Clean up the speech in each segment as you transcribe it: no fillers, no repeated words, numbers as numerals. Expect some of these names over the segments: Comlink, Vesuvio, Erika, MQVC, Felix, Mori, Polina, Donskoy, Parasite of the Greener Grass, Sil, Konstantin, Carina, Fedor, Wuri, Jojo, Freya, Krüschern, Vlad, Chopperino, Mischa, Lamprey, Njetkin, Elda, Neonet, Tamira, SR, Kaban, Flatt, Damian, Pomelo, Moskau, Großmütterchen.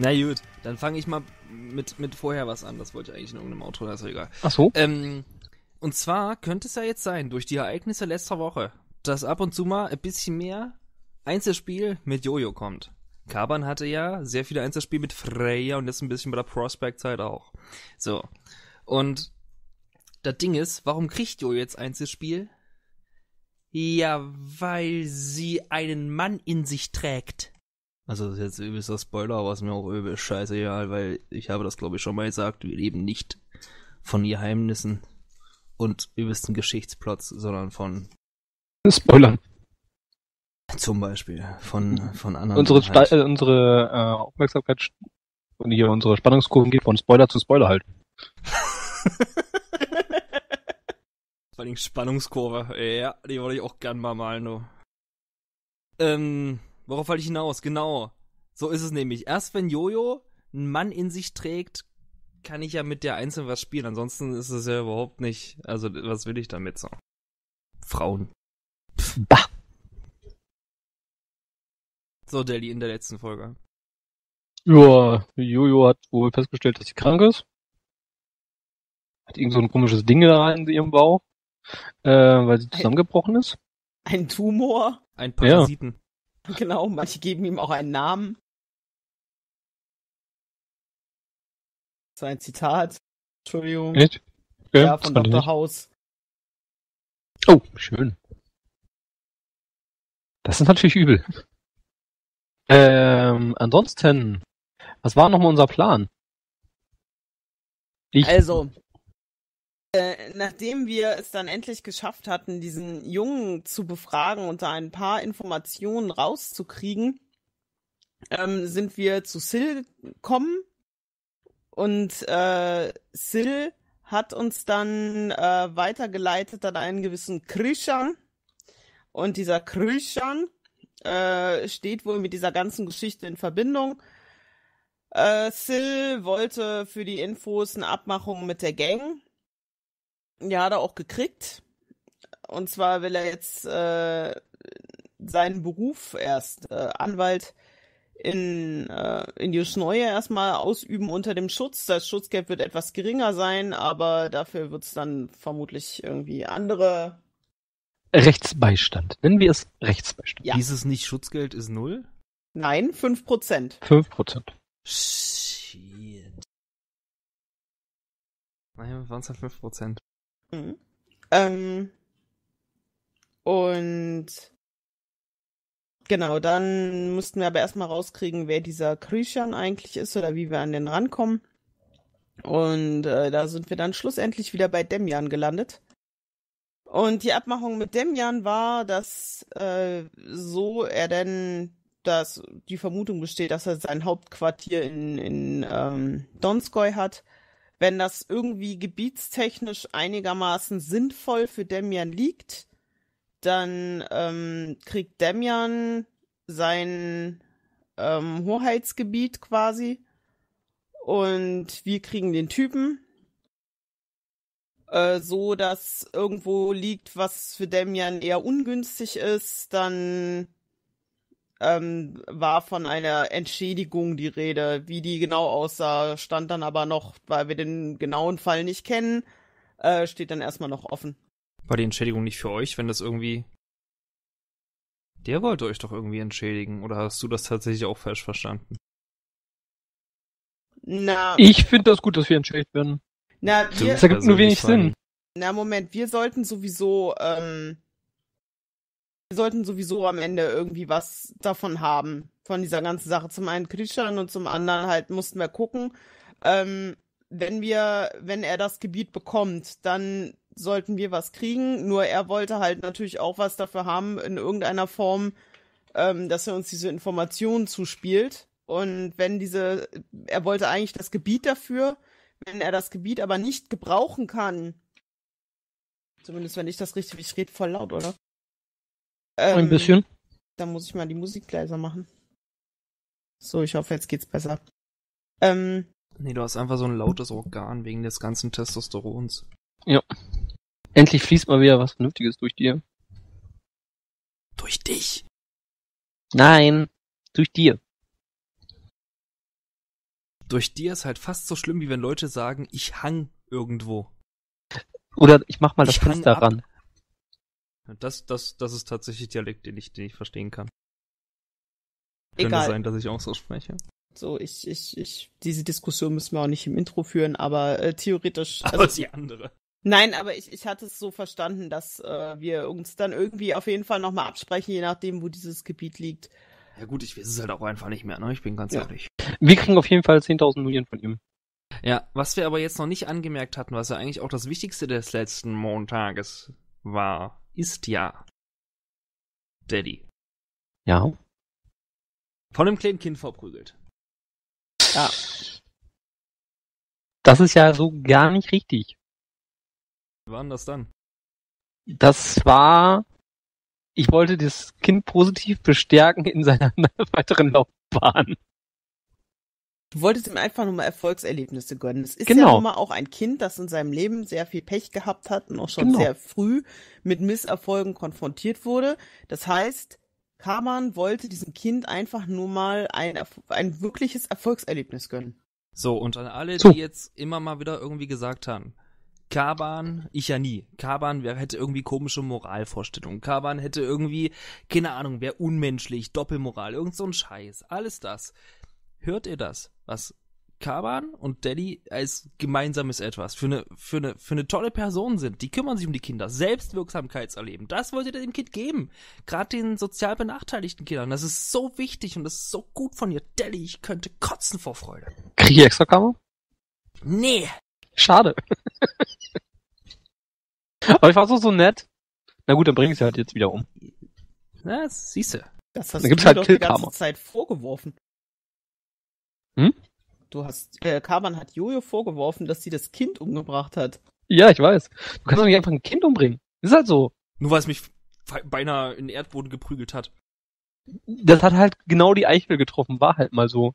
Na gut, dann fange ich mal mit vorher was an. Das wollte ich eigentlich in irgendeinem Auto, das ist ja egal. Ach so. Und zwar könnte es ja jetzt sein, durch die Ereignisse letzter Woche, dass ab und zu mal ein bisschen mehr Einzelspiel mit Jojo kommt. Kaban hatte ja sehr viele Einzelspiele mit Freya und jetzt ein bisschen bei der Prospect-Zeit auch. So. Und das Ding ist, warum kriegt Jojo jetzt Einzelspiel? Ja, weil sie einen Mann in sich trägt. Also das ist jetzt übelster Spoiler, aber ist mir auch übel scheißegal, weil ich habe das, glaube ich, schon mal gesagt, wir leben nicht von Geheimnissen und übelsten Geschichtsplots, sondern von Spoilern. Zum Beispiel von anderen. Unsere Aufmerksamkeit und hier unsere Spannungskurven geht von Spoiler zu Spoiler halt. Vor allem Spannungskurve, ja, die wollte ich auch gern mal malen, du. Worauf wollte ich hinaus? Genau. So ist es nämlich. Erst wenn Jojo einen Mann in sich trägt, kann ich ja mit der einzeln was spielen. Ansonsten ist es ja überhaupt nicht. Also, was will ich damit so? Frauen. Pff, bah. So, Deli, in der letzten Folge. Ja, Jojo hat wohl festgestellt, dass sie krank ist. Hat irgend so ein komisches Ding da in ihrem Bauch. Weil sie zusammengebrochen ist. Ein Tumor. Ein Parasiten. Ja. Genau, manche geben ihm auch einen Namen. Das war ein Zitat. Entschuldigung. Echt? Okay, ja, von Dr. House. Oh, schön. Das ist natürlich übel. Ansonsten, was war nochmal unser Plan? Nachdem wir es dann endlich geschafft hatten, diesen Jungen zu befragen und da ein paar Informationen rauszukriegen, sind wir zu Sil gekommen und Sil hat uns dann weitergeleitet an einen gewissen Krüschern und dieser Krüschern steht wohl mit dieser ganzen Geschichte in Verbindung. Sil wollte für die Infos eine Abmachung mit der Gang. Ja, hat er auch gekriegt. Und zwar will er jetzt seinen Beruf erst Anwalt in die Schneue erstmal ausüben unter dem Schutz. Das Schutzgeld wird etwas geringer sein, aber dafür wird es dann vermutlich irgendwie andere... Rechtsbeistand. Nennen wir es Rechtsbeistand. Ja. Dieses Nicht-Schutzgeld ist 0? Nein, 5%. 5%. Shit. Naja, waren es halt 5%. Mhm. Und genau, dann mussten wir aber erstmal rauskriegen, wer dieser Krüschern eigentlich ist oder wie wir an den rankommen. Und da sind wir dann schlussendlich wieder bei Damian gelandet. Und die Abmachung mit Damian war, dass dass die Vermutung besteht, dass er sein Hauptquartier in Donskoy hat. Wenn das irgendwie gebietstechnisch einigermaßen sinnvoll für Damian liegt, dann kriegt Damian sein Hoheitsgebiet quasi und wir kriegen den Typen, so dass irgendwo liegt, was für Damian eher ungünstig ist, dann... war von einer Entschädigung die Rede. Wie die genau aussah, stand dann aber noch, weil wir den genauen Fall nicht kennen, steht dann erstmal noch offen. War die Entschädigung nicht für euch, wenn das irgendwie... Der wollte euch doch irgendwie entschädigen, oder hast du das tatsächlich auch falsch verstanden? Na... Ich finde das gut, dass wir entschädigt werden. Na, wir... Das ergibt nur wenig Sinn. Na, Moment, wir sollten sowieso am Ende irgendwie was davon haben, von dieser ganzen Sache. Zum einen Krüschern und zum anderen halt mussten wir gucken. Wenn er das Gebiet bekommt, dann sollten wir was kriegen. Nur er wollte halt natürlich auch was dafür haben, in irgendeiner Form, dass er uns diese Informationen zuspielt. Und er wollte eigentlich das Gebiet dafür. Wenn er das Gebiet aber nicht gebrauchen kann, zumindest wenn ich das richtig, ich rede voll laut, oder? Ein bisschen. Dann muss ich mal die Musik leiser machen. So, ich hoffe, jetzt geht's besser. Nee, du hast einfach so ein lautes Organ wegen des ganzen Testosterons. Ja. Endlich fließt mal wieder was Vernünftiges durch dir. Durch dich? Nein, durch dir. durch dir ist halt fast so schlimm, wie wenn Leute sagen, ich hang irgendwo. Oder ich mach mal das Fenster ran. Das ist tatsächlich Dialekt, den ich verstehen kann. Egal. Könnte sein, dass ich auch so spreche. So, diese Diskussion müssen wir auch nicht im Intro führen, aber theoretisch... Aber also, die andere. Nein, aber ich hatte es so verstanden, dass wir uns dann irgendwie auf jeden Fall nochmal absprechen, je nachdem, wo dieses Gebiet liegt. Ja gut, ich weiß es halt auch einfach nicht mehr, ne? Ich bin ganz ehrlich. Wir kriegen auf jeden Fall 10.000 Millionen von ihm. Ja, was wir aber jetzt noch nicht angemerkt hatten, was ja eigentlich auch das Wichtigste des letzten Montages war, ist ja Daddy. Ja. Von einem kleinen Kind verprügelt. Ja. Das ist ja so gar nicht richtig. Wann das dann? Das war... Ich wollte das Kind positiv bestärken in seiner weiteren Laufbahn. Du wolltest ihm einfach nur mal Erfolgserlebnisse gönnen. Es ist ja nun mal auch ein Kind, das in seinem Leben sehr viel Pech gehabt hat und auch schon sehr früh mit Misserfolgen konfrontiert wurde. Das heißt, Kaban wollte diesem Kind einfach nur mal ein wirkliches Erfolgserlebnis gönnen. So, und an alle, die jetzt immer mal wieder irgendwie gesagt haben, Kaban, ich ja nie. Kaban hätte irgendwie komische Moralvorstellungen. Kaban hätte irgendwie, keine Ahnung, wäre unmenschlich, Doppelmoral, irgend so ein Scheiß. Alles das. Hört ihr das? Was Kaban und Deli als gemeinsames Etwas für eine tolle Person sind. Die kümmern sich um die Kinder. Selbstwirksamkeitserleben. Das wollt ihr dem Kind geben. Gerade den sozial benachteiligten Kindern. Das ist so wichtig und das ist so gut von ihr. Deli, ich könnte kotzen vor Freude. Krieg ich extra Kammer? Nee. Schade. Aber ich war so nett. Na gut, dann bringe ich sie halt jetzt wieder um. Na, siehst du. Das hast du mir halt doch die ganze Zeit vorgeworfen. Hm? Du hast, Kaban hat Jojo vorgeworfen, dass sie das Kind umgebracht hat. Ja, ich weiß. Du kannst doch nicht einfach ein Kind umbringen. Ist halt so. Nur weil es mich beinahe in den Erdboden geprügelt hat. Das hat halt genau die Eichel getroffen. War halt mal so.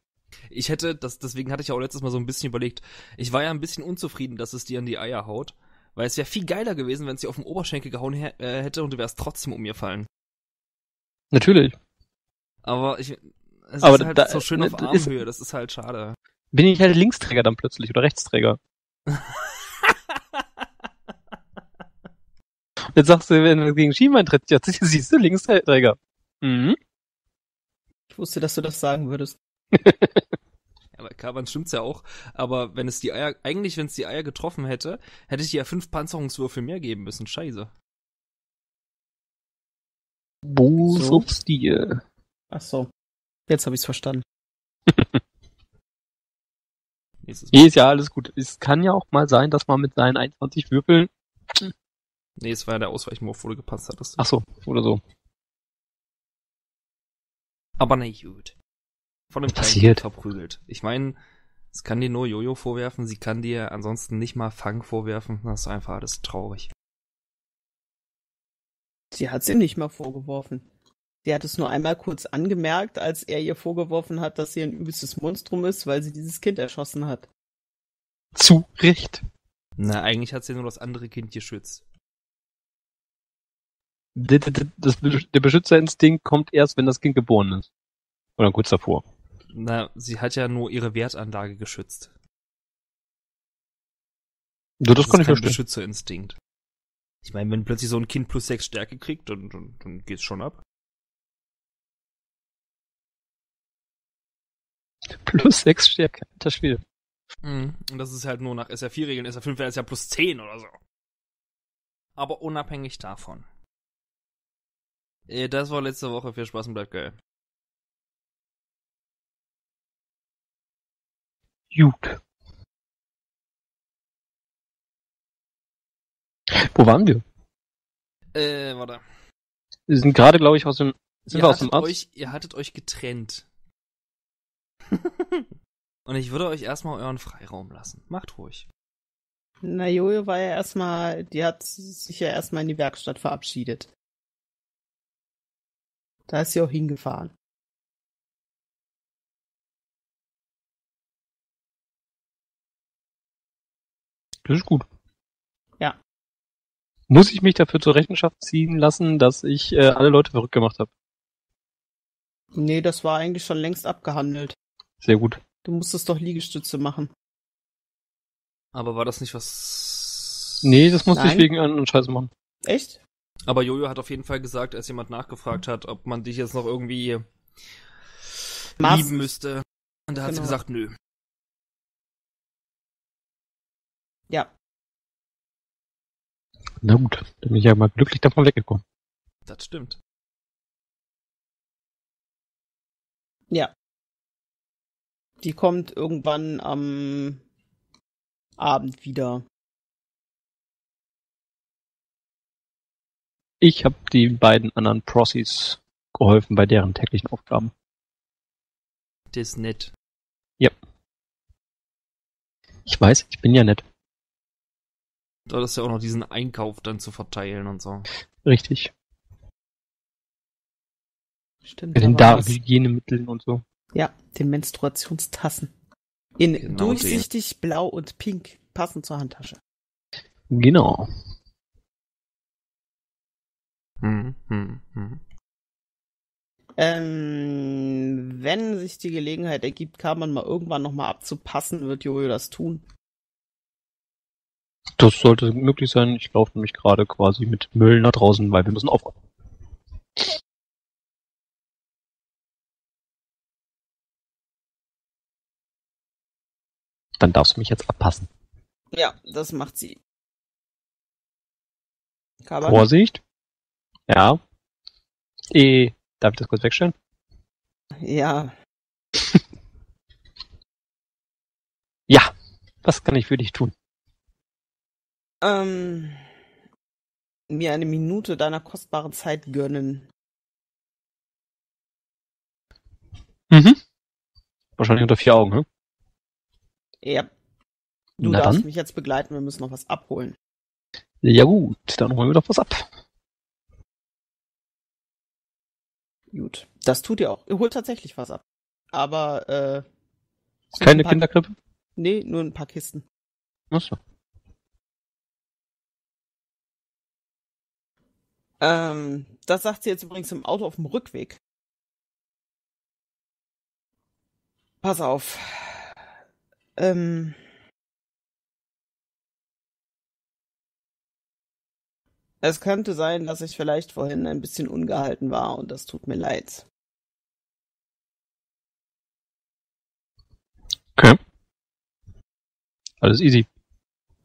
Ich hätte, deswegen hatte ich ja auch letztes Mal so ein bisschen überlegt, ich war ja ein bisschen unzufrieden, dass es dir an die Eier haut, weil es wäre viel geiler gewesen, wenn es dir auf den Oberschenkel gehauen hätte und du wärst trotzdem um mir fallen. Natürlich. Aber es ist halt so schön auf Armhöhe, das ist halt schade. Bin ich halt Linksträger dann plötzlich oder Rechtsträger? Jetzt sagst du, wenn du gegen Schienbein trittst, ja, siehst du Linksträger. Mhm. Ich wusste, dass du das sagen würdest. Aber Kaban stimmt's ja auch, aber wenn es die Eier getroffen hätte, hätte ich dir ja 5 Panzerungswürfel mehr geben müssen, scheiße. Buß auf Stil. Ach so, jetzt habe ich's verstanden. Ist ja alles gut. Es kann ja auch mal sein, dass man mit seinen 21 Würfeln... Nee, es war ja der Ausweichmorph, wo du gepasst hattest. Ach so, oder so. Aber na gut. Von einem kleinen Kind verprügelt. Ich meine, es kann dir nur Jojo vorwerfen, sie kann dir ansonsten nicht mal Fang vorwerfen. Das ist einfach alles traurig. Sie hat es ihm nicht mal vorgeworfen. Sie hat es nur einmal kurz angemerkt, als er ihr vorgeworfen hat, dass sie ein übelstes Monstrum ist, weil sie dieses Kind erschossen hat. Zu Recht. Na, eigentlich hat sie nur das andere Kind geschützt. Der Beschützerinstinkt kommt erst, wenn das Kind geboren ist. Oder kurz davor. Na, sie hat ja nur ihre Wertanlage geschützt. So, das kann ich verstehen. Das ist kein Beschützerinstinkt. Ich meine, wenn plötzlich so ein Kind +6 Stärke kriegt, dann geht's schon ab. +6 Stärke, alter Schwede. Mhm. Und das ist halt nur nach SR4-Regeln. SR5 wäre es ja +10 oder so. Aber unabhängig davon. Das war letzte Woche. Viel Spaß und bleibt geil. Gut. Wo waren wir? Warte. Wir sind gerade, glaube ich, aus dem Arzt. Ihr hattet euch getrennt. Und ich würde euch erstmal euren Freiraum lassen. Macht ruhig. Na, Jojo war ja die hat sich ja erstmal in die Werkstatt verabschiedet. Da ist sie auch hingefahren. Das ist gut. Ja. Muss ich mich dafür zur Rechenschaft ziehen lassen, dass ich alle Leute verrückt gemacht habe? Nee, das war eigentlich schon längst abgehandelt. Sehr gut. Du musstest doch Liegestütze machen. Aber war das nicht was... Nee, das musste ich wegen anderen Scheiß machen. Echt? Aber Jojo hat auf jeden Fall gesagt, als jemand nachgefragt hat, ob man dich jetzt noch irgendwie lieben müsste. Und da hat sie gesagt, nö. Ja. Na gut, dann bin ich ja mal glücklich davon weggekommen. Das stimmt. Ja. Die kommt irgendwann am Abend wieder. Ich habe die beiden anderen Prossies geholfen bei deren täglichen Aufgaben. Das ist nett. Ja. Ich weiß, ich bin ja nett. Da ist ja auch noch diesen Einkauf dann zu verteilen und so. Richtig. Stimmt. Mit den Darmhygienemitteln und so. Ja, den Menstruationstassen. In genau durchsichtig, den. Blau und pink, passend zur Handtasche. Genau. Wenn sich die Gelegenheit ergibt, Kaban mal irgendwann nochmal abzupassen, wird Jojo das tun. Das sollte möglich sein. Ich laufe nämlich gerade quasi mit Müll nach draußen, weil wir müssen aufräumen. Dann darfst du mich jetzt abpassen. Ja, das macht sie. Kaban? Vorsicht. Ja. Darf ich das kurz wegstellen? Ja. Ja. Was kann ich für dich tun? Mir eine Minute deiner kostbaren Zeit gönnen. Mhm. Wahrscheinlich unter 4 Augen, ne? Ja. Du darfst mich jetzt begleiten, wir müssen noch was abholen. Ja gut, dann holen wir doch was ab. Gut, das tut ihr auch. Ihr holt tatsächlich was ab. Aber, keine Kinderkrippe? Nee, nur ein paar Kisten. Achso. Das sagt sie jetzt übrigens im Auto auf dem Rückweg. Pass auf. Es könnte sein, dass ich vielleicht vorhin ein bisschen ungehalten war und das tut mir leid. Okay. Alles easy.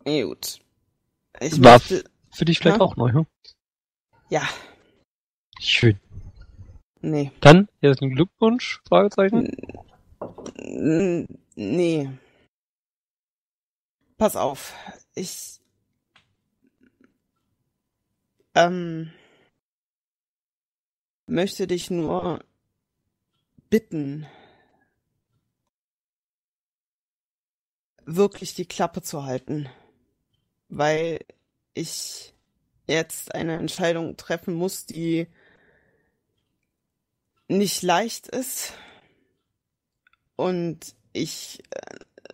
Gut. Ich war für dich vielleicht auch neu, hm? Ja. Schön. Nee. Dann, hier ist ein Glückwunsch, Fragezeichen. Nee. Pass auf. Ich möchte dich nur bitten, wirklich die Klappe zu halten. Weil ich jetzt eine Entscheidung treffen muss, die nicht leicht ist und ich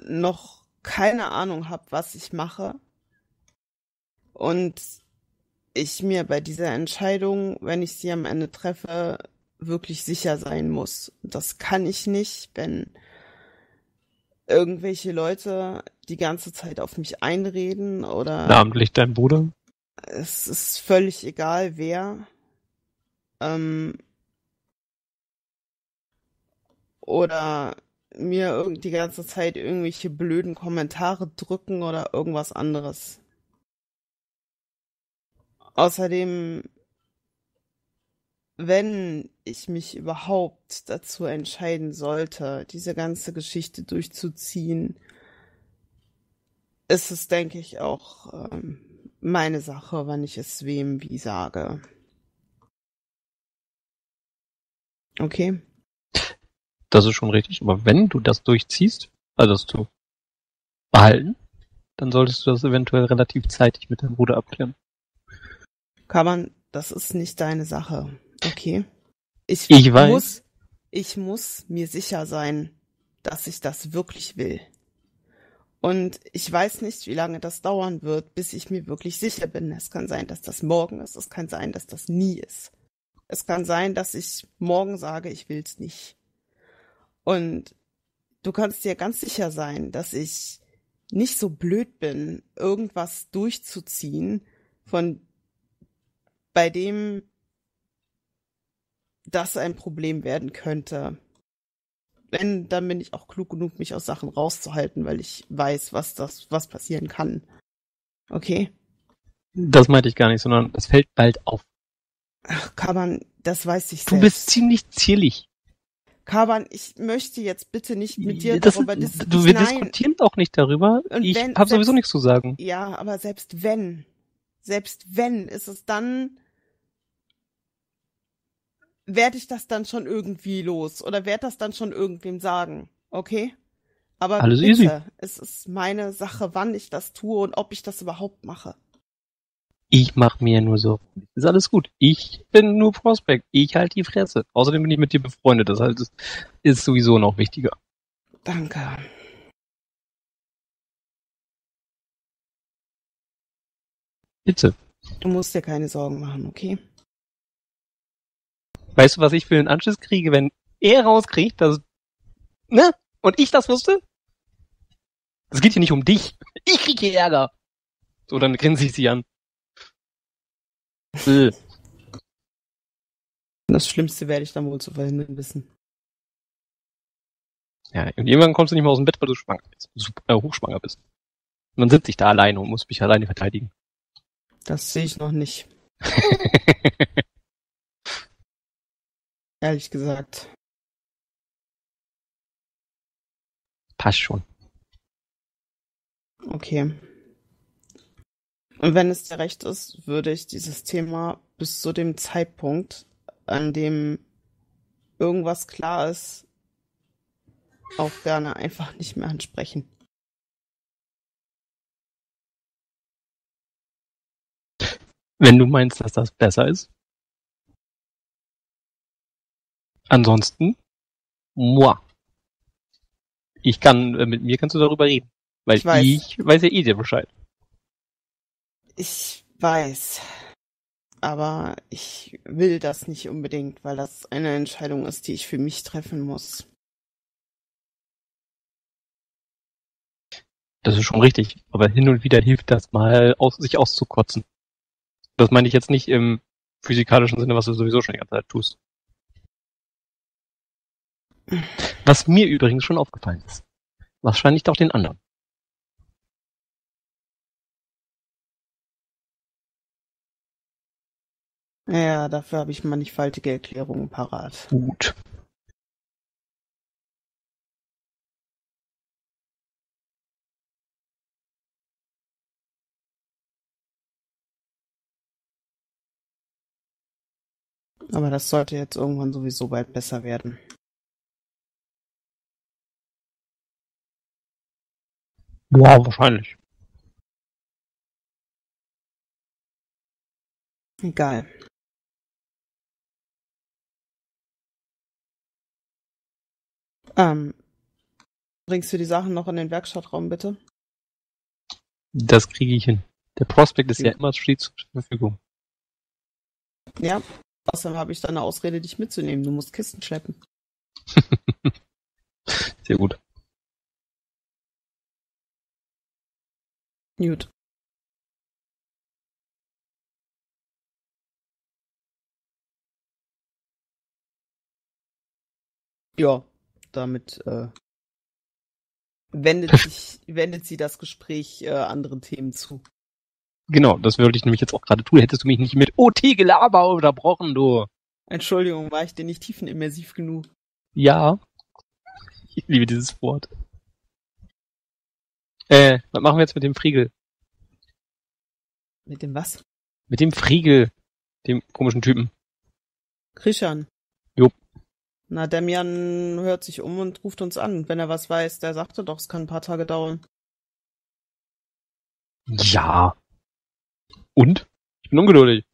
noch keine Ahnung habe, was ich mache und ich mir bei dieser Entscheidung, wenn ich sie am Ende treffe, wirklich sicher sein muss. Das kann ich nicht, wenn irgendwelche Leute die ganze Zeit auf mich einreden oder... Namentlich dein Bruder? Es ist völlig egal, wer. Oder mir die ganze Zeit irgendwelche blöden Kommentare drücken oder irgendwas anderes. Außerdem, wenn ich mich überhaupt dazu entscheiden sollte, diese ganze Geschichte durchzuziehen, ist es, denke ich, auch... meine Sache, wann ich es wem wie sage. Okay? Das ist schon richtig, aber wenn du das durchziehst, also das zu behalten, dann solltest du das eventuell relativ zeitig mit deinem Bruder abklären. Kaban, das ist nicht deine Sache, okay? Ich muss mir sicher sein, dass ich das wirklich will. Und ich weiß nicht, wie lange das dauern wird, bis ich mir wirklich sicher bin. Es kann sein, dass das morgen ist. Es kann sein, dass das nie ist. Es kann sein, dass ich morgen sage, ich will's nicht. Und du kannst dir ganz sicher sein, dass ich nicht so blöd bin, irgendwas durchzuziehen, bei dem das ein Problem werden könnte. Wenn, dann bin ich auch klug genug, mich aus Sachen rauszuhalten, weil ich weiß, was passieren kann. Okay? Das meinte ich gar nicht, sondern es fällt bald auf. Ach, Kaban, das weiß ich selbst. Du bist ziemlich zierlich. Kaban, ich möchte jetzt bitte nicht mit dir darüber diskutieren. Wir diskutieren auch nicht darüber. Ich habe sowieso nichts zu sagen. Ja, aber selbst wenn, ist es dann... werde ich das dann schon irgendwie los oder werde das dann schon irgendwem sagen, okay? Aber alles bitte, easy. Es ist meine Sache, wann ich das tue und ob ich das überhaupt mache. Ich mache mir nur so, ist alles gut. Ich bin nur Prospect, ich halte die Fresse. Außerdem bin ich mit dir befreundet, das heißt, ist sowieso noch wichtiger. Danke. Bitte. Du musst dir keine Sorgen machen, okay? Weißt du, was ich für einen Anschiss kriege, wenn er rauskriegt, dass... Ne? Und ich das wusste? Es geht hier nicht um dich. Ich kriege hier Ärger. So, dann grinse ich sie an. Das Schlimmste werde ich dann wohl zu verhindern wissen. Ja, und irgendwann kommst du nicht mehr aus dem Bett, weil du schwanger bist. Hochschwanger bist. Und dann sitze ich da alleine und muss mich alleine verteidigen. Das sehe ich noch nicht. Ehrlich gesagt. Passt schon. Okay. Und wenn es dir recht ist, würde ich dieses Thema bis zu dem Zeitpunkt, an dem irgendwas klar ist, auch gerne einfach nicht mehr ansprechen. Wenn du meinst, dass das besser ist. Ansonsten, mit mir kannst du darüber reden, weil ich weiß ja eh dir Bescheid. Ich weiß, aber ich will das nicht unbedingt, weil das eine Entscheidung ist, die ich für mich treffen muss. Das ist schon richtig, aber hin und wieder hilft das mal, sich auszukotzen. Das meine ich jetzt nicht im physikalischen Sinne, was du sowieso schon die ganze Zeit tust. Was mir übrigens schon aufgefallen ist. Wahrscheinlich auch den anderen. Ja, dafür habe ich mannigfaltige Erklärungen parat. Gut. Aber das sollte jetzt irgendwann sowieso bald besser werden. Ja, wahrscheinlich. Egal. Bringst du die Sachen noch in den Werkstattraum, bitte? Das kriege ich hin. Der Prospekt ist ja immer stets zur Verfügung. Ja, außerdem habe ich da eine Ausrede, dich mitzunehmen. Du musst Kisten schleppen. Sehr gut. Gut. Ja, damit wendet sie das Gespräch anderen Themen zu. Genau, das würde ich nämlich jetzt auch gerade tun. Hättest du mich nicht mit OT-Gelaber unterbrochen, du. Entschuldigung, war ich denn nicht tiefenimmersiv genug? Ja. Ich liebe dieses Wort. Was machen wir jetzt mit dem Friegel? Mit dem was? Mit dem Friegel. Dem komischen Typen. Krüschern. Jo. Na, Damian hört sich um und ruft uns an. Wenn er was weiß, der sagte doch, es kann ein paar Tage dauern. Ja. Und? Ich bin ungeduldig.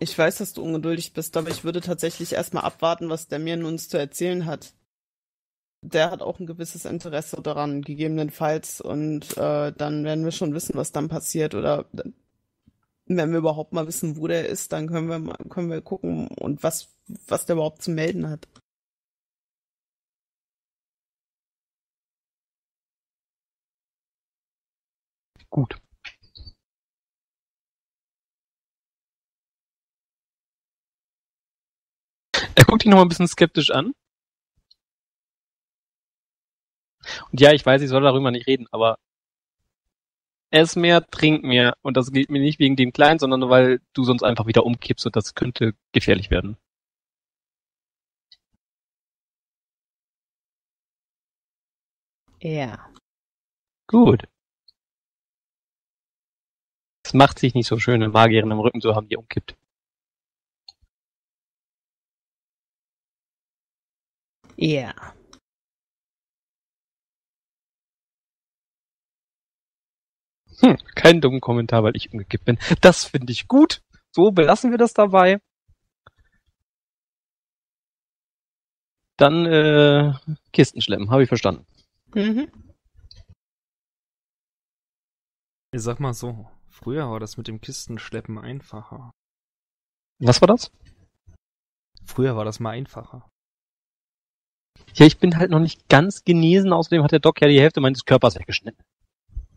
Ich weiß, dass du ungeduldig bist, aber ich würde tatsächlich erstmal abwarten, was Damian uns zu erzählen hat. Der hat auch ein gewisses Interesse daran, gegebenenfalls. Und dann werden wir schon wissen, was dann passiert. Oder wenn wir überhaupt mal wissen, wo der ist, dann können wir gucken, und was der überhaupt zu melden hat. Gut. Er guckt ihn nochmal ein bisschen skeptisch an. Und ja, ich weiß, ich soll darüber nicht reden, aber ess mehr, trink mehr. Und das geht mir nicht wegen dem Kleinen, sondern weil du sonst einfach wieder umkippst und das könnte gefährlich werden. Ja. Gut. Es macht sich nicht so schön, eine Magierin im Rücken zu haben, die umkippt. Ja. Keinen dummen Kommentar, weil ich umgekippt bin. Das finde ich gut. So belassen wir das dabei. Dann Kisten schleppen, habe ich verstanden. Mhm. Ich sag mal so, früher war das mit dem Kistenschleppen einfacher. Was war das? Früher war das mal einfacher. Ja, ich bin halt noch nicht ganz genesen, außerdem hat der Doc ja die Hälfte meines Körpers weggeschnitten.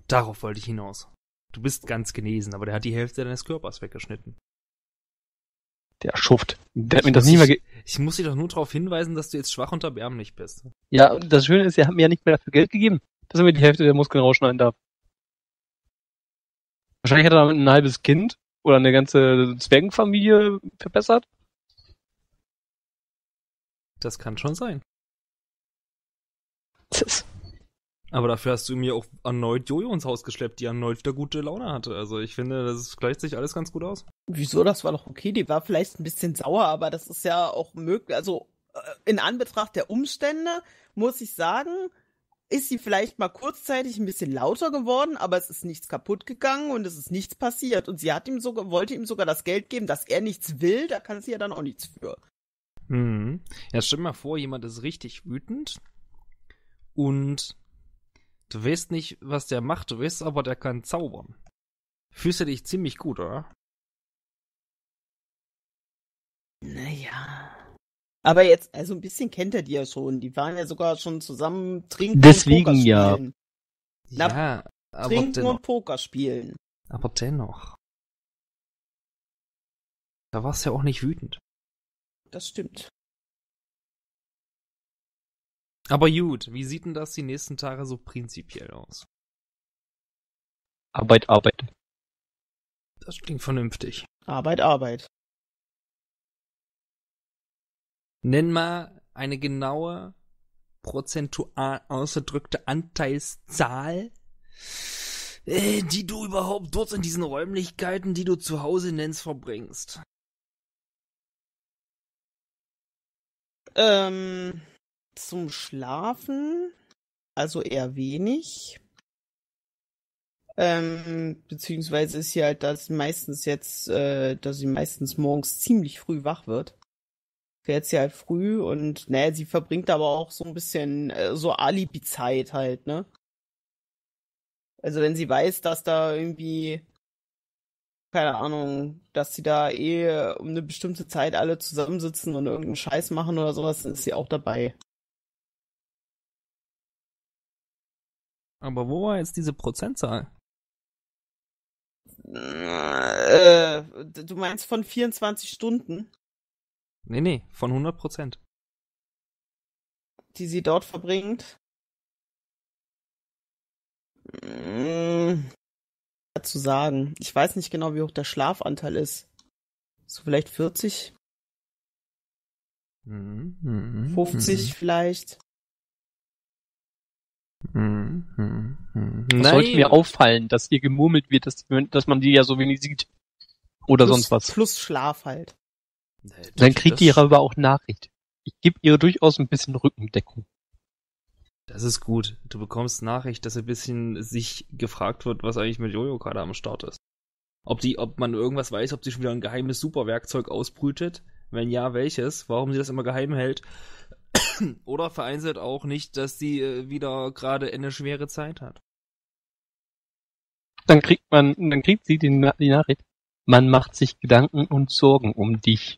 Darauf wollte ich hinaus. Du bist ganz genesen, aber der hat die Hälfte deines Körpers weggeschnitten. Der Schuft. Der hat mir das nicht mehr ich muss dich doch nur darauf hinweisen, dass du jetzt schwach und erbärmlich bist. Ja, das Schöne ist, er hat mir ja nicht mehr dafür Geld gegeben, dass er mir die Hälfte der Muskeln rausschneiden darf. Wahrscheinlich hat er damit ein halbes Kind oder eine ganze Zwergenfamilie verbessert. Das kann schon sein. Tschüss. Aber dafür hast du mir auch erneut Jojo ins Haus geschleppt, die erneut wieder gute Laune hatte. Also ich finde, das gleicht sich alles ganz gut aus. Wieso? Das war doch okay. Die war vielleicht ein bisschen sauer, aber das ist ja auch möglich. Also in Anbetracht der Umstände, muss ich sagen, ist sie vielleicht mal kurzzeitig ein bisschen lauter geworden, aber es ist nichts kaputt gegangen und es ist nichts passiert. Und sie hat ihm sogar, wollte ihm sogar das Geld geben, dass er nichts will. Da kann sie ja dann auch nichts für. Mhm. Ja, stell dir mal vor, jemand ist richtig wütend und du weißt nicht, was der macht, du weißt aber, der kann zaubern. Fühlst du dich ziemlich gut, oder? Naja. Aber jetzt, also ein bisschen kennt er die ja schon. Die waren ja sogar schon zusammen trinken deswegen, und Poker spielen. Ja. Ja, aber trinken dennoch. Und Poker spielen. Aber dennoch. Da warst du ja auch nicht wütend. Das stimmt. Aber gut, wie sieht denn das die nächsten Tage so prinzipiell aus? Arbeit, Arbeit. Das klingt vernünftig. Arbeit, Arbeit. Nenn mal eine genaue, prozentual ausgedrückte Anteilszahl, die du überhaupt dort in diesen Räumlichkeiten, die du zu Hause nennst, verbringst. Zum Schlafen, also eher wenig. Beziehungsweise ist hier halt das meistens jetzt, dass sie meistens morgens ziemlich früh wach wird. Fährt sie halt früh und, naja, sie verbringt aber auch so ein bisschen so Alibi-Zeit halt, ne? Also wenn sie weiß, dass da irgendwie, keine Ahnung, dass sie da um eine bestimmte Zeit alle zusammensitzen und irgendeinen Scheiß machen oder sowas, dann ist sie auch dabei. Aber wo war jetzt diese Prozentzahl? Du meinst von 24 Stunden? Nee, von 100%. Die sie dort verbringt? Zu sagen. Ich weiß nicht genau, wie hoch der Schlafanteil ist. So vielleicht 40? 50 vielleicht? Das sollte mir auffallen, dass hier gemurmelt wird, dass man die ja so wenig sieht. Oder plus, sonst was. Plus Schlaf halt. Dann kriegt die aber auch Nachricht. Ich gebe ihr durchaus ein bisschen Rückendeckung. Das ist gut. Du bekommst Nachricht, dass ein bisschen sich gefragt wird, was eigentlich mit Jojo gerade am Start ist. Ob man irgendwas weiß, ob sie schon wieder ein geheimes Superwerkzeug ausbrütet. Wenn ja, welches? Warum sie das immer geheim hält? Oder vereinzelt auch nicht, dass sie wieder gerade eine schwere Zeit hat. Dann kriegt sie die Nachricht. Man macht sich Gedanken und Sorgen um dich.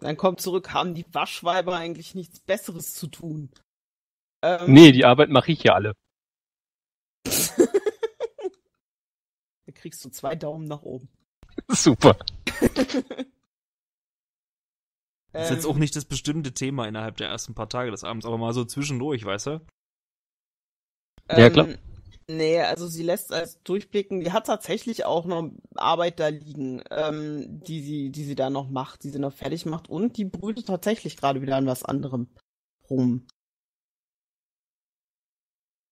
Dann kommt zurück, haben die Waschweiber eigentlich nichts Besseres zu tun? Nee, die Arbeit mache ich ja alle. Da kriegst du 2 Daumen nach oben. Super. Das ist jetzt auch nicht das bestimmte Thema innerhalb der ersten paar Tage des Abends, aber mal so zwischendurch, weißt du? Ja, klar. Nee, also sie lässt es durchblicken. Die hat tatsächlich auch noch Arbeit da liegen, die sie da noch macht, die sie noch fertig macht. Und die brütet tatsächlich gerade wieder an was anderem rum.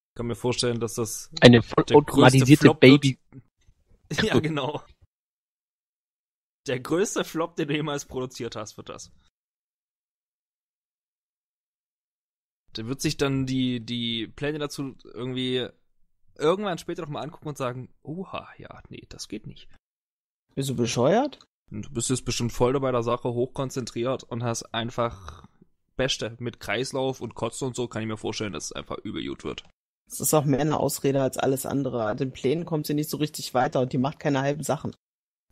Ich kann mir vorstellen, dass das... Eine vollautomatisierte Baby... Wird. Ja, genau. Der größte Flop, den du jemals produziert hast, wird das. Da wird sich dann die Pläne dazu irgendwie irgendwann später nochmal angucken und sagen, oha, ja, nee, das geht nicht. Bist du bescheuert? Du bist jetzt bestimmt voll bei der Sache, hochkonzentriert und hast einfach Beste mit Kreislauf und Kotzen und so, kann ich mir vorstellen, dass es einfach übel gut wird. Das ist auch mehr eine Ausrede als alles andere. An den Plänen kommt sie nicht so richtig weiter und die macht keine halben Sachen.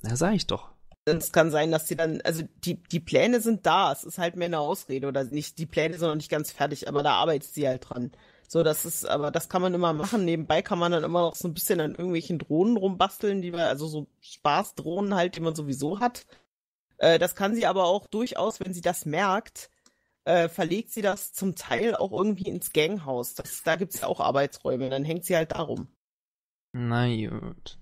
Na, sag ich doch. Es kann sein, dass sie dann, also die Pläne sind da, es ist halt mehr eine Ausrede oder nicht, die Pläne sind noch nicht ganz fertig, aber da arbeitet sie halt dran. So, das ist, aber das kann man immer machen, nebenbei kann man dann immer noch so ein bisschen an irgendwelchen Drohnen rumbasteln, die man, also so Spaßdrohnen halt, die man sowieso hat. Das kann sie aber auch durchaus, wenn sie das merkt, verlegt sie das zum Teil auch irgendwie ins Ganghaus. Da gibt's ja auch Arbeitsräume, dann hängt sie halt da rum. Na gut.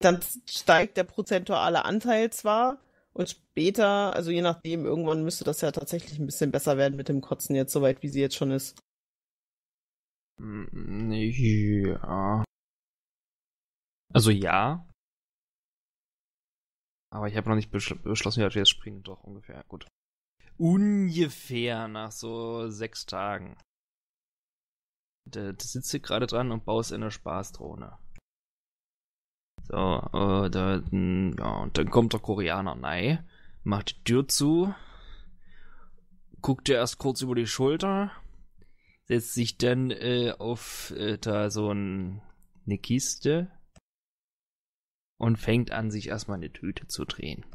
Dann steigt der prozentuale Anteil zwar und später, also je nachdem, irgendwann müsste das ja tatsächlich ein bisschen besser werden mit dem Kotzen jetzt, soweit wie sie jetzt schon ist. Ja. Also ja. Aber ich habe noch nicht beschlossen, wie das jetzt springt. Doch, ungefähr, gut. Ungefähr nach so 6 Tagen. Da sitzt sie gerade dran und baust eine Spaßdrohne. So, ja, und dann kommt der Koreaner rein, macht die Tür zu, guckt dir erst kurz über die Schulter, setzt sich dann auf da so eine Kiste und fängt an, sich erstmal eine Tüte zu drehen.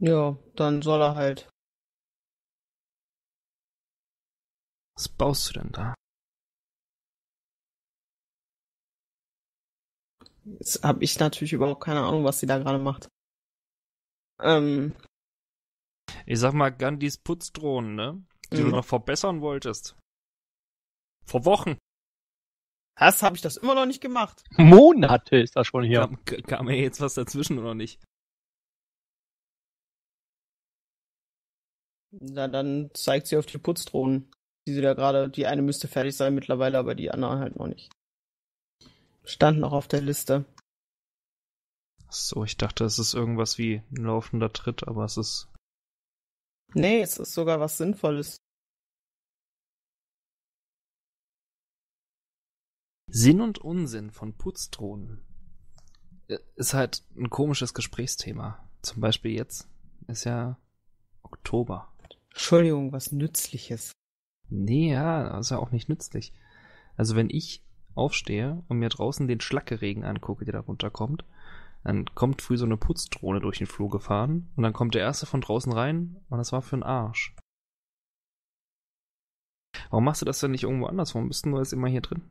Ja, dann soll er halt. Was baust du denn da? Jetzt habe ich natürlich überhaupt keine Ahnung, was sie da gerade macht. Ich sag mal, Gandhis Putzdrohnen, ne? Die du noch verbessern wolltest. Vor Wochen. Was? Habe ich das immer noch nicht gemacht? Monate ist das schon hier. Kam mir jetzt was dazwischen, oder nicht? Na, dann zeigt sie auf die Putzdrohnen, die sie da gerade... Die eine müsste fertig sein mittlerweile, aber die andere halt noch nicht. Stand noch auf der Liste. So, ich dachte, es ist irgendwas wie ein laufender Tritt, aber es ist... Nee, es ist sogar was Sinnvolles. Sinn und Unsinn von Putzdrohnen ist halt ein komisches Gesprächsthema. Zum Beispiel jetzt ist ja Oktober. Entschuldigung, was Nützliches. Nee, ja, das ist ja auch nicht nützlich. Also wenn ich aufstehe und mir draußen den Schlackeregen angucke, der da runterkommt, dann kommt früh so eine Putzdrohne durch den Flur gefahren und dann kommt der erste von draußen rein und das war für einen Arsch. Warum machst du das denn nicht irgendwo anders? Warum bist du jetzt immer hier drin?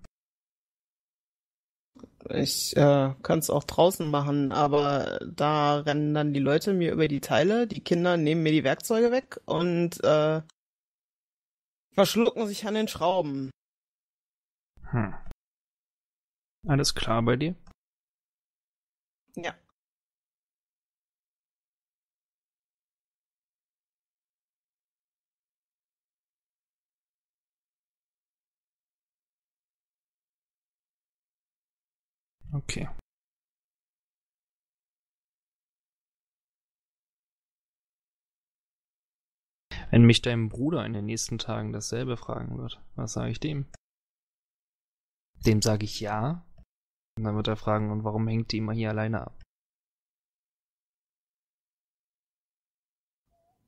Ich kann es auch draußen machen, aber da rennen dann die Leute mir über die Teile, die Kinder nehmen mir die Werkzeuge weg und verschlucken sich an den Schrauben. Hm. Alles klar bei dir? Ja. Okay. Wenn mich dein Bruder in den nächsten Tagen dasselbe fragen wird, was sage ich dem? Dem sage ich ja. Und dann wird er fragen, und warum hängt die immer hier alleine ab?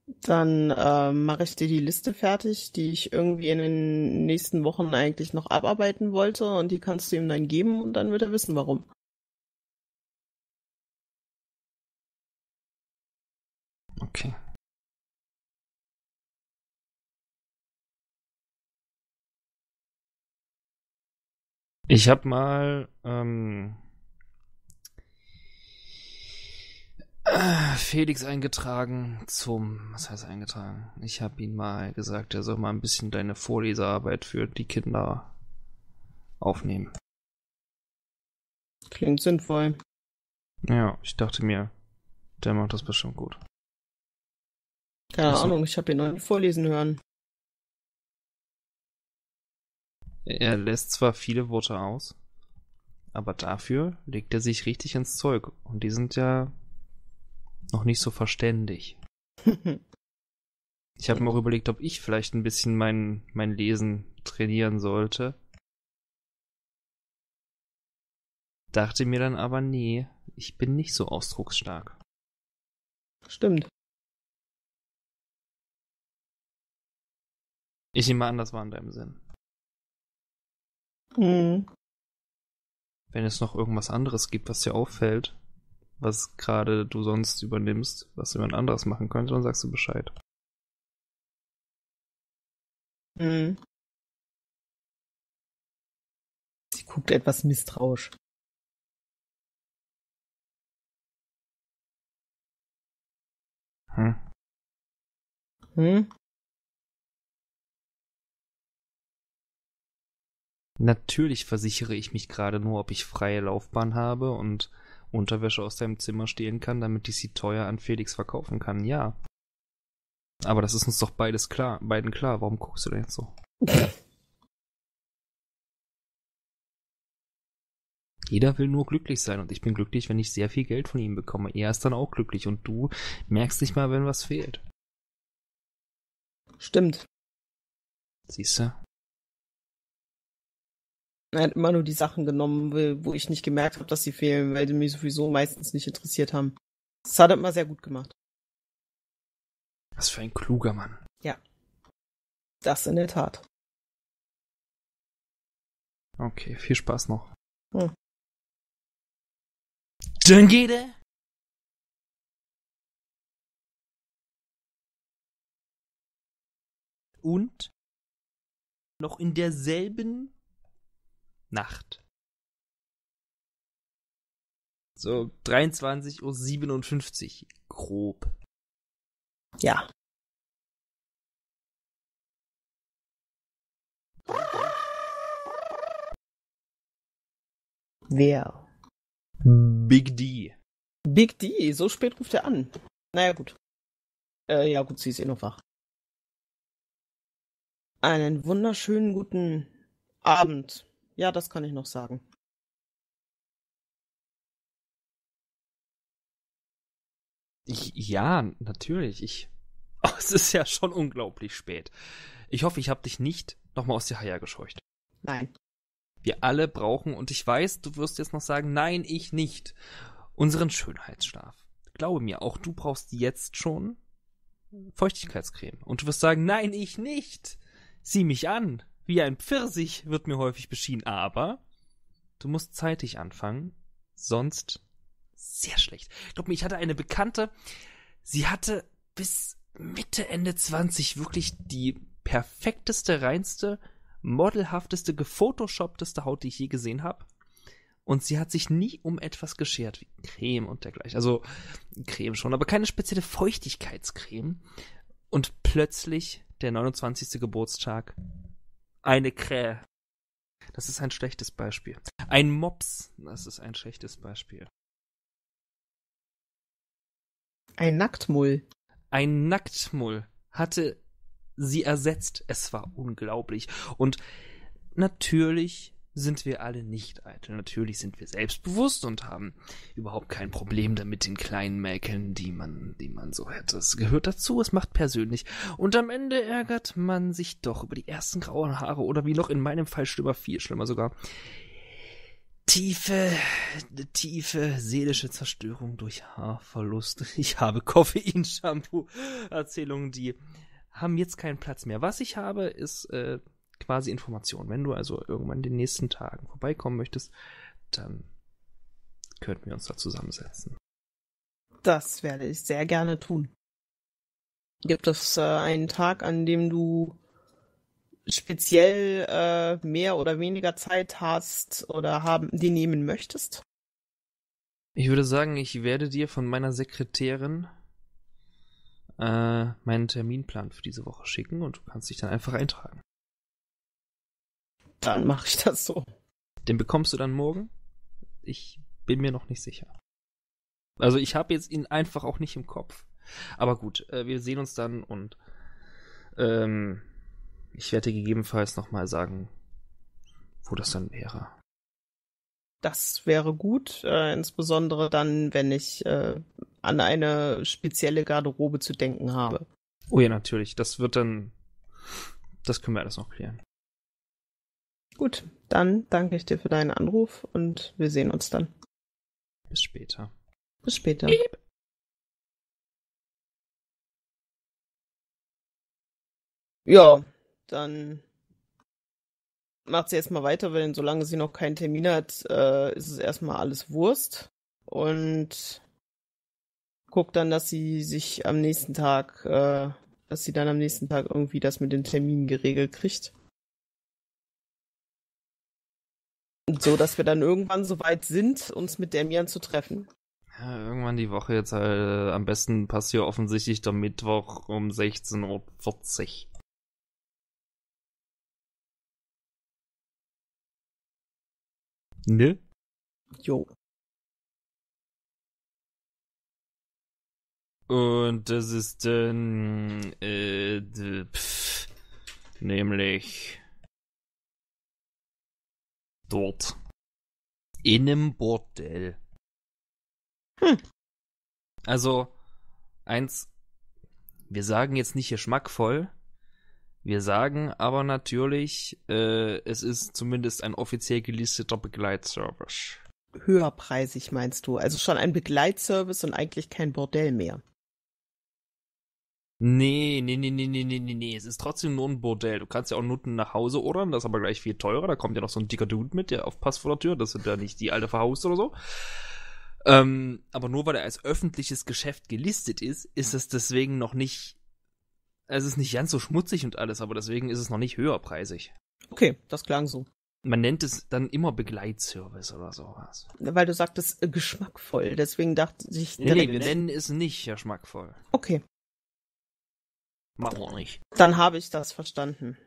Dann mache ich dir die Liste fertig, die ich irgendwie in den nächsten Wochen eigentlich noch abarbeiten wollte. Und die kannst du ihm dann geben und dann wird er wissen, warum. Okay. Ich habe mal Felix eingetragen was heißt eingetragen? Ich habe ihm mal gesagt, er soll mal ein bisschen deine Vorlesearbeit für die Kinder aufnehmen. Klingt sinnvoll. Ja, ich dachte mir, der macht das bestimmt gut. Keine Ahnung, ich habe ihn noch nicht vorlesen hören. Er lässt zwar viele Worte aus, aber dafür legt er sich richtig ins Zeug. Und die sind ja noch nicht so verständig. Ich habe mir auch überlegt, ob ich vielleicht ein bisschen mein Lesen trainieren sollte. Dachte mir dann aber, nee, ich bin nicht so ausdrucksstark. Stimmt. Ich nehme an, das war in deinem Sinn. Mhm. Wenn es noch irgendwas anderes gibt, was dir auffällt, was gerade du sonst übernimmst, was jemand anderes machen könnte, dann sagst du Bescheid. Mhm. Sie guckt etwas misstrauisch. Hm. Hm? Natürlich versichere ich mich gerade nur, ob ich freie Laufbahn habe und Unterwäsche aus deinem Zimmer stehlen kann, damit ich sie teuer an Felix verkaufen kann, ja. Aber das ist uns doch beiden klar. Warum guckst du denn jetzt so? Jeder will nur glücklich sein und ich bin glücklich, wenn ich sehr viel Geld von ihm bekomme. Er ist dann auch glücklich und du merkst nicht mal, wenn was fehlt. Stimmt. Siehst du? Er hat immer nur die Sachen genommen, wo ich nicht gemerkt habe, dass sie fehlen, weil die mich sowieso meistens nicht interessiert haben. Das hat er immer sehr gut gemacht. Was für ein kluger Mann. Ja. Das in der Tat. Okay, viel Spaß noch. Hm. Dann geht er. Und noch in derselben Nacht. So 23:57 Uhr, grob. Ja. Wer? Big D. Big D, so spät ruft er an. Naja, gut. Ja, gut, sie ist eh noch wach. Einen wunderschönen guten Abend. Ja, das kann ich noch sagen. Ja, natürlich. Es ist ja schon unglaublich spät. Ich hoffe, ich habe dich nicht nochmal aus der Haie gescheucht. Nein. Wir alle brauchen, und ich weiß, du wirst jetzt noch sagen, nein, ich nicht, unseren Schönheitsschlaf. Glaube mir, auch du brauchst jetzt schon Feuchtigkeitscreme. Und du wirst sagen, nein, ich nicht. Sieh mich an. Wie ein Pfirsich wird mir häufig beschienen, aber du musst zeitig anfangen, sonst sehr schlecht. Glaub mir, ich hatte eine Bekannte, sie hatte bis Mitte, Ende 20 wirklich die perfekteste, reinste, modelhafteste, gefotoshoppteste Haut, die ich je gesehen habe. Und sie hat sich nie um etwas geschert, wie Creme und dergleichen. Also Creme schon, aber keine spezielle Feuchtigkeitscreme. Und plötzlich der 29. Geburtstag. Eine Krähe. Das ist ein schlechtes Beispiel. Ein Mops. Das ist ein schlechtes Beispiel. Ein Nacktmull. Ein Nacktmull hatte sie ersetzt. Es war unglaublich. Und natürlich sind wir alle nicht eitel. Natürlich sind wir selbstbewusst und haben überhaupt kein Problem damit, den kleinen Mäkeln, die man so hätte. Es gehört dazu, es macht persönlich. Und am Ende ärgert man sich doch über die ersten grauen Haare oder wie noch in meinem Fall schlimmer, viel schlimmer sogar. Tiefe, tiefe seelische Zerstörung durch Haarverlust. Ich habe Koffein-Shampoo-Erzählungen, die haben jetzt keinen Platz mehr. Was ich habe, ist quasi Information. Wenn du also irgendwann in den nächsten Tagen vorbeikommen möchtest, dann könnten wir uns da zusammensetzen. Das werde ich sehr gerne tun. Gibt es einen Tag, an dem du speziell mehr oder weniger Zeit hast oder die nehmen möchtest? Ich würde sagen, ich werde dir von meiner Sekretärin meinen Terminplan für diese Woche schicken und du kannst dich dann einfach eintragen. Dann mache ich das so. Den bekommst du dann morgen? Ich bin mir noch nicht sicher. Also ich habe jetzt ihn einfach auch nicht im Kopf. Aber gut, wir sehen uns dann und ich werde dir gegebenenfalls nochmal sagen, wo das dann wäre. Das wäre gut, insbesondere dann, wenn ich an eine spezielle Garderobe zu denken habe. Oh ja, natürlich. Das können wir alles noch klären. Gut, dann danke ich dir für deinen Anruf und wir sehen uns dann. Bis später. Bis später. Piep. Ja, dann macht sie erstmal weiter, weil solange sie noch keinen Termin hat, ist es erstmal alles Wurst. Und guckt dann, dass sie sich am nächsten Tag, irgendwie das mit den Terminen geregelt kriegt. So, dass wir dann irgendwann soweit sind, uns mit Damian zu treffen. Ja, irgendwann die Woche jetzt halt. Am besten passt hier offensichtlich der Mittwoch um 16:40 Uhr. Ne? Jo. Und das ist dann nämlich dort. In einem Bordell. Hm. Also, wir sagen jetzt nicht geschmackvoll, wir sagen aber natürlich, es ist zumindest ein offiziell gelisteter Begleitservice. Höherpreisig meinst du? Also schon ein Begleitservice und eigentlich kein Bordell mehr. Nee, es ist trotzdem nur ein Bordell. Du kannst ja auch Nutten nach Hause ordern, das ist aber gleich viel teurer. Da kommt ja noch so ein dicker Dude mit, der aufpasst vor der Tür, dass du da nicht die Alte verhaust oder so. Aber nur weil er als öffentliches Geschäft gelistet ist, ist es deswegen noch nicht, es ist nicht ganz so schmutzig und alles, aber deswegen ist es noch nicht höherpreisig. Okay, das klang so. Man nennt es dann immer Begleitservice oder sowas. Weil du sagtest geschmackvoll, deswegen dachte ich... Nee, wir nennen es nicht geschmackvoll. Okay. Machen wir nicht. Dann habe ich das verstanden.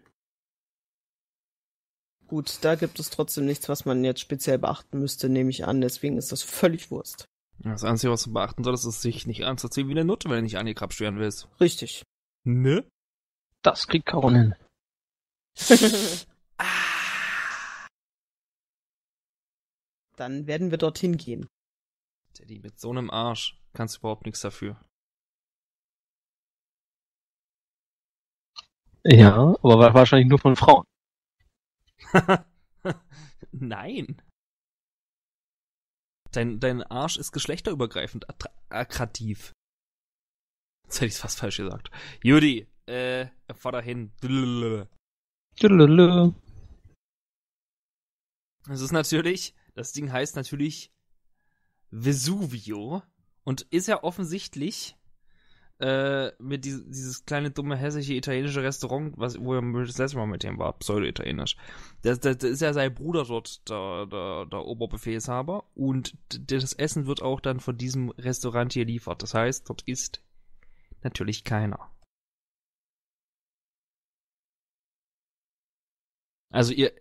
Gut, da gibt es trotzdem nichts, was man jetzt speziell beachten müsste, nehme ich an. Deswegen ist das völlig Wurst. Das Einzige, was du beachten solltest, ist, sich nicht anzuziehen wie eine Nutte, wenn du nicht angekrapscht werden willst. Richtig. Ne? Das kriegt Karon hin. Dann werden wir dorthin gehen. Daddy, mit so einem Arsch kannst du überhaupt nichts dafür. Ja, aber wahrscheinlich nur von Frauen. Nein. Dein Arsch ist geschlechterübergreifend attraktiv. Jetzt hätte ich es fast falsch gesagt. Judy, fahr dahin. Das Ding heißt natürlich Vesuvio und ist ja offensichtlich mit dieses kleine, dumme, hässliche italienische Restaurant, wo er das letzte Mal mit dem war, pseudo-italienisch. Das ist ja sein Bruder dort, der Oberbefehlshaber, und das Essen wird auch dann von diesem Restaurant hier geliefert. Das heißt, dort ist natürlich keiner. Also ihr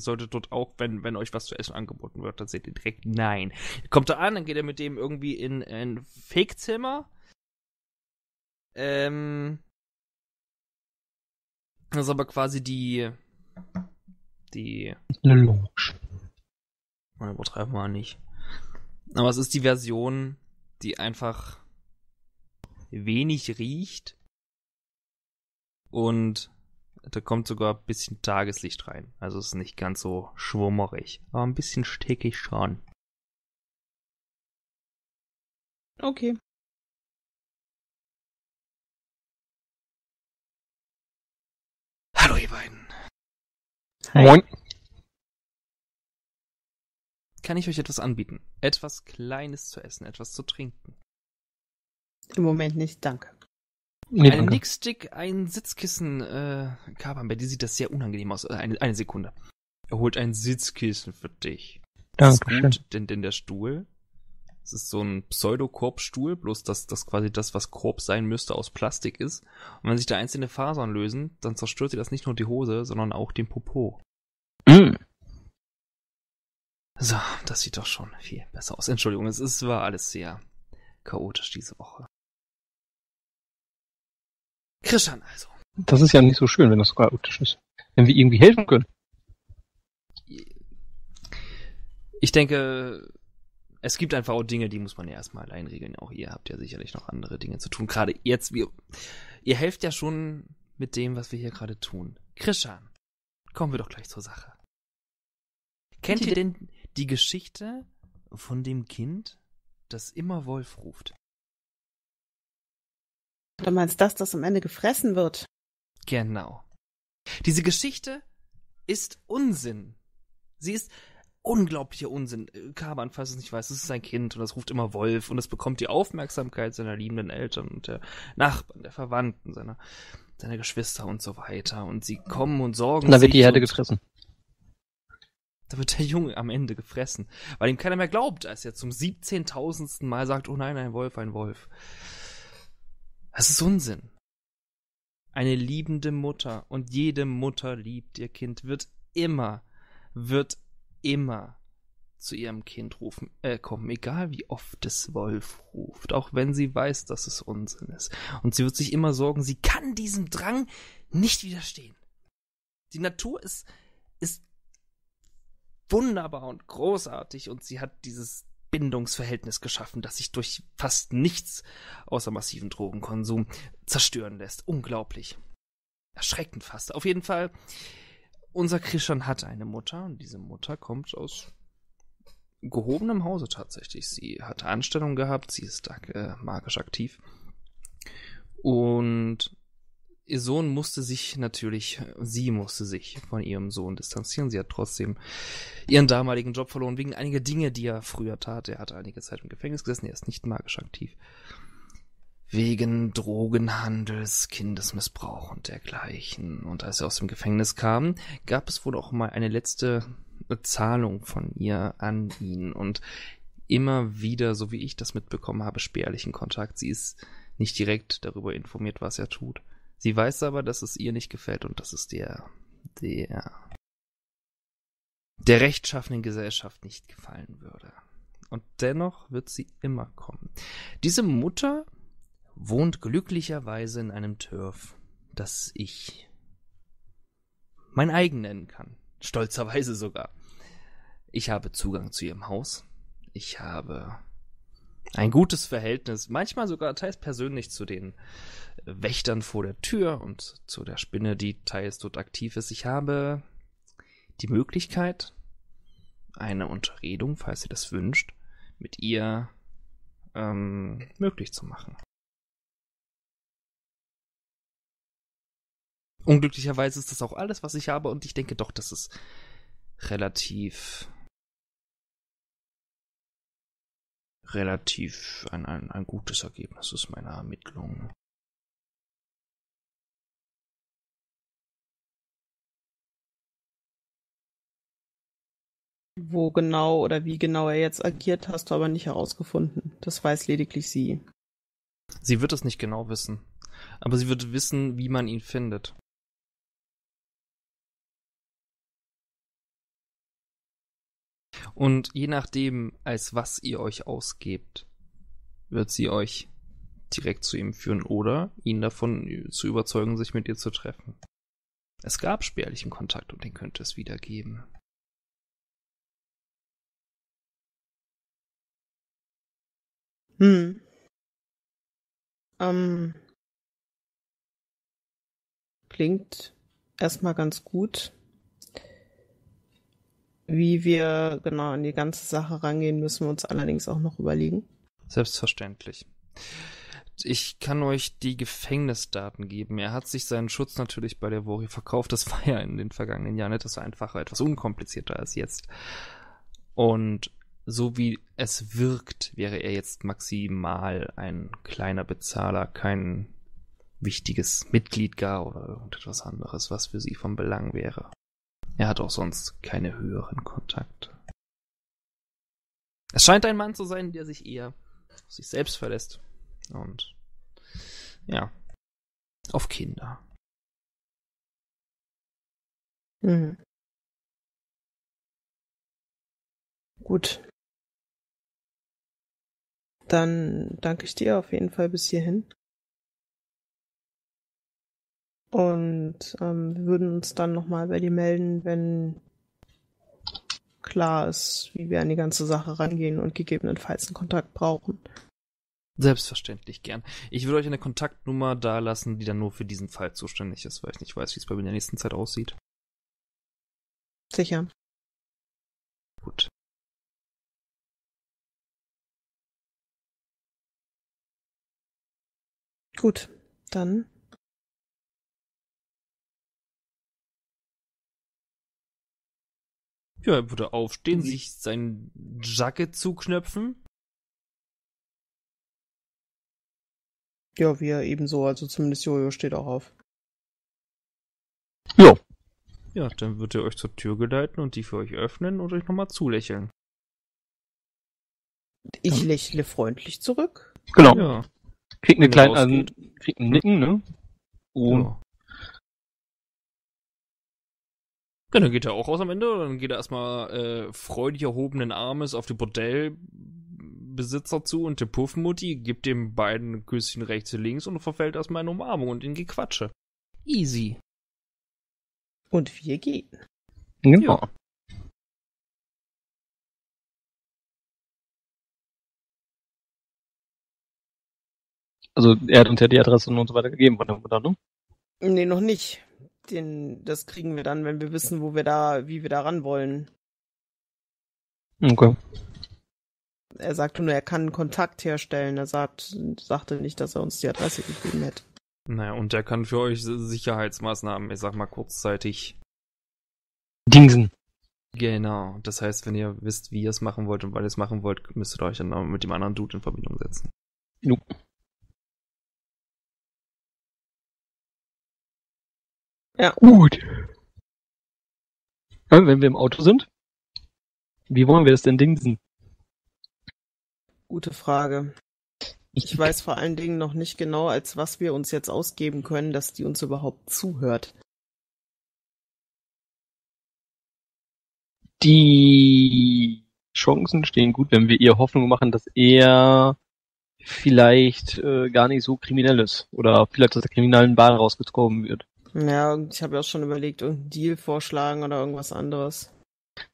solltet dort auch, wenn euch was zu essen angeboten wird, dann seht ihr direkt nein. Kommt da an, dann geht er mit dem irgendwie in ein Fake-Zimmer. Das ist aber quasi die Lounge. Man übertreibt mal nicht. Aber es ist die Version, die einfach wenig riecht und da kommt sogar ein bisschen Tageslicht rein. Also es ist nicht ganz so schwummerig, aber ein bisschen stickig schon. Okay. Hallo ihr beiden. Hi. Moin. Kann ich euch etwas anbieten? Etwas Kleines zu essen, etwas zu trinken? Im Moment nicht, danke. Nee, einen Nickstick, ein Sitzkissen, Kaban, bei dir sieht das sehr unangenehm aus. Eine Sekunde. Er holt ein Sitzkissen für dich. Dankeschön. Das ist gut, denn der Stuhl, es ist so ein Pseudo-Korb-Stuhl, bloß dass das quasi das, was Korb sein müsste, aus Plastik ist. Und wenn sich da einzelne Fasern lösen, dann zerstört sie das nicht nur die Hose, sondern auch den Popo. Mm. So, das sieht doch schon viel besser aus. Entschuldigung, war alles sehr chaotisch diese Woche. Krüschern also. Das ist ja nicht so schön, wenn das so chaotisch ist. Wenn wir irgendwie helfen können. Ich denke, es gibt einfach auch Dinge, die muss man ja erstmal allein regeln. Auch ihr habt ja sicherlich noch andere Dinge zu tun. Gerade jetzt, ihr helft ja schon mit dem, was wir hier gerade tun. Krüschern, kommen wir doch gleich zur Sache. Kennt ihr denn die Geschichte von dem Kind, das immer Wolf ruft? Du meinst das am Ende gefressen wird? Genau. Diese Geschichte ist Unsinn. Sie ist unglaublicher Unsinn. Kaban, falls du es nicht weißt, es ist ein Kind und das ruft immer Wolf und es bekommt die Aufmerksamkeit seiner liebenden Eltern und der Nachbarn, der Verwandten, seiner Geschwister und so weiter. Und sie kommen und sorgen. Da wird die Herde gefressen. Da wird der Junge am Ende gefressen, weil ihm keiner mehr glaubt, als er zum 17.000. Mal sagt, oh nein, ein Wolf, ein Wolf. Das ist Unsinn. Eine liebende Mutter, und jede Mutter liebt ihr Kind, wird immer zu ihrem Kind kommen, egal wie oft das Wolf ruft, auch wenn sie weiß, dass es Unsinn ist. Und sie wird sich immer sorgen, sie kann diesem Drang nicht widerstehen. Die Natur ist wunderbar und großartig und sie hat dieses Bindungsverhältnis geschaffen, das sich durch fast nichts außer massiven Drogenkonsum zerstören lässt. Unglaublich. Erschreckend fast. Auf jeden Fall, unser Krüschern hat eine Mutter und diese Mutter kommt aus gehobenem Hause tatsächlich. Sie hat Anstellung gehabt, sie ist magisch aktiv und ihr Sohn musste sich von ihrem Sohn distanzieren. Sie hat trotzdem ihren damaligen Job verloren, wegen einiger Dinge, die er früher tat. Er hatte einige Zeit im Gefängnis gesessen, er ist nicht magisch aktiv. Wegen Drogenhandels, Kindesmissbrauch und dergleichen. Und als er aus dem Gefängnis kam, gab es wohl auch mal eine letzte Zahlung von ihr an ihn. Und immer wieder, so wie ich das mitbekommen habe, spärlichen Kontakt. Sie ist nicht direkt darüber informiert, was er tut. Sie weiß aber, dass es ihr nicht gefällt und dass es der rechtschaffenen Gesellschaft nicht gefallen würde. Und dennoch wird sie immer kommen. Diese Mutter wohnt glücklicherweise in einem Turf, das ich mein eigen nennen kann. Stolzerweise sogar. Ich habe Zugang zu ihrem Haus. Ich habe ein gutes Verhältnis, manchmal sogar teils persönlich zu den Wächtern vor der Tür und zu der Spinne, die teils dort aktiv ist. Ich habe die Möglichkeit, eine Unterredung, falls ihr das wünscht, mit ihr möglich zu machen. Unglücklicherweise ist das auch alles, was ich habe, und ich denke doch, dass es relativ ein gutes Ergebnis ist meiner Ermittlungen. Wo genau oder wie genau er jetzt agiert, hast du aber nicht herausgefunden. Das weiß lediglich sie. Sie wird es nicht genau wissen. Aber sie wird wissen, wie man ihn findet. Und je nachdem, als was ihr euch ausgebt, wird sie euch direkt zu ihm führen oder ihn davon zu überzeugen, sich mit ihr zu treffen. Es gab spärlichen Kontakt und den könnte es wieder geben. Klingt erstmal ganz gut, wie wir genau an die ganze Sache rangehen, müssen wir uns allerdings auch noch überlegen. Selbstverständlich. Ich kann euch die Gefängnisdaten geben. Er hat sich seinen Schutz natürlich bei der Wuri verkauft. Das war ja in den vergangenen Jahren etwas einfacher, etwas unkomplizierter als jetzt. Und so wie es wirkt, wäre er jetzt maximal ein kleiner Bezahler, kein wichtiges Mitglied gar oder irgendetwas anderes, was für sie von Belang wäre. Er hat auch sonst keine höheren Kontakte. Es scheint ein Mann zu sein, der sich eher auf sich selbst verlässt und, ja, auf Kinder. Hm. Gut. Dann danke ich dir auf jeden Fall bis hierhin. Und wir würden uns dann nochmal bei dir melden, wenn klar ist, wie wir an die ganze Sache rangehen und gegebenenfalls einen Kontakt brauchen. Selbstverständlich, gern. Ich würde euch eine Kontaktnummer da lassen, die dann nur für diesen Fall zuständig ist, weil ich nicht weiß, wie es bei mir in der nächsten Zeit aussieht. Sicher. Gut. Gut, dann ja, er würde aufstehen, sich sein Jacket zuknöpfen. Ja, wir ebenso, also zumindest Jojo steht auch auf. Ja. Ja, dann wird er euch zur Tür geleiten und die für euch öffnen und euch nochmal zulächeln. Ich lächle freundlich zurück. Genau. Ja. Kriegt eine kleine, kriegt ein Nicken, ne? Oh. Ja. Ja, dann geht er auch raus am Ende, dann geht er erstmal freudig erhobenen Armes auf den Bordellbesitzer zu und die Puffmutti gibt dem beiden ein Küsschen rechts und links und verfällt erstmal in Umarmung und in Gequatsche. Easy. Und wir gehen. Genau. Ja. Also er hat uns ja die Adresse und so weiter gegeben, oder ne? Nee, noch nicht. Das kriegen wir dann, wenn wir wissen, wie wir da ran wollen. Okay. Er sagte nur, er kann Kontakt herstellen. Er sagte nicht, dass er uns die Adresse gegeben hätte. Naja, und er kann für euch Sicherheitsmaßnahmen, ich sag mal kurzzeitig, dingsen. Genau. Das heißt, wenn ihr wisst, wie ihr es machen wollt und wann ihr es machen wollt, müsstet ihr euch dann mit dem anderen Dude in Verbindung setzen. Nope. Ja, gut. Ja, wenn wir im Auto sind, wie wollen wir das denn dingsen? Gute Frage. Ich weiß vor allen Dingen noch nicht genau, als was wir uns jetzt ausgeben können, dass die uns überhaupt zuhört. Die Chancen stehen gut, wenn wir ihr Hoffnung machen, dass er vielleicht gar nicht so kriminell ist oder vielleicht aus der kriminellen Bahn rausgekommen wird. Ja, ich habe ja auch schon überlegt, irgendeinen Deal vorschlagen oder irgendwas anderes.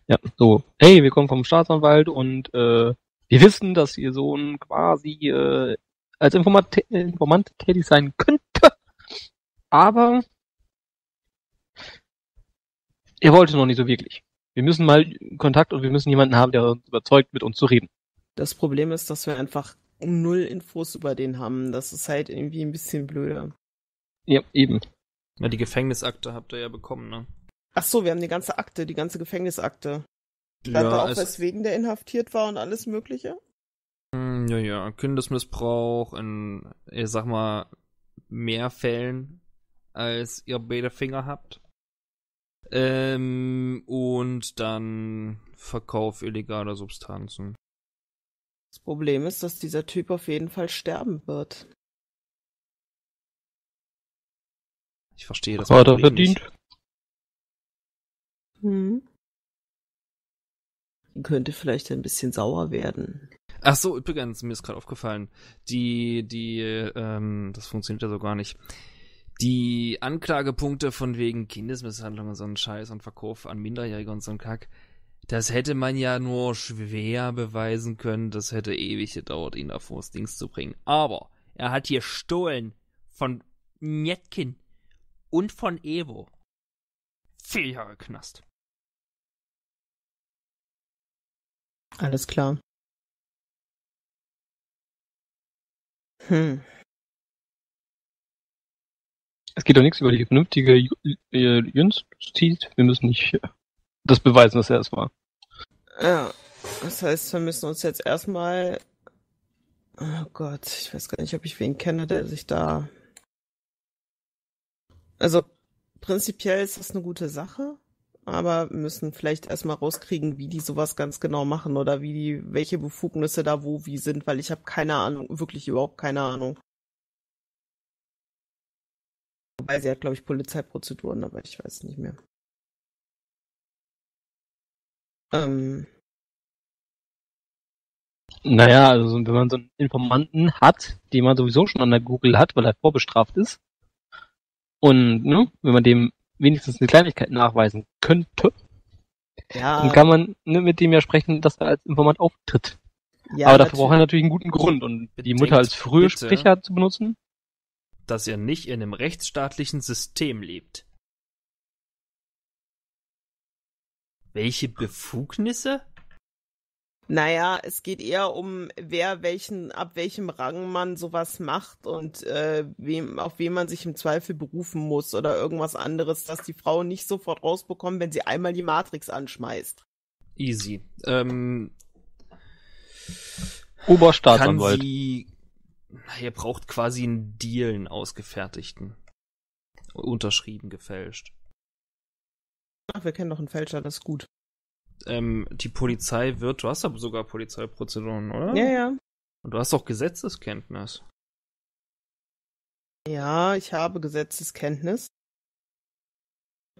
Ja, so, hey, wir kommen vom Staatsanwalt und wir wissen, dass ihr Sohn quasi als Informant tätig sein könnte, aber er wollte noch nicht so wirklich. Wir müssen mal Kontakt und wir müssen jemanden haben, der uns überzeugt, mit uns zu reden. Das Problem ist, dass wir einfach null Infos über den haben. Das ist halt irgendwie ein bisschen blöder. Ja, eben. Na, die Gefängnisakte habt ihr ja bekommen, ne? Ach so, wir haben die ganze Gefängnisakte. Stand ja, da auch, weswegen der inhaftiert war und alles Mögliche? Ja, Kindesmissbrauch in, ich sag mal, mehr Fällen, als ihr beide Finger habt. Und dann Verkauf illegaler Substanzen. Das Problem ist, dass dieser Typ auf jeden Fall sterben wird. Ich verstehe das Problem verdient. Nicht. Könnte vielleicht ein bisschen sauer werden. Ach so, übrigens, mir ist gerade aufgefallen, das funktioniert ja so gar nicht. Die Anklagepunkte von wegen Kindesmisshandlung und so einen Scheiß und Verkauf an Minderjährige und so einen Kack, das hätte man ja nur schwer beweisen können, das hätte ewig gedauert, ihn da vor das Dings zu bringen. Aber er hat hier gestohlen von Njetkin. Und von Evo. 4 Jahre Knast. Alles klar. Es geht doch nichts über die vernünftige Justiz. Wir müssen nicht das beweisen, dass er es war. Ja, das heißt, wir müssen uns jetzt erstmal... Oh Gott, ich weiß gar nicht, ob ich wen kenne, der sich da... Also prinzipiell ist das eine gute Sache, aber wir müssen vielleicht erstmal rauskriegen, wie die sowas ganz genau machen oder wie die, welche Befugnisse da wo wie sind, weil ich habe keine Ahnung, wirklich überhaupt keine Ahnung. Wobei sie hat, glaube ich, Polizeiprozeduren, aber ich weiß nicht mehr. Naja, also wenn man so einen Informanten hat, den man sowieso schon an der Google hat, weil er vorbestraft ist, und ne, wenn man dem wenigstens eine Kleinigkeit nachweisen könnte, ja, dann kann man ne, mit dem ja sprechen, dass er als Informant auftritt. Ja, aber dafür braucht er natürlich einen guten Grund. Und die Mutter als Frühsprecher zu benutzen? Dass ihr nicht in einem rechtsstaatlichen System lebt. Welche Befugnisse? Naja, es geht eher um, wer welchen, ab welchem Rang man sowas macht und auf wen man sich im Zweifel berufen muss oder irgendwas anderes, dass die Frauen nicht sofort rausbekommen, wenn sie einmal die Matrix anschmeißt. Easy. Oberstaatsanwalt. Ihr braucht quasi einen Deal, einen ausgefertigten. Unterschrieben, gefälscht. Ach, wir kennen doch einen Fälscher, das ist gut. Die Polizei wird, du hast aber sogar Polizeiprozeduren, oder? Ja, ja. Und du hast auch Gesetzeskenntnis. Ja, ich habe Gesetzeskenntnis.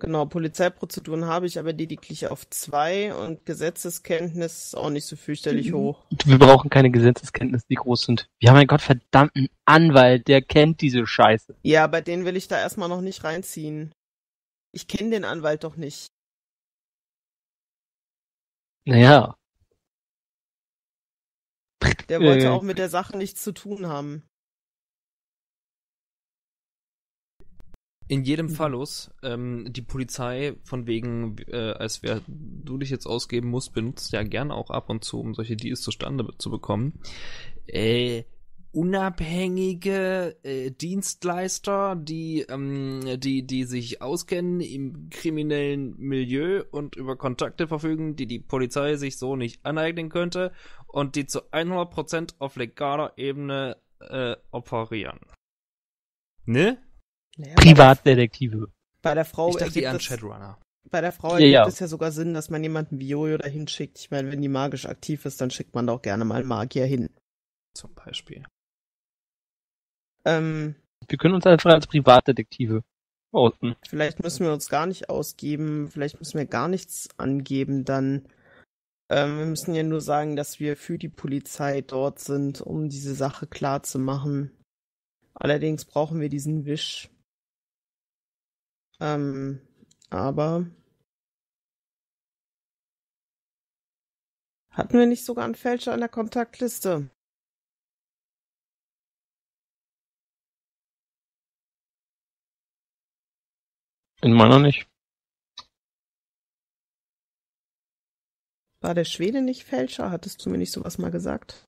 Genau, Polizeiprozeduren habe ich aber lediglich auf 2 und Gesetzeskenntnis ist auch nicht so fürchterlich hoch. Wir brauchen keine Gesetzeskenntnisse, die groß sind. Wir haben einen gottverdammten Anwalt, der kennt diese Scheiße. Ja, bei denen will ich da erstmal noch nicht reinziehen. Ich kenne den Anwalt doch nicht. Naja. Der wollte auch mit der Sache nichts zu tun haben. In jedem Fallus, die Polizei von wegen, als wer du dich jetzt ausgeben musst, benutzt ja gern auch ab und zu, um solche Deals zustande zu bekommen. Unabhängige Dienstleister, die sich auskennen im kriminellen Milieu und über Kontakte verfügen, die die Polizei sich so nicht aneignen könnte und die zu 100% auf legaler Ebene operieren. Ne? Naja, Privatdetektive. Bei der Frau ergibt es ja sogar Sinn, dass man jemanden wie Jojo dahin schickt. Ich meine, wenn die magisch aktiv ist, dann schickt man doch gerne mal einen Magier hin. Zum Beispiel. Wir können uns einfach als Privatdetektive outen. Vielleicht müssen wir uns gar nicht ausgeben, vielleicht müssen wir gar nichts angeben, dann wir müssen ja nur sagen, dass wir für die Polizei dort sind, um diese Sache klar zu machen. Allerdings brauchen wir diesen Wisch. Aber hatten wir nicht sogar einen Fälscher an der Kontaktliste? In meiner nicht. War der Schwede nicht Fälscher? Hattest du mir nicht sowas mal gesagt?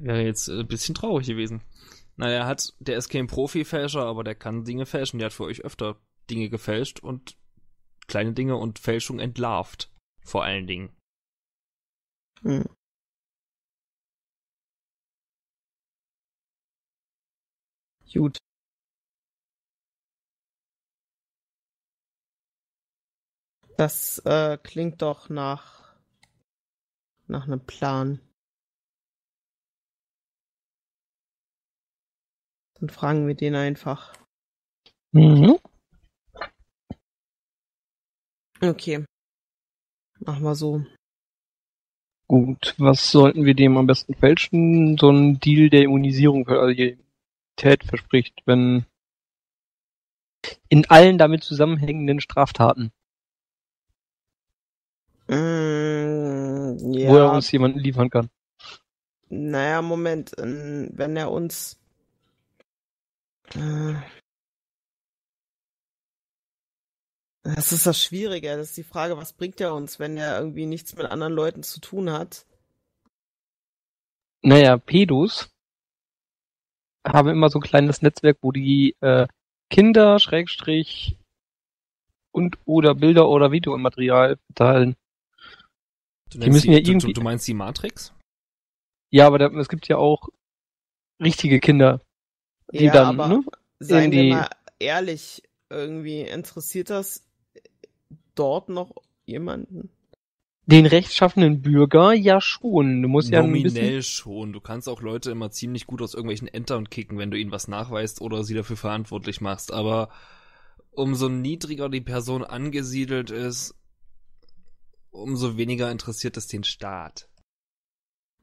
Wäre jetzt ein bisschen traurig gewesen. Naja, der ist kein Profi-Fälscher, aber der kann Dinge fälschen. Der hat für euch öfter Dinge gefälscht und kleine Dinge und Fälschung entlarvt. Vor allen Dingen. Hm. Gut. Das klingt doch nach einem Plan. Dann fragen wir den einfach. Mhm. Okay. Machen wir so. Gut, was sollten wir dem am besten fälschen? So ein Deal der Immunisierung, also die Tät verspricht, wenn in allen damit zusammenhängenden Straftaten. Ja. Wo er uns jemanden liefern kann. Naja, Moment, wenn er uns das ist das Schwierige, das ist die Frage, was bringt er uns, wenn er irgendwie nichts mit anderen Leuten zu tun hat? Naja, Pedos haben immer so ein kleines Netzwerk, wo die Kinder, Schrägstrich und oder Bilder oder Videomaterial verteilen. Die müssen ja irgendwie. Du meinst die Matrix? Ja, aber es gibt ja auch richtige Kinder, die dann. Seien wir mal ehrlich, irgendwie interessiert das dort noch jemanden? Den rechtschaffenen Bürger ja schon. Du musst nominell ja nominell schon. Du kannst auch Leute immer ziemlich gut aus irgendwelchen Ämtern kicken, wenn du ihnen was nachweist oder sie dafür verantwortlich machst. Aber umso niedriger die Person angesiedelt ist, umso weniger interessiert es den Staat.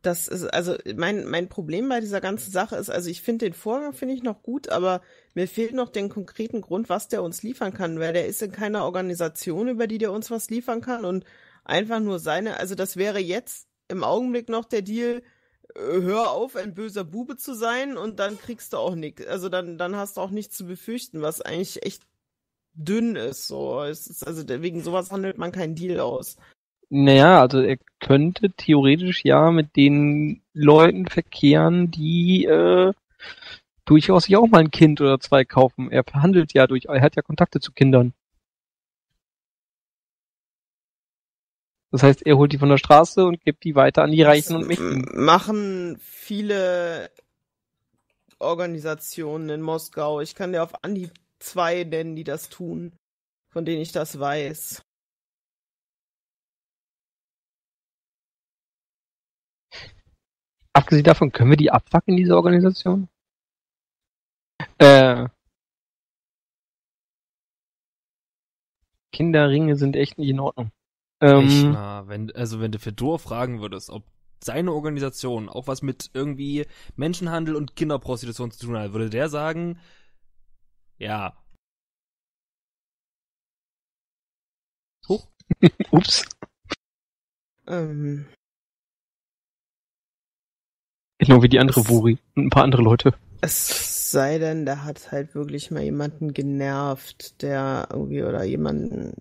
Das ist, also mein Problem bei dieser ganzen Sache ist, also ich finde den Vorgang finde ich noch gut, aber mir fehlt noch den konkreten Grund, was der uns liefern kann, weil der ist in keiner Organisation, über die der uns was liefern kann und einfach nur seine, also das wäre jetzt im Augenblick noch der Deal, hör auf, ein böser Bube zu sein und dann kriegst du auch nichts, also dann hast du auch nichts zu befürchten, was eigentlich echt dünn ist, so. Es ist, also wegen sowas handelt man keinen Deal aus. Naja, also er könnte theoretisch ja mit den Leuten verkehren, die durchaus sich auch mal ein Kind oder zwei kaufen. Er verhandelt ja er hat ja Kontakte zu Kindern. Das heißt, er holt die von der Straße und gibt die weiter an die Reichen und Mächtigen. Machen viele Organisationen in Moskau. Ich kann dir auf Anhieb 2 nennen, die das tun, von denen ich das weiß. Abgesehen davon, können wir die abwackeln, diese Organisation? Kinderringe sind echt nicht in Ordnung. Wenn du Fedor fragen würdest, ob seine Organisation auch was mit irgendwie Menschenhandel und Kinderprostitution zu tun hat, würde der sagen, ja. Huch. Ups. Genau wie die andere Wuri und ein paar andere Leute. Es sei denn, da hat halt wirklich mal jemanden genervt, der irgendwie oder jemanden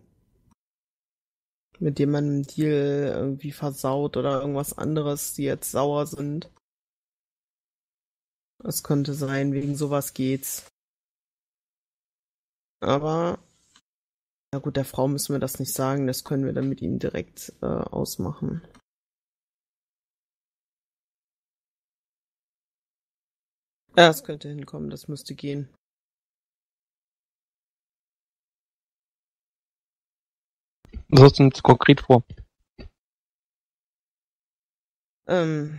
mit jemandem Deal irgendwie versaut oder irgendwas anderes, die jetzt sauer sind. Es könnte sein, wegen sowas geht's. Aber na gut, der Frau müssen wir das nicht sagen, das können wir dann mit ihnen direkt ausmachen. Ja, es könnte hinkommen, das müsste gehen. Was hast du denn jetzt konkret vor? Na,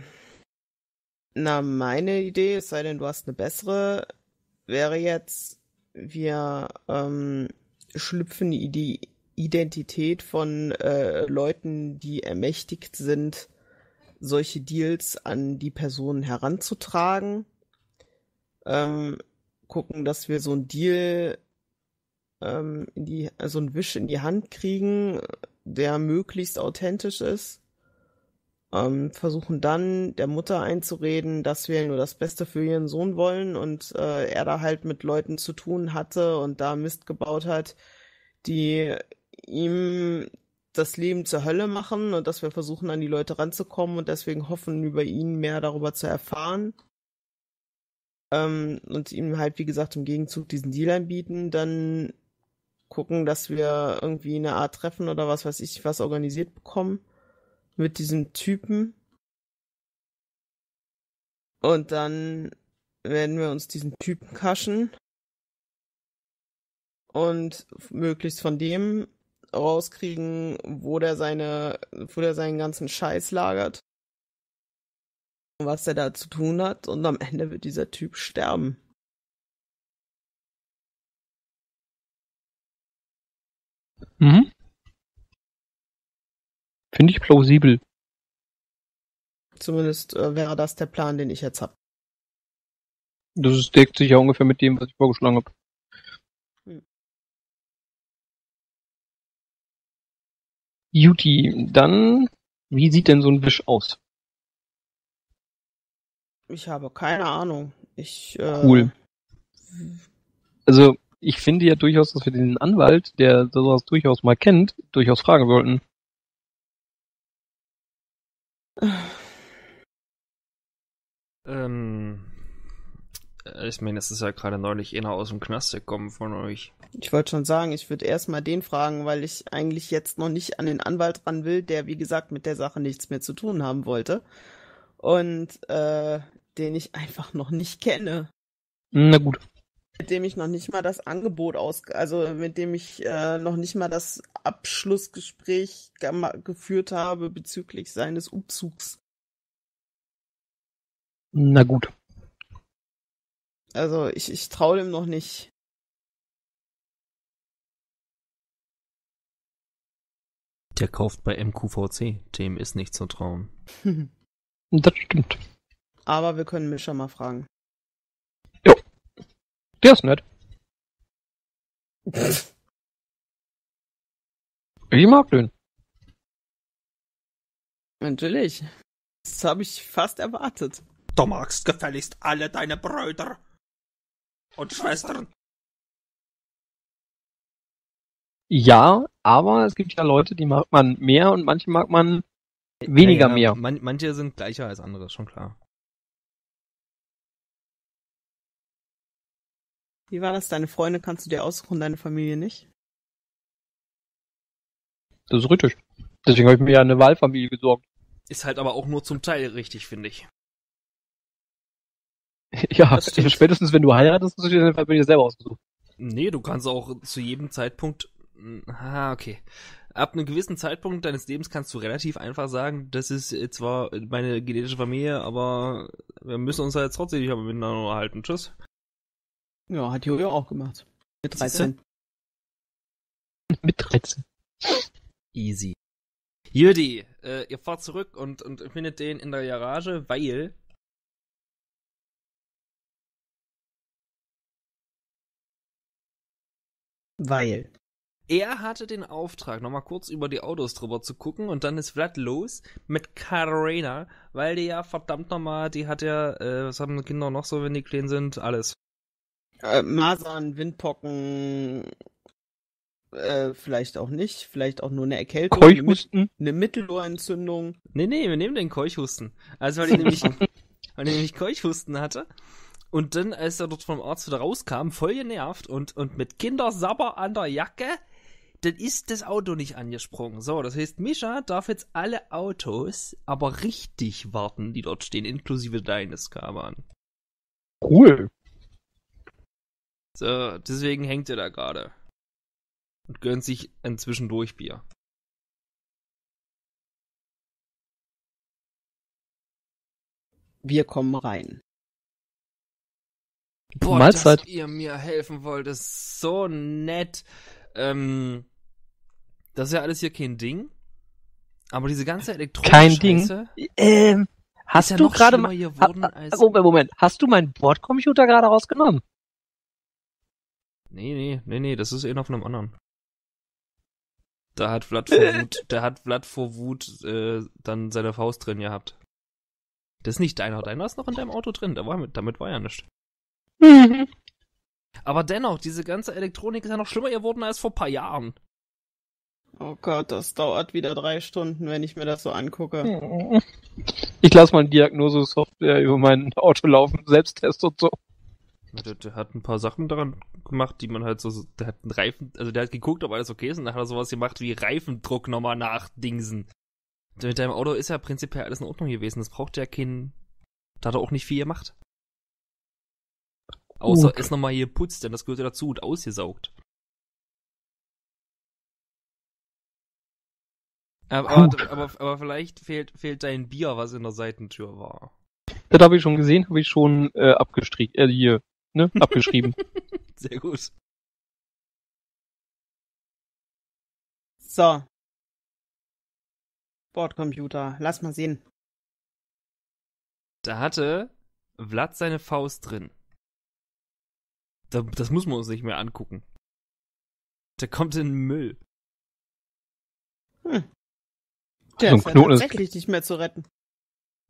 meine Idee, es sei denn, du hast eine bessere, wäre jetzt, wir schlüpfen in die Identität von Leuten, die ermächtigt sind, solche Deals an die Personen heranzutragen. Gucken, dass wir so einen Deal, so einen Wisch in die Hand kriegen, der möglichst authentisch ist. Versuchen dann der Mutter einzureden, dass wir nur das Beste für ihren Sohn wollen und er da halt mit Leuten zu tun hatte und da Mist gebaut hat, die ihm das Leben zur Hölle machen und dass wir versuchen, an die Leute ranzukommen und deswegen hoffen, über ihn mehr darüber zu erfahren. Und ihm halt, wie gesagt, im Gegenzug diesen Deal anbieten, dann gucken, dass wir irgendwie eine Art Treffen oder was weiß ich was organisiert bekommen mit diesem Typen. Und dann werden wir uns diesen Typen kaschen und möglichst von dem rauskriegen, wo der seinen ganzen Scheiß lagert. Was er da zu tun hat, und am Ende wird dieser Typ sterben. Mhm. Finde ich plausibel. Zumindest wäre das der Plan, den ich jetzt habe. Das deckt sich ja ungefähr mit dem, was ich vorgeschlagen habe. Juti, dann, wie sieht denn so ein Wisch aus? Ich habe keine Ahnung. Cool. Also, ich finde ja durchaus, dass wir den Anwalt, der sowas durchaus mal kennt, durchaus fragen sollten. Ich meine, das ist ja gerade neulich einer aus dem Knast gekommen von euch. Ich wollte schon sagen, ich würde erstmal den fragen, weil ich eigentlich jetzt noch nicht an den Anwalt ran will, der, wie gesagt, mit der Sache nichts mehr zu tun haben wollte. Und den ich einfach noch nicht kenne. Na gut. mit dem ich noch nicht mal das Angebot das Abschlussgespräch geführt habe bezüglich seines Umzugs. Na gut. Also ich traue dem noch nicht. Der kauft bei MQVC, dem ist nicht zu trauen. Das stimmt. Aber wir können Mischa mal fragen. Jo. Der ist nett. Ich mag den. Natürlich. Das habe ich fast erwartet. Du magst gefälligst alle deine Brüder und Schwestern. Ja, aber es gibt ja Leute, die mag man mehr und manche mag man weniger mehr. Manche sind gleicher als andere, schon klar. Wie war das? Deine Freunde kannst du dir aussuchen, deine Familie nicht? Das ist richtig. Deswegen habe ich mir ja eine Wahlfamilie gesorgt. Ist halt aber auch nur zum Teil richtig, finde ich. Ja, spätestens wenn du heiratest, musst du dir deine Familie selber aussuchen. Nee, du kannst auch zu jedem Zeitpunkt... Ah, okay. Ab einem gewissen Zeitpunkt deines Lebens kannst du relativ einfach sagen, das ist zwar meine genetische Familie, aber wir müssen uns halt trotzdem nicht miteinander unterhalten. Tschüss. Ja, hat Jojo auch gemacht. Mit 13. Mit 13. Easy. Jürdi, ihr fahrt zurück und findet den in der Garage, weil... Weil... Er hatte den Auftrag, nochmal kurz über die Autos drüber zu gucken, und dann ist Vlad los mit Carina, weil die ja verdammt nochmal, die hat ja, was haben Kinder noch so, wenn die klein sind? Alles. Masern, Windpocken, vielleicht auch nicht, vielleicht auch nur eine Erkältung. Keuchhusten? Eine Mittelohrentzündung. Nee, wir nehmen den Keuchhusten. Also, weil die nämlich Keuchhusten hatte. Und dann, als er dort vom Arzt wieder rauskam, voll genervt und mit Kindersabber an der Jacke, dann ist das Auto nicht angesprungen. So, das heißt, Mischa darf jetzt alle Autos aber richtig warten, die dort stehen, inklusive deines, Kaban. Cool. So, deswegen hängt er da gerade. Und gönnt sich ein Zwischendurchbier. Wir kommen rein. Boah, Mahlzeit. Dass ihr mir helfen wollt, ist so nett. Das ist ja alles hier kein Ding. Aber diese ganze Elektronik. Kein Ding. Hast ja du gerade mal hier Moment, hast du meinen Bordcomputer gerade rausgenommen? Nee, das ist eh noch von einem anderen. Da hat Vlad vor Wut, dann seine Faust drin gehabt. Das ist nicht deiner, deiner ist noch in deinem Auto drin, damit war ja nichts. Mhm. Aber dennoch, diese ganze Elektronik ist ja noch schlimmer geworden als vor ein paar Jahren. Oh Gott, das dauert wieder 3 Stunden, wenn ich mir das so angucke. Ich lasse mal eine Diagnose-Software über mein Auto laufen, Selbsttest und so. Der hat ein paar Sachen daran gemacht, die man halt so, der hat einen Reifen, also der hat geguckt, ob alles okay ist, und dann hat er sowas gemacht wie Reifendruck nochmal nachdingsen. Mit deinem Auto ist ja prinzipiell alles in Ordnung gewesen, das braucht ja keinen, da hat er auch nicht viel gemacht. Außer ist nochmal hier putzt, denn das gehört ja dazu, und ausgesaugt. Aber vielleicht fehlt dein Bier, was in der Seitentür war. Das habe ich schon gesehen, habe ich schon abgeschrieben. Sehr gut. So. Bordcomputer, lass mal sehen. Da hatte Vlad seine Faust drin. Das muss man uns nicht mehr angucken. Der kommt in den Müll. Der so ist tatsächlich nicht mehr zu retten.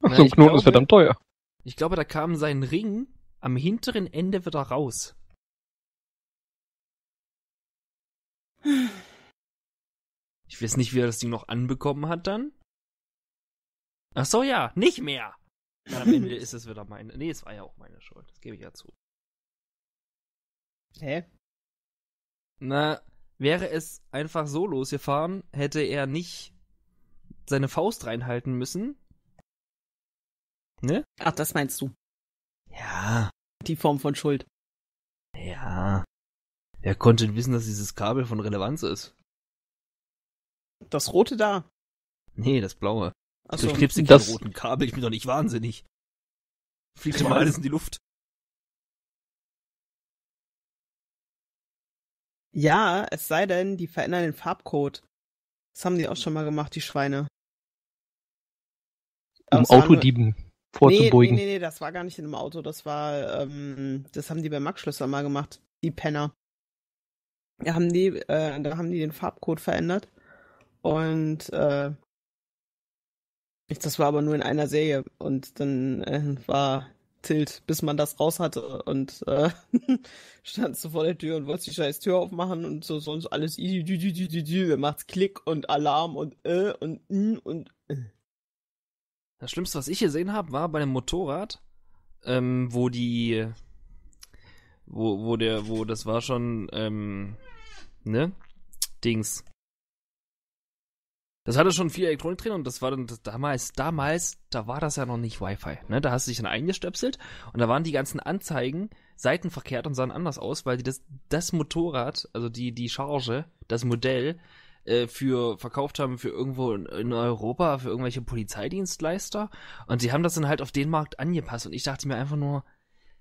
Ach, so ein Knoten ist verdammt teuer. Ich glaube, da kam sein Ring am hinteren Ende wieder raus. Ich weiß nicht, wie er das Ding noch anbekommen hat dann. Ach so, ja, nicht mehr. Dann am Ende ist es wieder meine... Nee, es war ja auch meine Schuld, das gebe ich ja zu. Hä? Na, wäre es einfach so losgefahren, hätte er nicht seine Faust reinhalten müssen. Ne? Ach, das meinst du. Ja. Die Form von Schuld. Ja. Ah. Wer konnte wissen, dass dieses Kabel von Relevanz ist? Das rote da? Nee, das blaue. Achso. Ich knipse das roten Kabel, ich bin doch nicht wahnsinnig. Fliegt immer alles in die Luft. Ja, es sei denn, die verändern den Farbcode. Das haben die auch schon mal gemacht, die Schweine. Um Autodieben vorzubeugen. Nee, das war gar nicht in einem Auto. Das haben die bei Max-Schlössern mal gemacht. Die Penner. Da haben die den Farbcode verändert. Und das war aber nur in einer Serie. Und dann war Tilt, bis man das raus hatte. Und standst du vor der Tür und wolltest die scheiß Tür aufmachen und so sonst alles easy. Dann macht's Klick und Alarm und. Das Schlimmste, was ich gesehen habe, war bei dem Motorrad, das war schon, Dings. Das hatte schon viel Elektronik drin und das war dann damals, da war das ja noch nicht Wi-Fi, ne? Da hast du dich dann eingestöpselt und da waren die ganzen Anzeigen seitenverkehrt und sahen anders aus, weil die das Motorrad, also die Charge, das Modell, verkauft haben für irgendwo in Europa, für irgendwelche Polizeidienstleister. Und sie haben das dann halt auf den Markt angepasst. Und ich dachte mir einfach nur,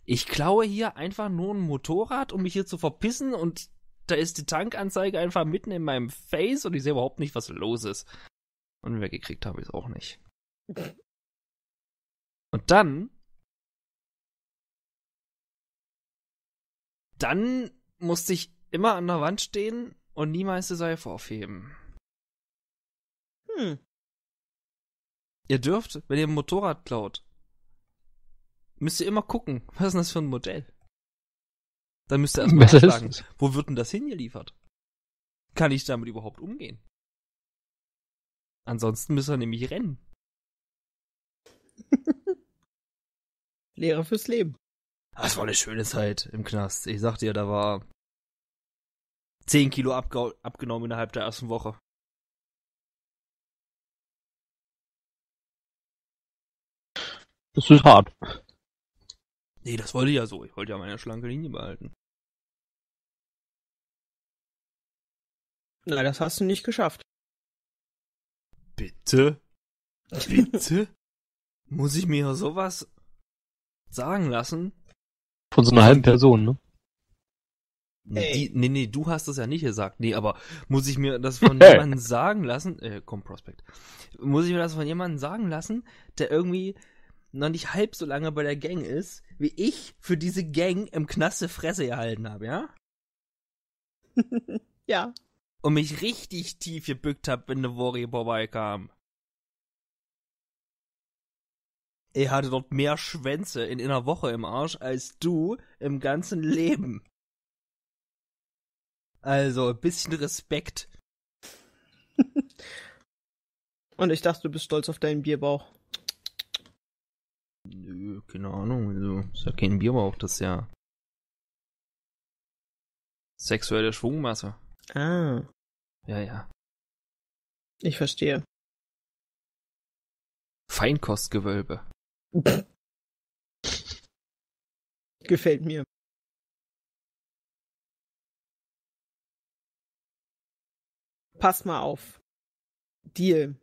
ich klaue hier einfach nur ein Motorrad, um mich hier zu verpissen. Und da ist die Tankanzeige einfach mitten in meinem Face und ich sehe überhaupt nicht, was los ist. Und weggekriegt habe ich es auch nicht. Und dann musste ich immer an der Wand stehen und niemals die Seife aufheben. Ihr dürft, wenn ihr ein Motorrad klaut, müsst ihr immer gucken, was ist denn das für ein Modell? Dann müsst ihr erstmal nachschlagen, wo wird denn das hingeliefert? Kann ich damit überhaupt umgehen? Ansonsten müsst ihr nämlich rennen. Lehre fürs Leben. Das war eine schöne Zeit im Knast. Ich sagte ja, da war 10 Kilo abgenommen innerhalb der ersten Woche. Das ist hart. Nee, das wollte ich ja so. Ich wollte ja meine schlanke Linie behalten. Na, das hast du nicht geschafft. Bitte? Bitte? Muss ich mir sowas sagen lassen? Von so einer halben Person, ne? Nee, du hast das ja nicht gesagt. Nee, aber muss ich mir das von jemandem sagen lassen? Prospect. Muss ich mir das von jemandem sagen lassen, der irgendwie noch nicht halb so lange bei der Gang ist, wie ich für diese Gang im Knasse Fresse gehalten habe, ja? Ja. Und mich richtig tief gebückt habe, wenn der Wuri vorbeikam. Ich hatte dort mehr Schwänze in einer Woche im Arsch als du im ganzen Leben. Also, ein bisschen Respekt. Und ich dachte, du bist stolz auf deinen Bierbauch. Nö, keine Ahnung. Also, ist ja kein Bierbauch, das ist ja sexuelle Schwungmasse. Ah. Ja. Ich verstehe. Feinkostgewölbe. Gefällt mir. Pass mal auf. Deal.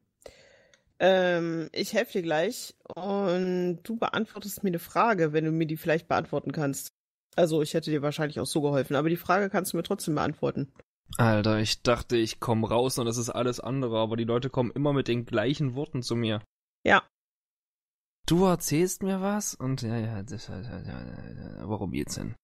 Ich helfe dir gleich und du beantwortest mir eine Frage, wenn du mir die vielleicht beantworten kannst. Also, ich hätte dir wahrscheinlich auch so geholfen, aber die Frage kannst du mir trotzdem beantworten. Alter, ich dachte, ich komme raus und das ist alles andere, aber die Leute kommen immer mit den gleichen Worten zu mir. Ja. Du erzählst mir was und ja, warum geht's denn?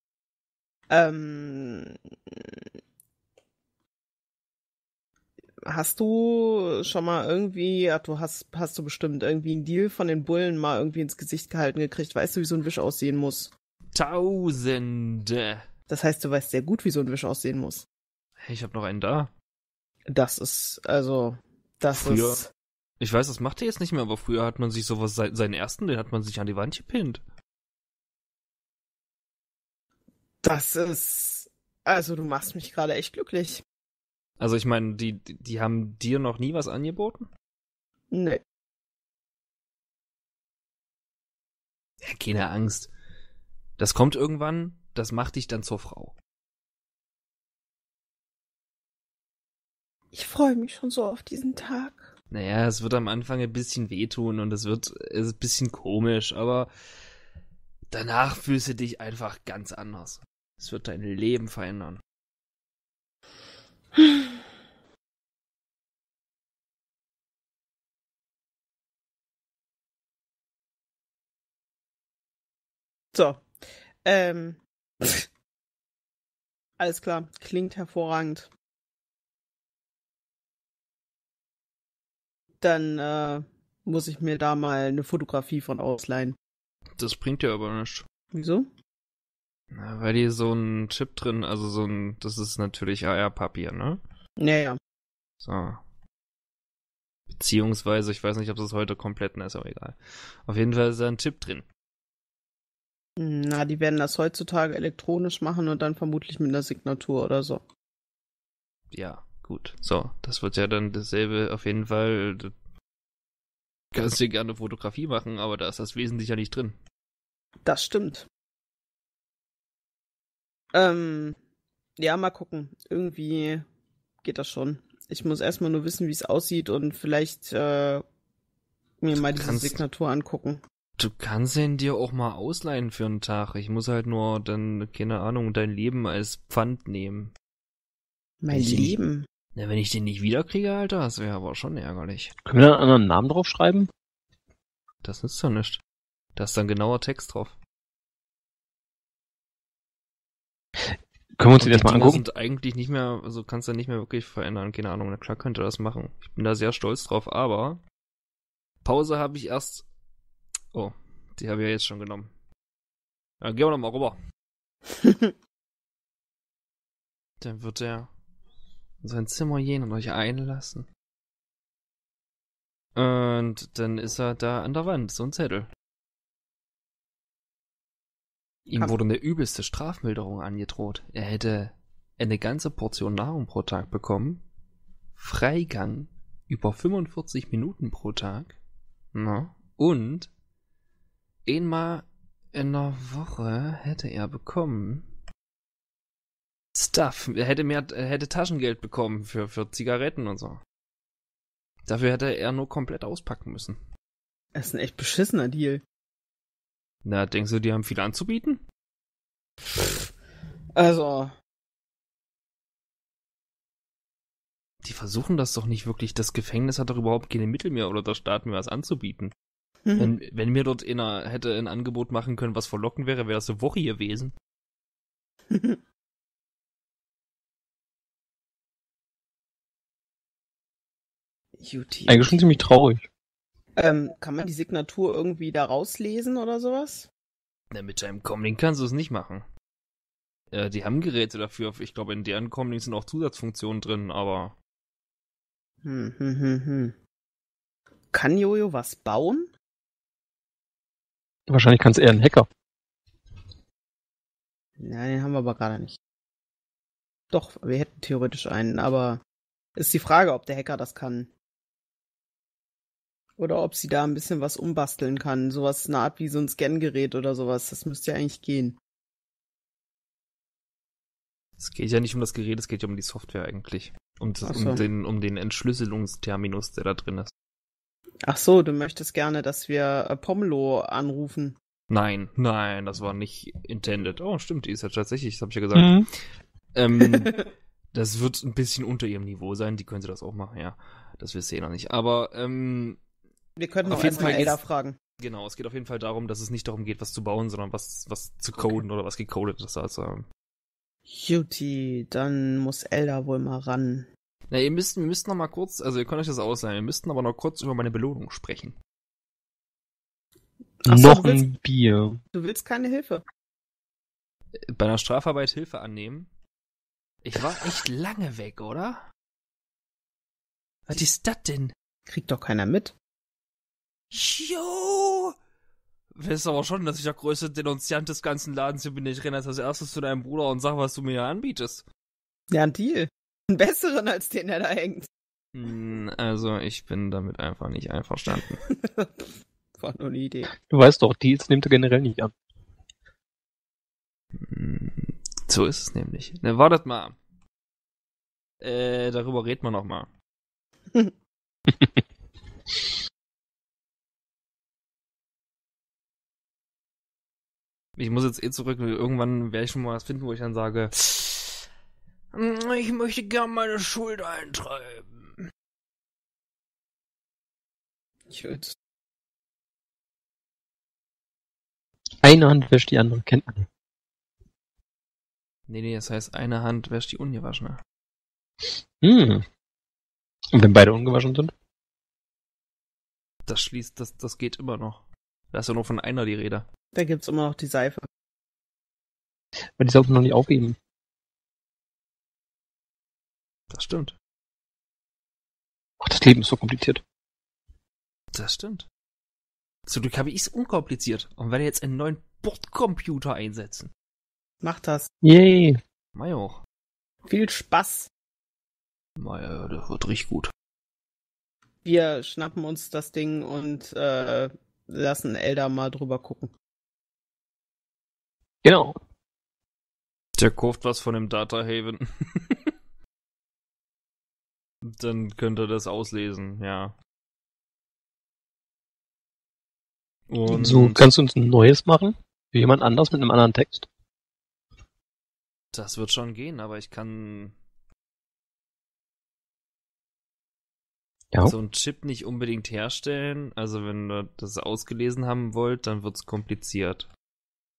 Hast du schon mal irgendwie, hast du bestimmt irgendwie einen Deal von den Bullen mal irgendwie ins Gesicht gehalten gekriegt? Weißt du, wie so ein Wisch aussehen muss? Tausende. Das heißt, du weißt sehr gut, wie so ein Wisch aussehen muss. Ich hab noch einen da. Das ist... Ich weiß, das macht er jetzt nicht mehr, aber früher hat man sich sowas, seinen ersten, den hat man sich an die Wand gepinnt. Das ist... Also, du machst mich gerade echt glücklich. Also ich meine, die haben dir noch nie was angeboten? Nee. Ja, keine Angst. Das kommt irgendwann, das macht dich dann zur Frau. Ich freue mich schon so auf diesen Tag. Naja, es wird am Anfang ein bisschen wehtun und es ist ein bisschen komisch, aber danach fühlst du dich einfach ganz anders. Es wird dein Leben verändern. So. Alles klar, klingt hervorragend. Dann muss ich mir da mal eine Fotografie von ausleihen. Das bringt ja aber nichts. Wieso? Na, weil hier so ein Chip drin, also so ein, das ist natürlich AR-Papier, ne? Naja. So. Beziehungsweise, ich weiß nicht, ob das heute komplett, ist auch egal. Auf jeden Fall ist da ein Chip drin. Na, die werden das heutzutage elektronisch machen und dann vermutlich mit einer Signatur oder so. Ja, gut. So, das wird ja dann dasselbe auf jeden Fall. Du kannst dir gerne Fotografie machen, aber da ist das wesentlich ja nicht drin. Das stimmt. Ja, mal gucken. Irgendwie geht das schon. Ich muss erstmal nur wissen, wie es aussieht und vielleicht mir mal diese Signatur angucken. Du kannst ihn dir auch mal ausleihen für einen Tag. Ich muss halt nur dann, keine Ahnung, dein Leben als Pfand nehmen. Mein Leben? Na, wenn ich den nicht wiederkriege, Alter, das wäre aber schon ärgerlich. Können wir da einen anderen Namen draufschreiben? Das nützt doch nicht. Da ist dann genauer Text drauf. Können wir uns den erstmal angucken? Die sind eigentlich nicht mehr, also kannst du nicht mehr wirklich verändern, keine Ahnung. Na klar könnte das machen. Ich bin da sehr stolz drauf, aber Pause habe ich erst. Oh, die habe ich ja jetzt schon genommen. Dann gehen wir nochmal rüber. Dann wird er in sein Zimmer gehen und euch einlassen. Und dann ist er da an der Wand, so ein Zettel. Ihm wurde eine übelste Strafmilderung angedroht. Er hätte eine ganze Portion Nahrung pro Tag bekommen, Freigang über 45 Minuten pro Tag, na, und einmal in der Woche hätte er bekommen Stuff. Er hätte Taschengeld bekommen für Zigaretten und so. Dafür hätte er nur komplett auspacken müssen. Das ist ein echt beschissener Deal. Na, denkst du, die haben viel anzubieten? Also. Die versuchen das doch nicht wirklich. Das Gefängnis hat doch überhaupt keine Mittel mehr oder der Staat mir was anzubieten. Wenn mir dort einer hätte ein Angebot machen können, was verlockend wäre, wäre das eine Woche gewesen. Eigentlich schon ziemlich traurig. Kann man die Signatur irgendwie da rauslesen oder sowas? Na, mit deinem Comlink kannst du es nicht machen. Die haben Geräte dafür. Ich glaube, in deren Comlink sind auch Zusatzfunktionen drin, aber... Kann Jojo was bauen? Wahrscheinlich kann es eher ein Hacker. Nein, den haben wir aber gerade nicht. Doch, wir hätten theoretisch einen, aber ist die Frage, ob der Hacker das kann. Oder ob sie da ein bisschen was umbasteln kann. Sowas, eine Art wie so ein Scan-Gerät oder sowas. Das müsste ja eigentlich gehen. Es geht ja nicht um das Gerät, es geht ja um die Software eigentlich. Um den Entschlüsselungsterminus, der da drin ist. Ach so, du möchtest gerne, dass wir Pomelo anrufen. Nein, das war nicht intended. Oh, stimmt, die ist ja tatsächlich, das habe ich ja gesagt. Das wird ein bisschen unter ihrem Niveau sein, die könnte das auch machen, ja. Das wisst ihr noch nicht, aber wir können auf jeden Fall Elda fragen. Genau, es geht auf jeden Fall darum, dass es nicht darum geht, was zu bauen, sondern was zu coden oder was gecodet ist. Also. Juti, dann muss Elda wohl mal ran. Na, wir müssten noch mal kurz, also ihr könnt euch das ausleihen, wir müssten aber noch kurz über meine Belohnung sprechen. Achso, noch ein Bier. Du willst keine Hilfe. Bei einer Strafarbeit Hilfe annehmen? Ich war echt lange weg, oder? Was ist das denn? Kriegt doch keiner mit. Jo! Weißt aber schon, dass ich der größte Denunziant des ganzen Ladens hier bin. Ich renne als erstes zu deinem Bruder und sag, was du mir hier anbietest. Ja, ein Deal. Einen besseren, als den, der da hängt. Also, ich bin damit einfach nicht einverstanden. War nur eine Idee. Du weißt doch, Deals nimmt er generell nicht an. So ist es nämlich. Na, wartet mal. Darüber reden wir nochmal. Ich muss jetzt eh zurück, weil irgendwann werde ich schon mal was finden, wo ich dann sage, ich möchte gern meine Schuld eintreiben. Gut. Eine Hand wäscht die andere, kennt man. Nee, das heißt, eine Hand wäscht die ungewaschene. Hm. Und wenn beide ungewaschen sind? Das schließt, das geht immer noch. Da ist ja nur von einer die Rede. Da gibt's immer noch die Seife. Aber die sollten noch nicht aufheben. Das stimmt. Ach, das Leben ist so kompliziert. Das stimmt. Zum Glück habe ich es unkompliziert und werde jetzt einen neuen Bordcomputer einsetzen. Mach das. Yay. Mach auch. Viel Spaß. Naja, das wird richtig gut. Wir schnappen uns das Ding und lassen Elda mal drüber gucken. Genau. Der kauft was von dem Data Haven. Dann könnt ihr das auslesen, ja. Und so, kannst du uns ein neues machen? Für jemand anders mit einem anderen Text? Das wird schon gehen, aber ich kann... Ja. So einen Chip nicht unbedingt herstellen. Also wenn ihr das ausgelesen haben wollt, dann wird's kompliziert.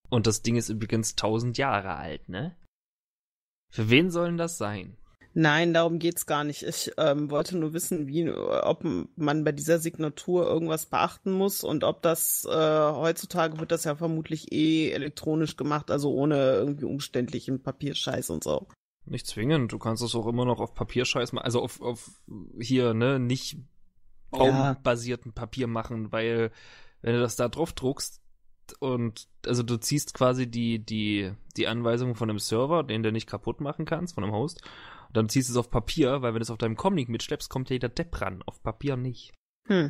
Und das Ding ist übrigens 1000 Jahre alt, ne? Für wen soll denn das sein? Nein, darum geht's gar nicht. Ich wollte nur wissen, ob man bei dieser Signatur irgendwas beachten muss und ob das, heutzutage wird das ja vermutlich elektronisch gemacht, also ohne irgendwie umständlichen Papierscheiß und so. Nicht zwingend, du kannst das auch immer noch auf Papierscheiß machen, also auf hier, ne, nicht baumbasierten Papier machen, weil wenn du das da drauf druckst und, also du ziehst quasi die Anweisungen von einem Server, den du nicht kaputt machen kannst, von einem Host, und dann ziehst du es auf Papier, weil wenn du es auf deinem Comic mitschleppst, kommt jeder Depp ran, auf Papier nicht. Hm.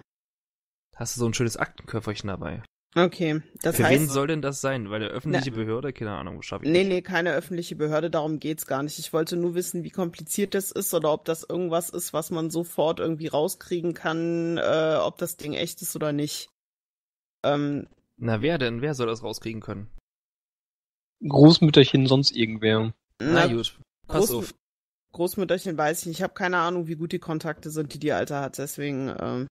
Hast du so ein schönes Aktenköfferchen dabei. Okay, das heißt... Für wen soll denn das sein? Weil eine öffentliche Behörde? Keine Ahnung, schaffe ich nicht. Nee, keine öffentliche Behörde, darum geht's gar nicht. Ich wollte nur wissen, wie kompliziert das ist oder ob das irgendwas ist, was man sofort irgendwie rauskriegen kann, ob das Ding echt ist oder nicht. Na, wer denn? Wer soll das rauskriegen können? Großmütterchen, sonst irgendwer. Na gut, pass auf. Großmütterchen weiß ich nicht. Ich habe keine Ahnung, wie gut die Kontakte sind, die Alter hat, deswegen...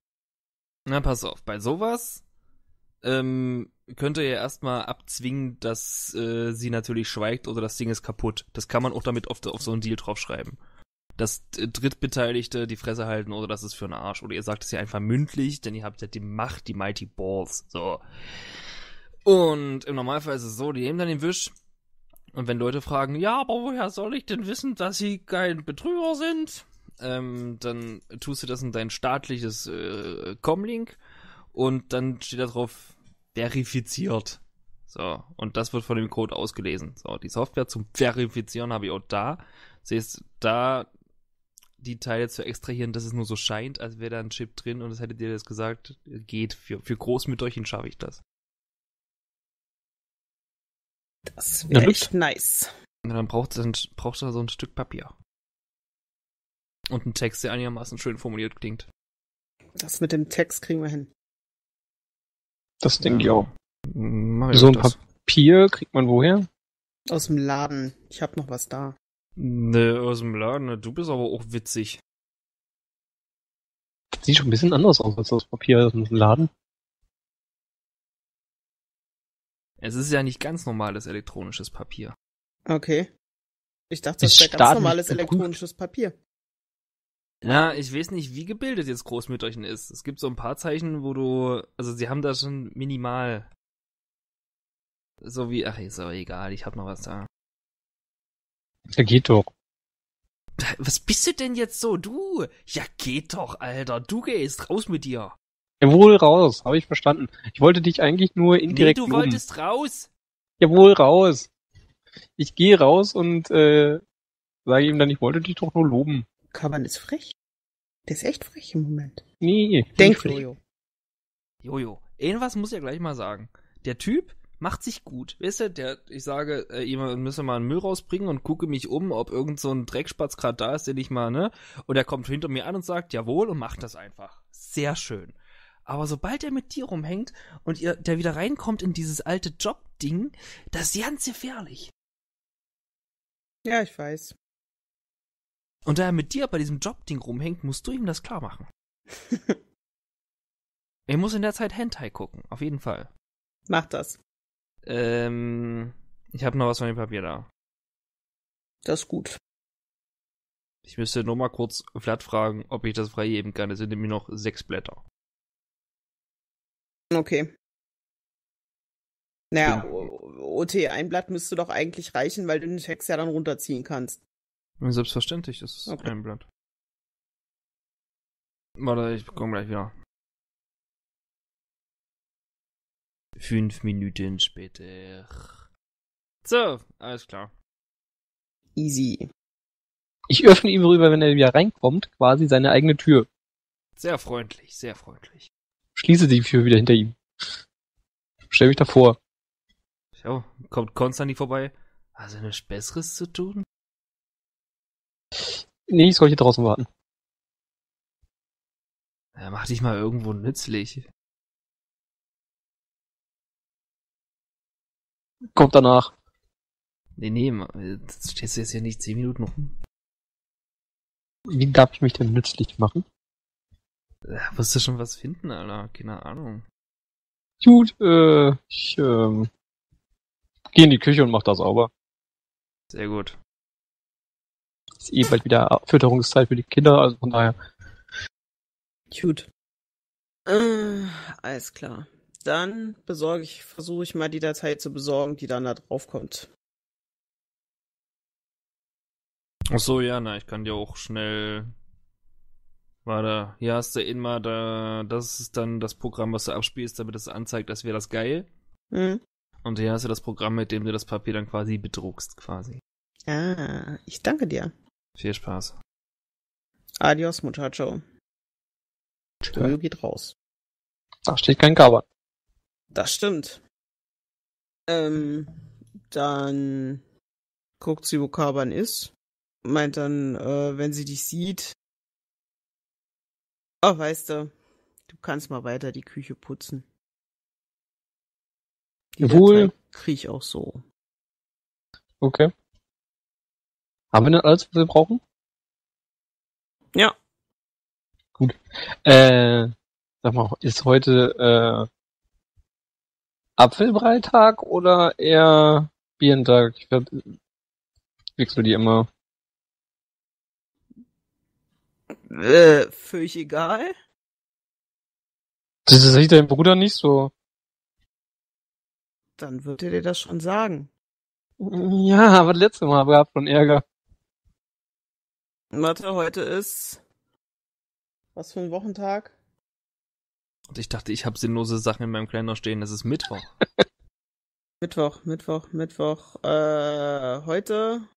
Na, pass auf, bei sowas... könnt ihr ja erstmal abzwingen, dass sie natürlich schweigt oder das Ding ist kaputt. Das kann man auch damit oft auf so einen Deal draufschreiben. Dass Drittbeteiligte die Fresse halten oder das ist für einen Arsch. Oder ihr sagt es ja einfach mündlich, denn ihr habt ja die Macht, die Mighty Balls. So. Und im Normalfall ist es so, die nehmen dann den Wisch und wenn Leute fragen, ja, aber woher soll ich denn wissen, dass sie kein Betrüger sind? Dann tust du das in dein staatliches Comlink. Und dann steht da drauf, verifiziert. So, und das wird von dem Code ausgelesen. So, die Software zum Verifizieren habe ich auch da. Siehst da die Teile zu extrahieren, dass es nur so scheint, als wäre da ein Chip drin und es hätte dir das gesagt, geht, für Großmütterchen schaffe ich das. Das wäre echt nice. Und dann braucht er so ein Stück Papier. Und einen Text, der einigermaßen schön formuliert klingt. Das mit dem Text kriegen wir hin. Das denke ich auch. So ein Papier kriegt man woher? Aus dem Laden. Ich hab noch was da. Ne, aus dem Laden. Du bist aber auch witzig. Sieht schon ein bisschen anders aus als das Papier aus dem Laden. Es ist ja nicht ganz normales elektronisches Papier. Okay. Ich dachte, das wäre ganz normales elektronisches Papier. Na, ich weiß nicht, wie gebildet jetzt Großmütterchen ist. Es gibt so ein paar Zeichen, wo du... Also sie haben da schon minimal... So wie... Ach, ist aber egal, ich hab noch was da. Ja, geht doch. Was bist du denn jetzt so, du? Ja, geht doch, Alter. Du gehst raus mit dir. Jawohl, raus. Habe ich verstanden. Ich wollte dich eigentlich nur indirekt loben. Nee, du wolltest raus. Jawohl, raus. Ich gehe raus und sage ihm dann, ich wollte dich doch nur loben. Kaban ist frech. Der ist echt frech im Moment. Nee, denk Jojo. Irgendwas muss ich ja gleich mal sagen. Der Typ macht sich gut. Weißt du, ich sage, jemand müsste mal einen Müll rausbringen und gucke mich um, ob irgend so ein Dreckspatz gerade da ist, den ich mal, ne? Und er kommt hinter mir an und sagt, jawohl, und macht das einfach. Sehr schön. Aber sobald er mit dir rumhängt und der wieder reinkommt in dieses alte Job-Ding, das ist ganz gefährlich. Ja, ich weiß. Und da er mit dir bei diesem Job-Ding rumhängt, musst du ihm das klar machen. Er muss in der Zeit Hentai gucken, auf jeden Fall. Mach das. Ich habe noch was von dem Papier da. Das ist gut. Ich müsste nur mal kurz Flatt fragen, ob ich das freigeben kann. Es sind nämlich noch 6 Blätter. Okay. Naja, OT, ein Blatt müsste doch eigentlich reichen, weil du den Text ja dann runterziehen kannst. Selbstverständlich, das ist okay. Ein Blatt. Warte, ich komme gleich wieder. 5 Minuten später. So, alles klar. Easy. Ich öffne ihm rüber, wenn er wieder reinkommt, quasi seine eigene Tür. Sehr freundlich, sehr freundlich. Schließe die Tür wieder hinter ihm. Stell mich davor. So, kommt Konstantin vorbei. Hast du nichts Besseres zu tun? Nee, ich soll hier draußen warten. Ja, mach dich mal irgendwo nützlich. Kommt danach. Nee, stehst du jetzt hier nicht 10 Minuten rum. Wie darf ich mich denn nützlich machen? Da musst du schon was finden, Alter. Keine Ahnung. Gut, ich, geh in die Küche und mach da sauber. Sehr gut. Ist eh bald wieder Fütterungszeit für die Kinder, also von daher. Gut. Alles klar. Dann versuche ich mal die Datei zu besorgen, die dann da drauf kommt. Ach so, ja, na, ich kann dir auch schnell. Warte, hier hast du immer da. Das ist dann das Programm, was du abspielst, damit es anzeigt, als wäre das geil. Mhm. Und hier hast du das Programm, mit dem du das Papier dann quasi bedruckst, quasi. Ah, ich danke dir. Viel Spaß. Adios, Muchacho. Tschö, geht raus. Da steht kein Kaban. Das stimmt. Dann guckt sie, wo Kaban ist. Meint dann, wenn sie dich sieht. Oh, weißt du kannst mal weiter die Küche putzen. Jawohl. Krieg ich auch so. Okay. Haben wir denn alles, was wir brauchen? Ja. Gut. Sag mal, ist heute Apfelbreitag oder eher Bierentag? Ich wechsel die immer. Völlig egal. Das sieht dein Bruder nicht so. Dann wird er dir das schon sagen. Ja, aber das letzte Mal gab es schon Ärger. Warte, heute ist... Was für ein Wochentag? Und ich dachte, ich habe sinnlose Sachen in meinem Kalender stehen. Das ist Mittwoch. Mittwoch. Heute...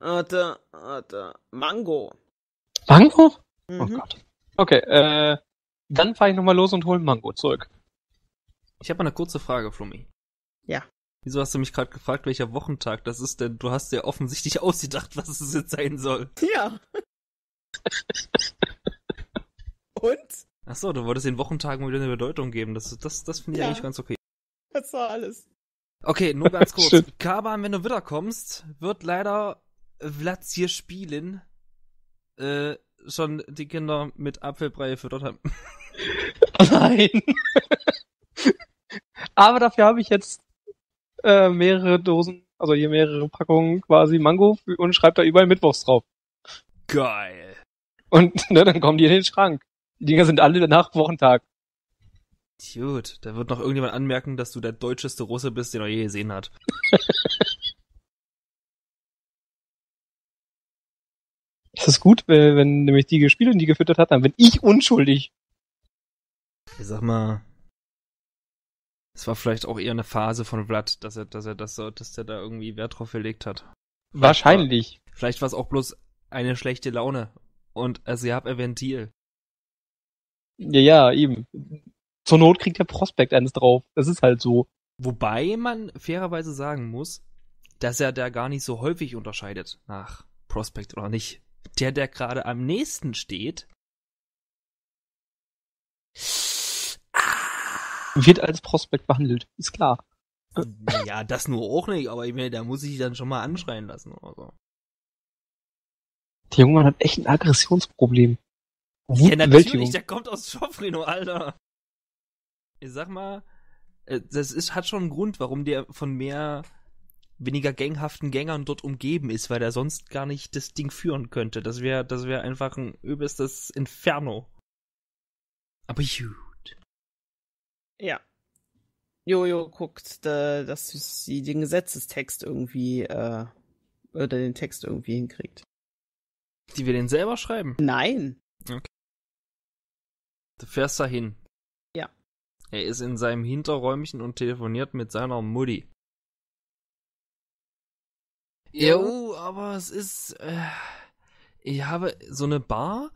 Warte. Mango. Mango? Mhm. Oh Gott. Okay, dann fahre ich nochmal los und hole Mango zurück. Ich habe eine kurze Frage, Flummi. Ja. Wieso hast du mich gerade gefragt, welcher Wochentag das ist? Denn du hast ja offensichtlich ausgedacht, was es jetzt sein soll. Ja. Und? Achso, du wolltest den Wochentagen wieder eine Bedeutung geben. Das finde ich eigentlich ganz okay. Das war alles. Okay, nur ganz kurz. Kaban, wenn du wiederkommst, wird leider Vlad hier spielen. Schon die Kinder mit Apfelbrei gefüttert haben. Nein. Aber dafür habe ich jetzt mehrere Dosen, also hier mehrere Packungen quasi Mango und schreibe da überall Mittwochs drauf. Geil. Und ne, dann kommen die in den Schrank. Die Dinger sind alle nach Wochentag. Gut, da wird noch irgendjemand anmerken, dass du der deutscheste Russe bist, den er je gesehen hat. Es ist gut, wenn nämlich die gespielt und die gefüttert hat, dann bin ich unschuldig. Ich sag mal, es war vielleicht auch eher eine Phase von Vlad, dass er da irgendwie Wert drauf gelegt hat. Wahrscheinlich. Vielleicht war es auch bloß eine schlechte Laune. Und also ihr habt ein Ventil. Ja, eben. Zur Not kriegt der Prospekt eines drauf. Das ist halt so. Wobei man fairerweise sagen muss, dass er da gar nicht so häufig unterscheidet nach Prospect oder nicht. Der gerade am nächsten steht, wird als Prospect behandelt, ist klar. Ja, das nur auch nicht, aber ich meine, da muss ich dann schon mal anschreien lassen oder so. Der junge Mann hat echt ein Aggressionsproblem. Ja, natürlich, der kommt aus Chopperino, Alter. Ich sag mal, das hat schon einen Grund, warum der von weniger ganghaften Gängern dort umgeben ist, weil der sonst gar nicht das Ding führen könnte. Das wär einfach ein übelstes Inferno. Aber gut. Ja. Jojo guckt, dass sie den Gesetzestext irgendwie, oder den Text irgendwie hinkriegt. Die wir den selber schreiben? Nein. Okay. Du fährst da hin. Ja. Er ist in seinem Hinterräumchen und telefoniert mit seiner Mutti. Jo, aber es ist, ich habe, so eine Bar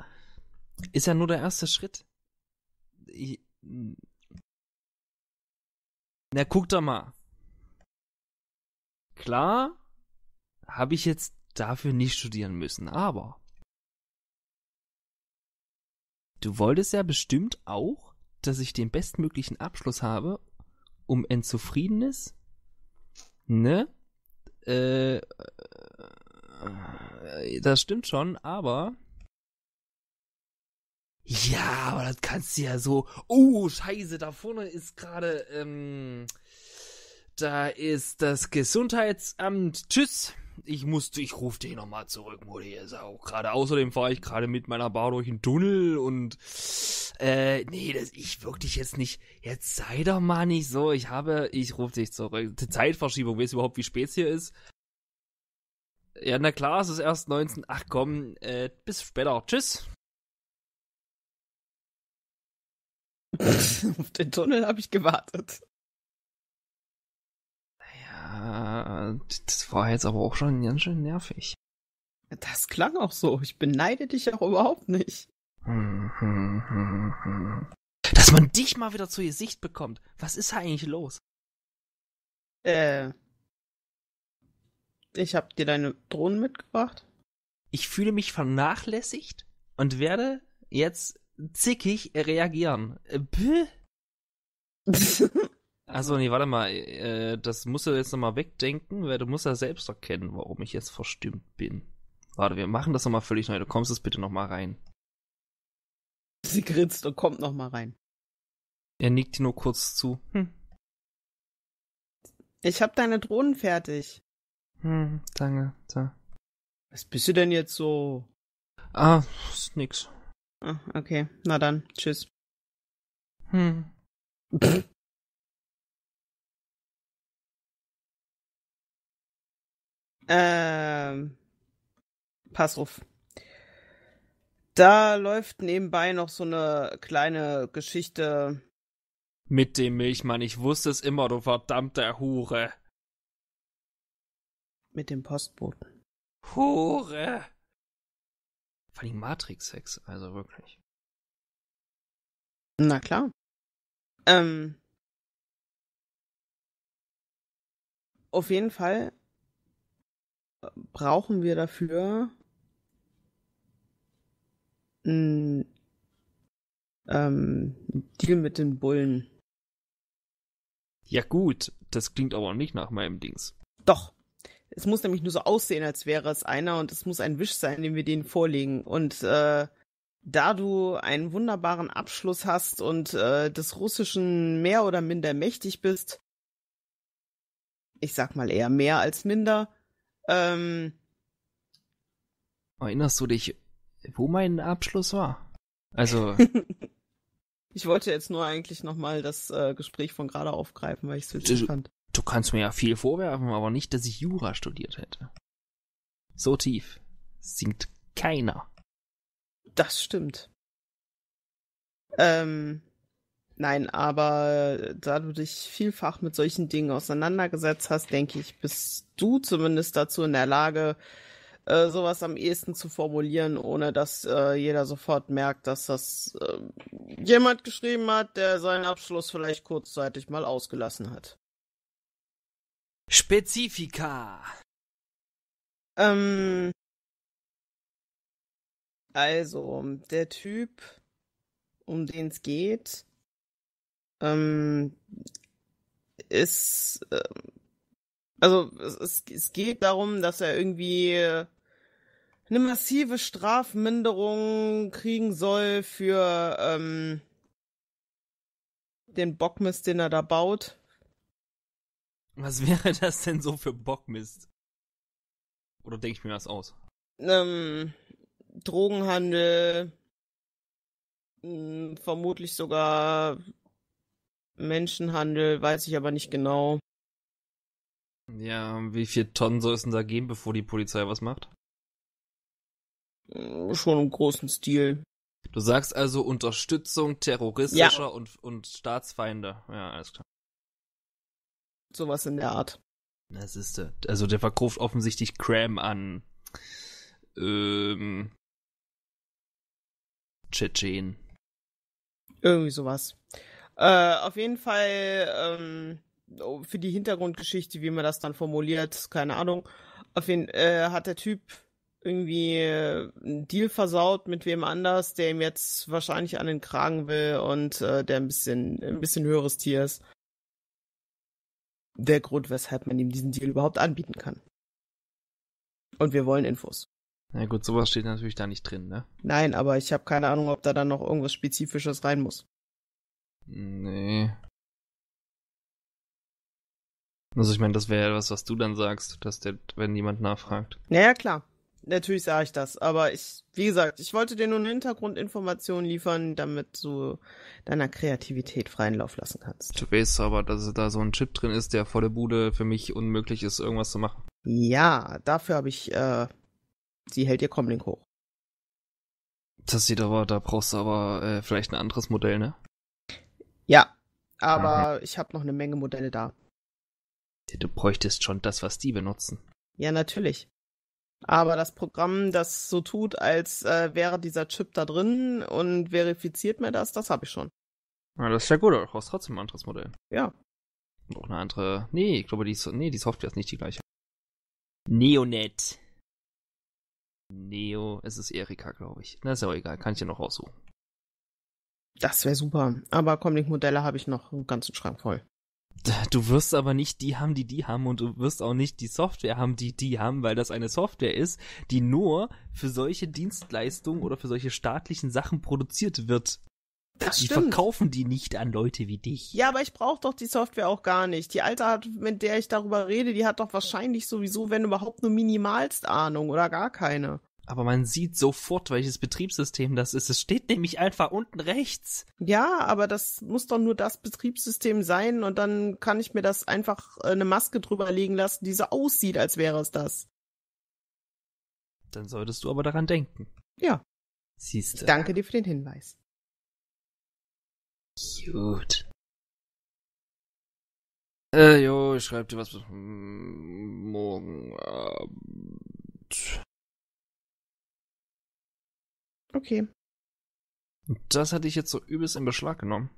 ist ja nur der erste Schritt. Na, guck doch mal. Klar, habe ich jetzt dafür nicht studieren müssen, aber du wolltest ja bestimmt auch, dass ich den bestmöglichen Abschluss habe, um ein zufriedenes, ne? Das stimmt schon, aber ja, aber das kannst du ja so. Oh, scheiße, da vorne ist gerade, da ist das Gesundheitsamt. Tschüss. Ich rufe dich nochmal zurück, Mori. Ist auch gerade. Außerdem fahre ich gerade mit meiner Bar durch den Tunnel und nee, ich wirklich jetzt nicht. Jetzt sei doch mal nicht so. Ich rufe dich zurück. Die Zeitverschiebung, weißt du überhaupt, wie spät es hier ist? Ja, na klar, es ist erst 19. Ach komm, bis später. Tschüss. Auf den Tunnel habe ich gewartet. Das war jetzt aber auch schon ganz schön nervig. Das klang auch so. Ich beneide dich auch überhaupt nicht. Dass man dich mal wieder zu Gesicht bekommt. Was ist da eigentlich los? Ich hab dir deine Drohnen mitgebracht. Ich fühle mich vernachlässigt und werde jetzt zickig reagieren. Achso, nee, warte mal, das musst du jetzt nochmal wegdenken, weil du musst ja selbst erkennen, warum ich jetzt verstimmt bin. Warte, wir machen das nochmal völlig neu, du kommst jetzt bitte nochmal rein. Sie grinst und kommt nochmal rein. Er nickt dir nur kurz zu. Ich hab deine Drohnen fertig. Danke, da. Was bist du denn jetzt so? Ah, ist nix. Ah, okay, na dann, tschüss. Pass auf. Da läuft nebenbei noch so eine kleine Geschichte. Mit dem Milchmann, ich wusste es immer, du verdammte Hure. Mit dem Postboten. Hure! Vor allem Matrix-Sex, also wirklich. Na klar. Auf jeden Fall brauchen wir dafür einen Deal mit den Bullen. Ja gut, das klingt aber nicht nach meinem Dings. Doch, es muss nämlich nur so aussehen, als wäre es einer und es muss ein Wisch sein, den wir denen vorlegen. Und da du einen wunderbaren Abschluss hast und des Russischen mehr oder minder mächtig bist, ich sag mal eher mehr als minder, erinnerst du dich, wo mein Abschluss war? Also ich wollte jetzt nur eigentlich nochmal das Gespräch von gerade aufgreifen, weil ich es witzig fand. Du kannst mir ja viel vorwerfen, aber nicht, dass ich Jura studiert hätte. So tief sinkt keiner. Das stimmt. Nein, aber da du dich vielfach mit solchen Dingen auseinandergesetzt hast, denke ich, bist du zumindest dazu in der Lage, sowas am ehesten zu formulieren, ohne dass jeder sofort merkt, dass das jemand geschrieben hat, der seinen Abschluss vielleicht kurzzeitig mal ausgelassen hat. Spezifika. Also, der Typ, um den es geht, ist, also es geht darum, dass er irgendwie eine massive Strafminderung kriegen soll für den Bockmist, den er da baut. Was wäre das denn so für Bockmist? Oder denke ich mir das aus? Drogenhandel, vermutlich sogar Menschenhandel, weiß ich aber nicht genau. Ja, wie viel Tonnen soll es denn da geben, bevor die Polizei was macht? Schon im großen Stil. Du sagst also Unterstützung terroristischer und Staatsfeinde. Ja, alles klar. Sowas in der Art. Das ist der. Also der verkauft offensichtlich Cram an Tschetschen. Irgendwie sowas. Auf jeden Fall für die Hintergrundgeschichte, wie man das dann formuliert, keine Ahnung. Auf jeden Fall hat der Typ irgendwie einen Deal versaut mit wem anders, der ihm jetzt wahrscheinlich an den Kragen will und der ein bisschen höheres Tier ist. Der Grund, weshalb man ihm diesen Deal überhaupt anbieten kann. Und wir wollen Infos. Na gut, sowas steht natürlich da nicht drin, ne? Nein, aber ich habe keine Ahnung, ob da dann noch irgendwas Spezifisches rein muss. Nee. Also ich meine, das wäre ja was du dann sagst, dass der, wenn jemand nachfragt. Naja, klar. Natürlich sage ich das, aber wie gesagt, ich wollte dir nur eine Hintergrundinformation liefern, damit du deiner Kreativität freien Lauf lassen kannst. Du weißt aber, dass da so ein Chip drin ist, der vor der Bude für mich unmöglich ist, irgendwas zu machen. Ja, dafür habe ich, sie hält ihr Comlink hoch. Das sieht aber, da brauchst du aber vielleicht ein anderes Modell, ne? Ja, aber ich habe noch eine Menge Modelle da. Du bräuchtest schon das, was die benutzen. Ja, natürlich. Aber das Programm, das so tut, als wäre dieser Chip da drin und verifiziert mir das habe ich schon. Ja, das ist ja gut, aber du brauchst trotzdem ein anderes Modell. Ja. Auch eine andere. Nee, ich glaube, die Software ist nicht die gleiche. Neonet. Es ist Erika, glaube ich. Na, ist ja auch egal, kann ich ja noch raussuchen. Das wäre super. Aber Comlink-Modelle habe ich noch einen ganzen Schrank voll. Du wirst aber nicht die haben, die haben, und du wirst auch nicht die Software haben, die haben, weil das eine Software ist, die nur für solche Dienstleistungen oder für solche staatlichen Sachen produziert wird. Das stimmt. Die verkaufen die nicht an Leute wie dich. Ja, aber ich brauche doch die Software auch gar nicht. Die Alte, mit der ich darüber rede, die hat doch wahrscheinlich sowieso, wenn überhaupt, nur minimalst Ahnung oder gar keine. Aber man sieht sofort, welches Betriebssystem das ist. Es steht nämlich einfach unten rechts. Ja, aber das muss doch nur das Betriebssystem sein und dann kann ich mir das einfach eine Maske drüber legen lassen, die so aussieht, als wäre es das. Dann solltest du aber daran denken. Ja. Siehst du. Ich danke dir für den Hinweis. Gut. Jo, ich schreibe dir was morgen Abend. Okay. Das hatte ich jetzt so übelst in Beschlag genommen.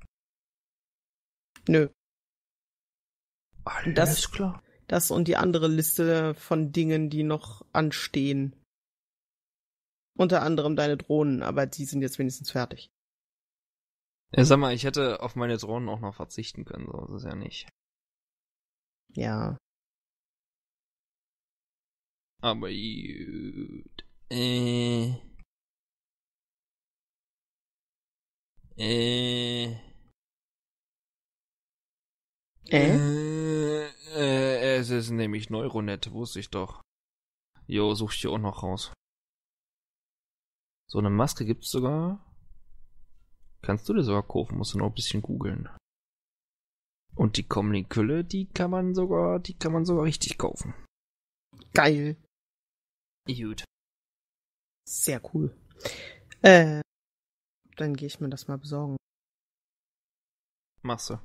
Nö. Alles klar. Das und die andere Liste von Dingen, die noch anstehen. Unter anderem deine Drohnen, aber die sind jetzt wenigstens fertig. Ja, sag mal, ich hätte auf meine Drohnen auch noch verzichten können, so ist es ja nicht. Ja. Aber gut. Es ist nämlich Neuronet, wusste ich doch. Jo, such ich hier auch noch raus. So eine Maske gibt's sogar. Kannst du dir sogar kaufen, musst du noch ein bisschen googeln. Und die Comlink-Külle, die kann man sogar richtig kaufen. Geil. Gut. Sehr cool. Dann gehe ich mir das mal besorgen. Machst du.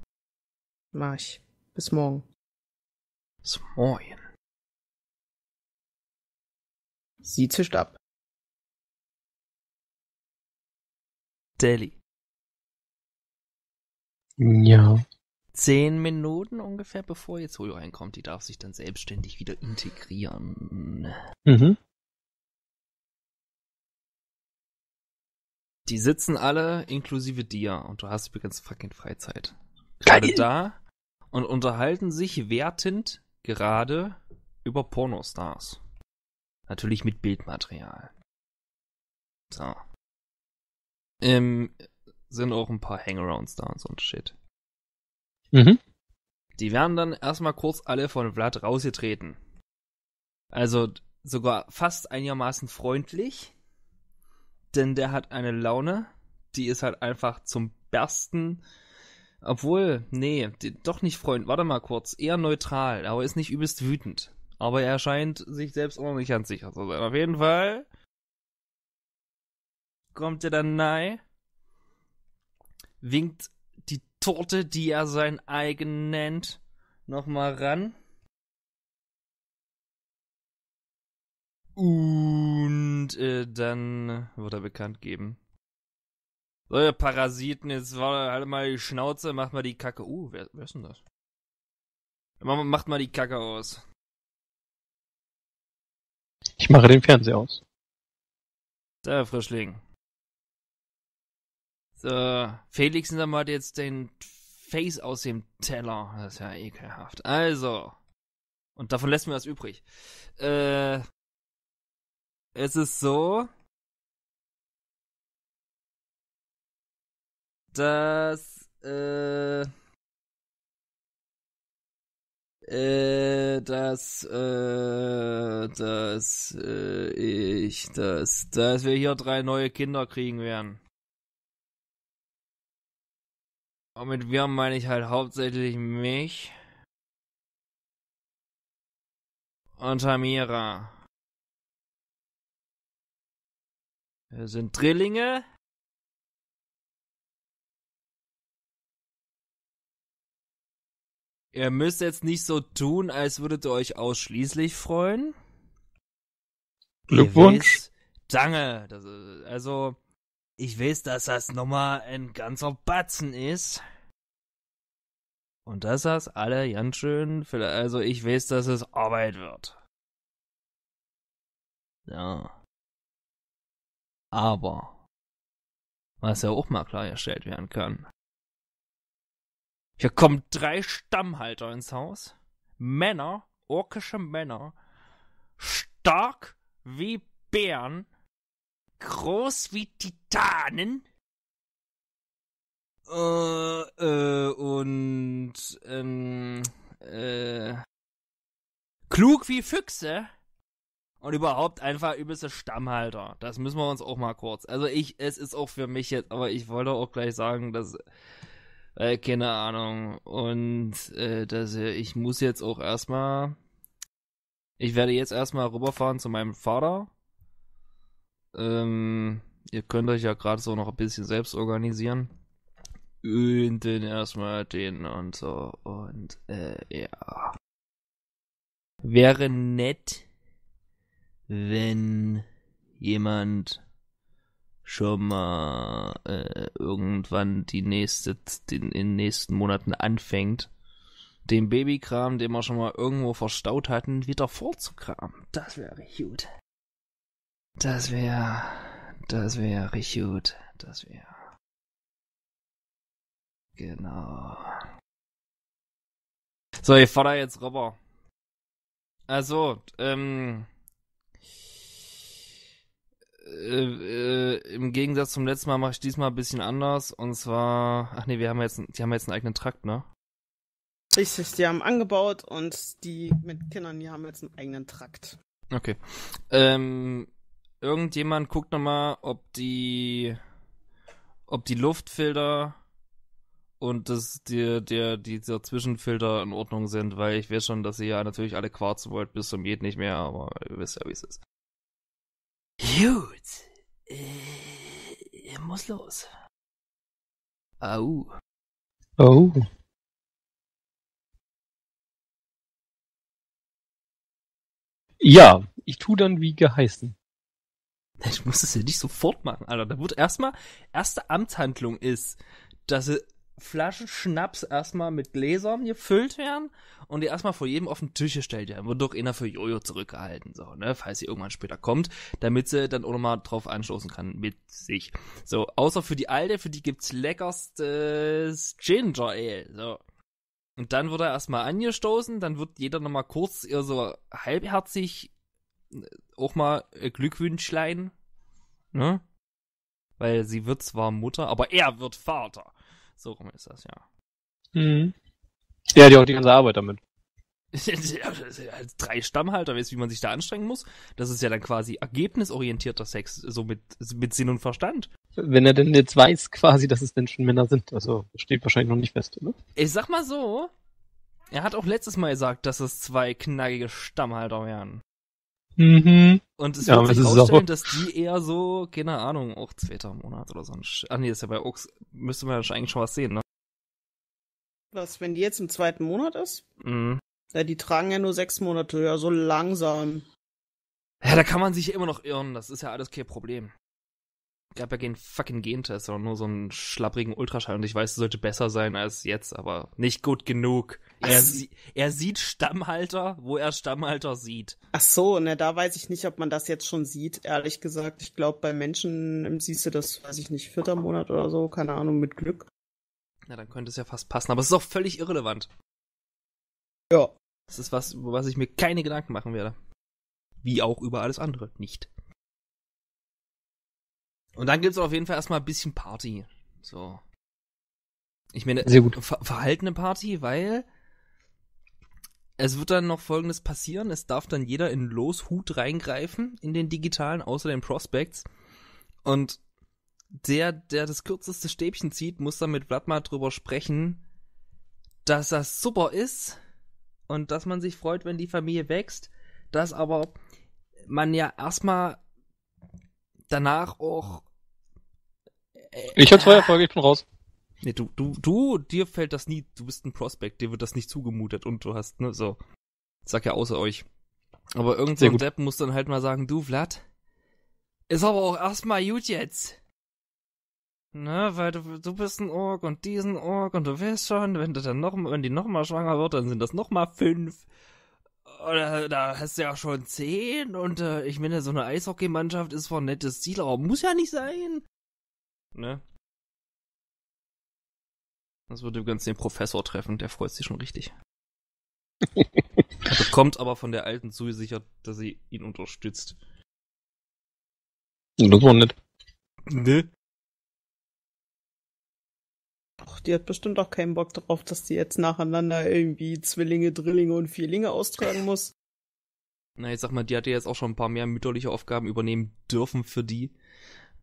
Mach ich. Bis morgen. Bis morgen. Sie zischt ab. Deli. Ja. 10 Minuten ungefähr, bevor jetzt Jojo reinkommt. Die darf sich dann selbstständig wieder integrieren. Mhm. Die sitzen alle, inklusive dir, und du hast übrigens fucking Freizeit. Gerade Geil. Da und unterhalten sich wertend gerade über Pornostars. Natürlich mit Bildmaterial. So. Sind auch ein paar Hangarounds da und so ein Shit. Mhm. Die werden dann erstmal kurz alle von Vlad rausgetreten. Also sogar fast einigermaßen freundlich. Denn der hat eine Laune, die ist halt einfach zum Bersten. Obwohl, nee, doch nicht Freund, warte mal kurz, eher neutral, aber ist nicht übelst wütend. Aber er scheint sich selbst auch noch nicht ganz sicher zu sein. Auf jeden Fall kommt er dann nahe, winkt die Torte, die er sein eigen nennt, nochmal ran. Und dann wird er bekannt geben. So, ihr Parasiten, jetzt halt mal die Schnauze, macht mal die Kacke. Wer ist denn das? Macht mal die Kacke aus. Ich mache den Fernseher aus. Da, Frischling. So, Felix nimmt jetzt den Face aus dem Teller. Das ist ja ekelhaft. Also. Und davon lässt mir was übrig. Es ist so, dass dass wir hier 3 neue Kinder kriegen werden. Und mit wir meine ich halt hauptsächlich mich und Tamira. Wir sind Drillinge. Ihr müsst jetzt nicht so tun, als würdet ihr euch ausschließlich freuen. Glückwunsch. Danke. Also, ich weiß, dass das nochmal ein ganzer Batzen ist. Und dass das alle ganz schön... Also, ich weiß, dass es Arbeit wird. Ja. Aber, was ja auch mal klargestellt werden kann. Hier kommen 3 Stammhalter ins Haus. Männer, orkische Männer, stark wie Bären, groß wie Titanen. Klug wie Füchse. Und überhaupt einfach übelste Stammhalter. Das müssen wir uns auch mal kurz. Also es ist auch für mich jetzt, aber ich wollte auch gleich sagen, dass, keine Ahnung. Und, dass ich muss jetzt auch erstmal, ich werde jetzt erstmal rüberfahren zu meinem Vater. Ihr könnt euch ja gerade so noch ein bisschen selbst organisieren. Und dann erstmal den und so. Und, ja. Wäre nett, wenn jemand schon mal irgendwann in den nächsten Monaten anfängt, den Babykram, den wir schon mal irgendwo verstaut hatten, wieder vorzukramen. Das wäre gut. Das wäre gut. Das wäre... Genau. So, ich fahr da jetzt rüber. Also, im Gegensatz zum letzten Mal mache ich diesmal ein bisschen anders, und zwar, die haben jetzt einen eigenen Trakt, ne? Richtig, die haben angebaut und die mit Kindern, die haben jetzt einen eigenen Trakt. Okay. Irgendjemand guckt nochmal, ob die Luftfilter und dieser Zwischenfilter in Ordnung sind, weil ich weiß schon, dass ihr ja natürlich alle quarzen wollt, bis zum Jed nicht mehr, aber ihr wisst ja, wie es ist. Gut. Ich muss los. Au. Oh. Ja, ich tue dann wie geheißen. Ich muss es ja nicht sofort machen, Alter. Da wird erstmal, erste Amtshandlung ist, dass sie Flaschen Schnaps erstmal mit Gläsern gefüllt werden und die erstmal vor jedem auf den Tisch gestellt werden, wird doch einer für Jojo zurückgehalten, so, ne, falls sie irgendwann später kommt, damit sie dann auch nochmal drauf anstoßen kann mit sich. So, außer für die Alte, für die gibt's leckerstes Ginger Ale, so. Und dann wird er erstmal angestoßen, dann wird jeder nochmal kurz eher so halbherzig auch mal Glückwünschlein, ne, weil sie wird zwar Mutter, aber er wird Vater. So rum ist das, ja. Mhm. Ja, die auch die ganze Arbeit damit. 3 Stammhalter, weißt du, wie man sich da anstrengen muss? Das ist ja dann quasi ergebnisorientierter Sex, so mit Sinn und Verstand. Wenn er denn jetzt weiß, quasi, dass es denn schon Männer sind, also steht wahrscheinlich noch nicht fest, oder? Ich sag mal so, er hat auch letztes Mal gesagt, dass es 2 knackige Stammhalter wären. Mhm. Und es wird sich ausstellen, dass die eher so, keine Ahnung, auch 2. Monat oder so. Ach nee, das ist ja bei Ochs, müsste man ja eigentlich schon was sehen, ne? Was, wenn die jetzt im 2. Monat ist? Mhm. Ja, die tragen ja nur 6 Monate, ja, so langsam. Ja, da kann man sich immer noch irren, das ist ja alles kein Problem. Gab ja keinen fucking Gentest, sondern nur so einen schlapprigen Ultraschall. Und ich weiß, es sollte besser sein als jetzt, aber nicht gut genug. Er sieht Stammhalter, wo er Stammhalter sieht. Ach so, ne, da weiß ich nicht, ob man das jetzt schon sieht, ehrlich gesagt. Ich glaube, bei Menschen siehst du das, weiß ich nicht, 4. Monat oder so, keine Ahnung, mit Glück. Na, dann könnte es ja fast passen, aber es ist auch völlig irrelevant. Ja. Das ist was, über was ich mir keine Gedanken machen werde. Wie auch über alles andere, nicht. Und dann gibt's auf jeden Fall erstmal ein bisschen Party. So. Ich meine, sehr gut. Verhaltene Party, weil es wird dann noch Folgendes passieren. Es darf dann jeder in Loshut reingreifen, in den digitalen, außer den Prospects. Und der das kürzeste Stäbchen zieht, muss dann mit Vlad mal drüber sprechen, dass das super ist und dass man sich freut, wenn die Familie wächst. Dass aber man ja erstmal danach auch... Ich höre 2 Erfolge, ich bin raus. Nee, du, dir fällt das nie, du bist ein Prospect, dir wird das nicht zugemutet und du hast, ne, so. Ich sag ja außer euch. Aber irgendein Depp muss dann halt mal sagen, du, Vlad, ist aber auch erstmal gut jetzt. Ne, weil du bist ein Ork und diesen Ork und du weißt schon, wenn die nochmal schwanger wird, dann sind das nochmal 5. Oder da hast du ja schon 10 und ich meine, so eine Eishockeymannschaft ist zwar ein nettes Ziel, aber muss ja nicht sein. Ne? Das würde übrigens den Professor treffen, der freut sich schon richtig. Er bekommt aber von der Alten zugesichert, dass sie ihn unterstützt. Das war nett. Ne? Ach, die hat bestimmt auch keinen Bock drauf, dass die jetzt nacheinander irgendwie Zwillinge, Drillinge und Vierlinge austragen muss. Na, ich sag mal, die hatte jetzt auch schon ein paar mehr mütterliche Aufgaben übernehmen dürfen für die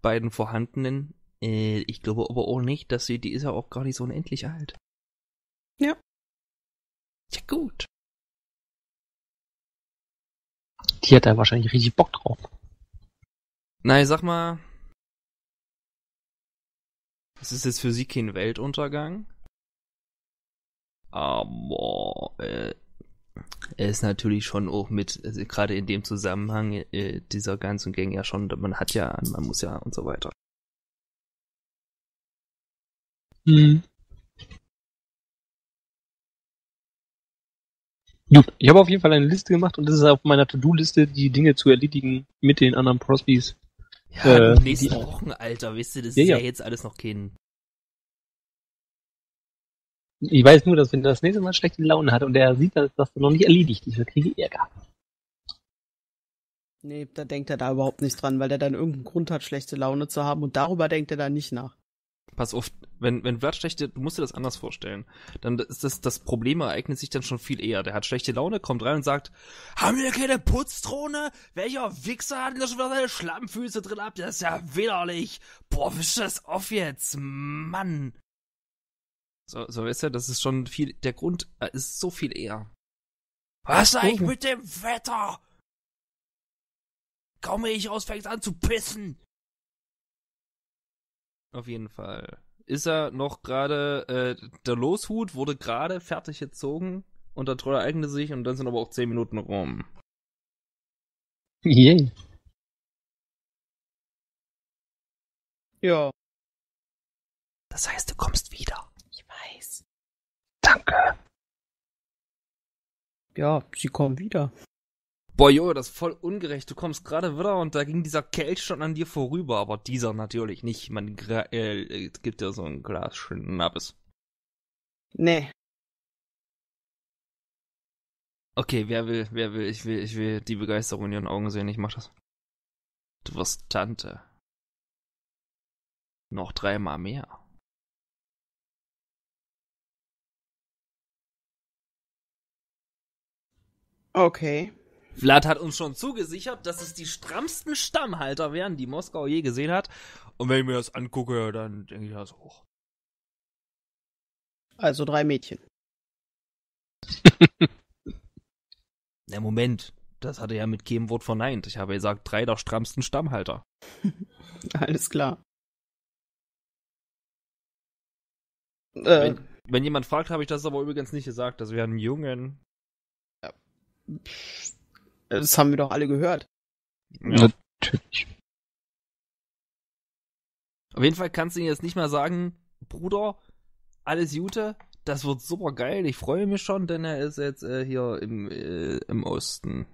beiden vorhandenen. Ich glaube aber auch nicht, dass die ist ja auch gar nicht so unendlich alt. Ja. Ja, gut. Die hat da wahrscheinlich richtig Bock drauf. Na, ich sag mal... Es ist jetzt für sie kein Weltuntergang. Aber er ist natürlich schon auch mit, also gerade in dem Zusammenhang dieser ganzen Gang ja schon, man hat ja, man muss ja und so weiter. Mhm. Gut, ich habe auf jeden Fall eine Liste gemacht und das ist auf meiner To-Do-Liste, die Dinge zu erledigen mit den anderen Prospys. Ja, nächsten Wochen, Alter, weißt du, das ist ja jetzt alles noch kein... Ich weiß nur, dass wenn das nächste Mal schlechte Laune hat und er sieht, dass das noch nicht erledigt ist, dann kriege ich Ärger. Nee, da denkt er da überhaupt nicht dran, weil der dann irgendeinen Grund hat, schlechte Laune zu haben und darüber denkt er da nicht nach. Pass auf, wenn Vlad schlechte, du musst dir das anders vorstellen, dann ist das Problem ereignet sich dann schon viel eher. Der hat schlechte Laune, kommt rein und sagt, haben wir keine Putzthrone? Welcher Wichser hat denn da schon wieder seine Schlammfüße drin ab? Das ist ja widerlich. Boah, wisch das auf jetzt, Mann. So weißt du, das ist schon viel, der Grund ist so viel eher. Was eigentlich mit dem Wetter? Komme ich raus, fängt an zu pissen. Auf jeden Fall. Ist er noch gerade, der Loshut wurde gerade fertig gezogen und der Troll eignete sich und dann sind aber auch 10 Minuten rum. Yay. Yeah. Ja. Das heißt, du kommst wieder. Ich Ja, sie kommen wieder. Boah, Jojo, das ist voll ungerecht. Du kommst gerade wieder und da ging dieser Kelch schon an dir vorüber, aber dieser natürlich nicht. Man gibt ja so ein Glas Schnappes. Nee. Okay, wer will? Ich will die Begeisterung in ihren Augen sehen. Ich mach das. Du wirst Tante. Noch 3-mal mehr. Okay. Vlad hat uns schon zugesichert, dass es die strammsten Stammhalter wären, die Moskau je gesehen hat. Und wenn ich mir das angucke, dann denke ich das auch. Also 3 Mädchen. Na Moment, das hat er ja mit keinem Wort verneint. Ich habe gesagt, 3 der strammsten Stammhalter. Alles klar. Wenn jemand fragt, habe ich das aber übrigens nicht gesagt. Das wären Jungen. Das haben wir doch alle gehört. Ja. Natürlich. Auf jeden Fall kannst du ihm jetzt nicht mehr sagen, Bruder, alles Jute, das wird super geil, ich freue mich schon, denn er ist jetzt hier im Osten.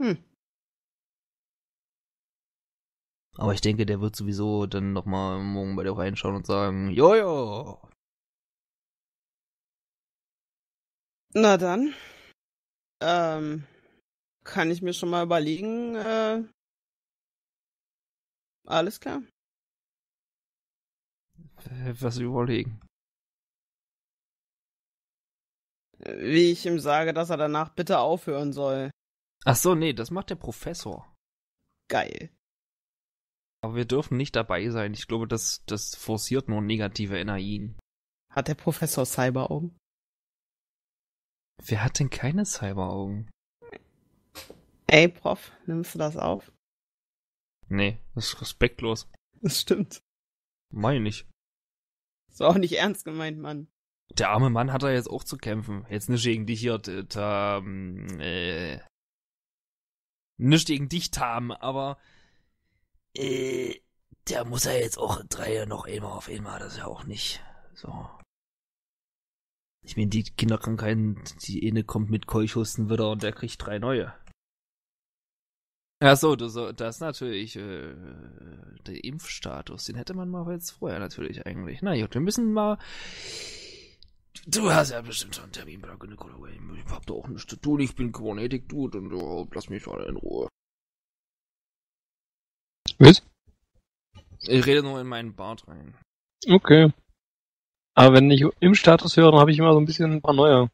Hm. Aber ich denke, der wird sowieso dann nochmal morgen bei dir reinschauen und sagen, Jojo! Na dann. Kann ich mir schon mal überlegen, alles klar. Was überlegen? Wie ich ihm sage, dass er danach bitte aufhören soll. Ach so, nee, das macht der Professor. Geil. Aber wir dürfen nicht dabei sein. Ich glaube, das forciert nur negative Energien. Hat der Professor Cyberaugen? Wer hat denn keine Cyberaugen? Ey, Prof, nimmst du das auf? Nee, das ist respektlos. Das stimmt. Meine ich. Ist auch nicht ernst gemeint, Mann. Der arme Mann hat da jetzt auch zu kämpfen. Jetzt nicht gegen dich hier, nicht gegen dich, Tam, aber der muss ja jetzt auch 3 noch immer auf einmal, das ist ja auch nicht so... Ich meine, die Kinderkrankheiten, die eine kommt mit Keuchhusten wieder und der kriegt 3 neue. Ach so, das ist natürlich der Impfstatus. Den hätte man mal jetzt vorher natürlich eigentlich. Na gut, wir müssen mal... Du hast ja bestimmt schon einen Termin bei der Gynäkologin. Ich hab da auch nichts zu tun. Ich bin Genetik-Dude und lass mich mal in Ruhe. Was? Ich rede nur in meinen Bart rein. Okay. Aber wenn ich im Status höre, dann habe ich immer so ein bisschen Paranoia.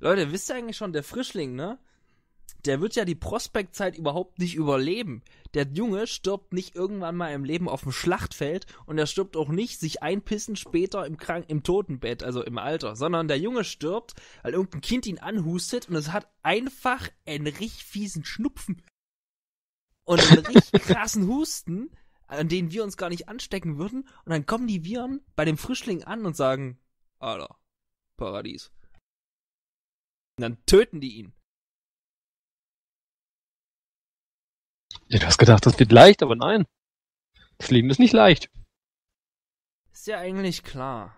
Leute, wisst ihr eigentlich schon, der Frischling, ne? Der wird ja die Prospektzeit überhaupt nicht überleben. Der Junge stirbt nicht irgendwann mal im Leben auf dem Schlachtfeld und er stirbt auch nicht sich einpissen später im Totenbett, also im Alter, sondern der Junge stirbt, weil irgendein Kind ihn anhustet und es hat einfach einen richtig fiesen Schnupfen. Und einen richtig krassen Husten, an denen wir uns gar nicht anstecken würden. Und dann kommen die Viren bei dem Frischling an und sagen, Alter, Paradies. Und dann töten die ihn. Ja, du hast gedacht, das wird leicht, aber nein. Das Leben ist nicht leicht. Ist ja eigentlich klar,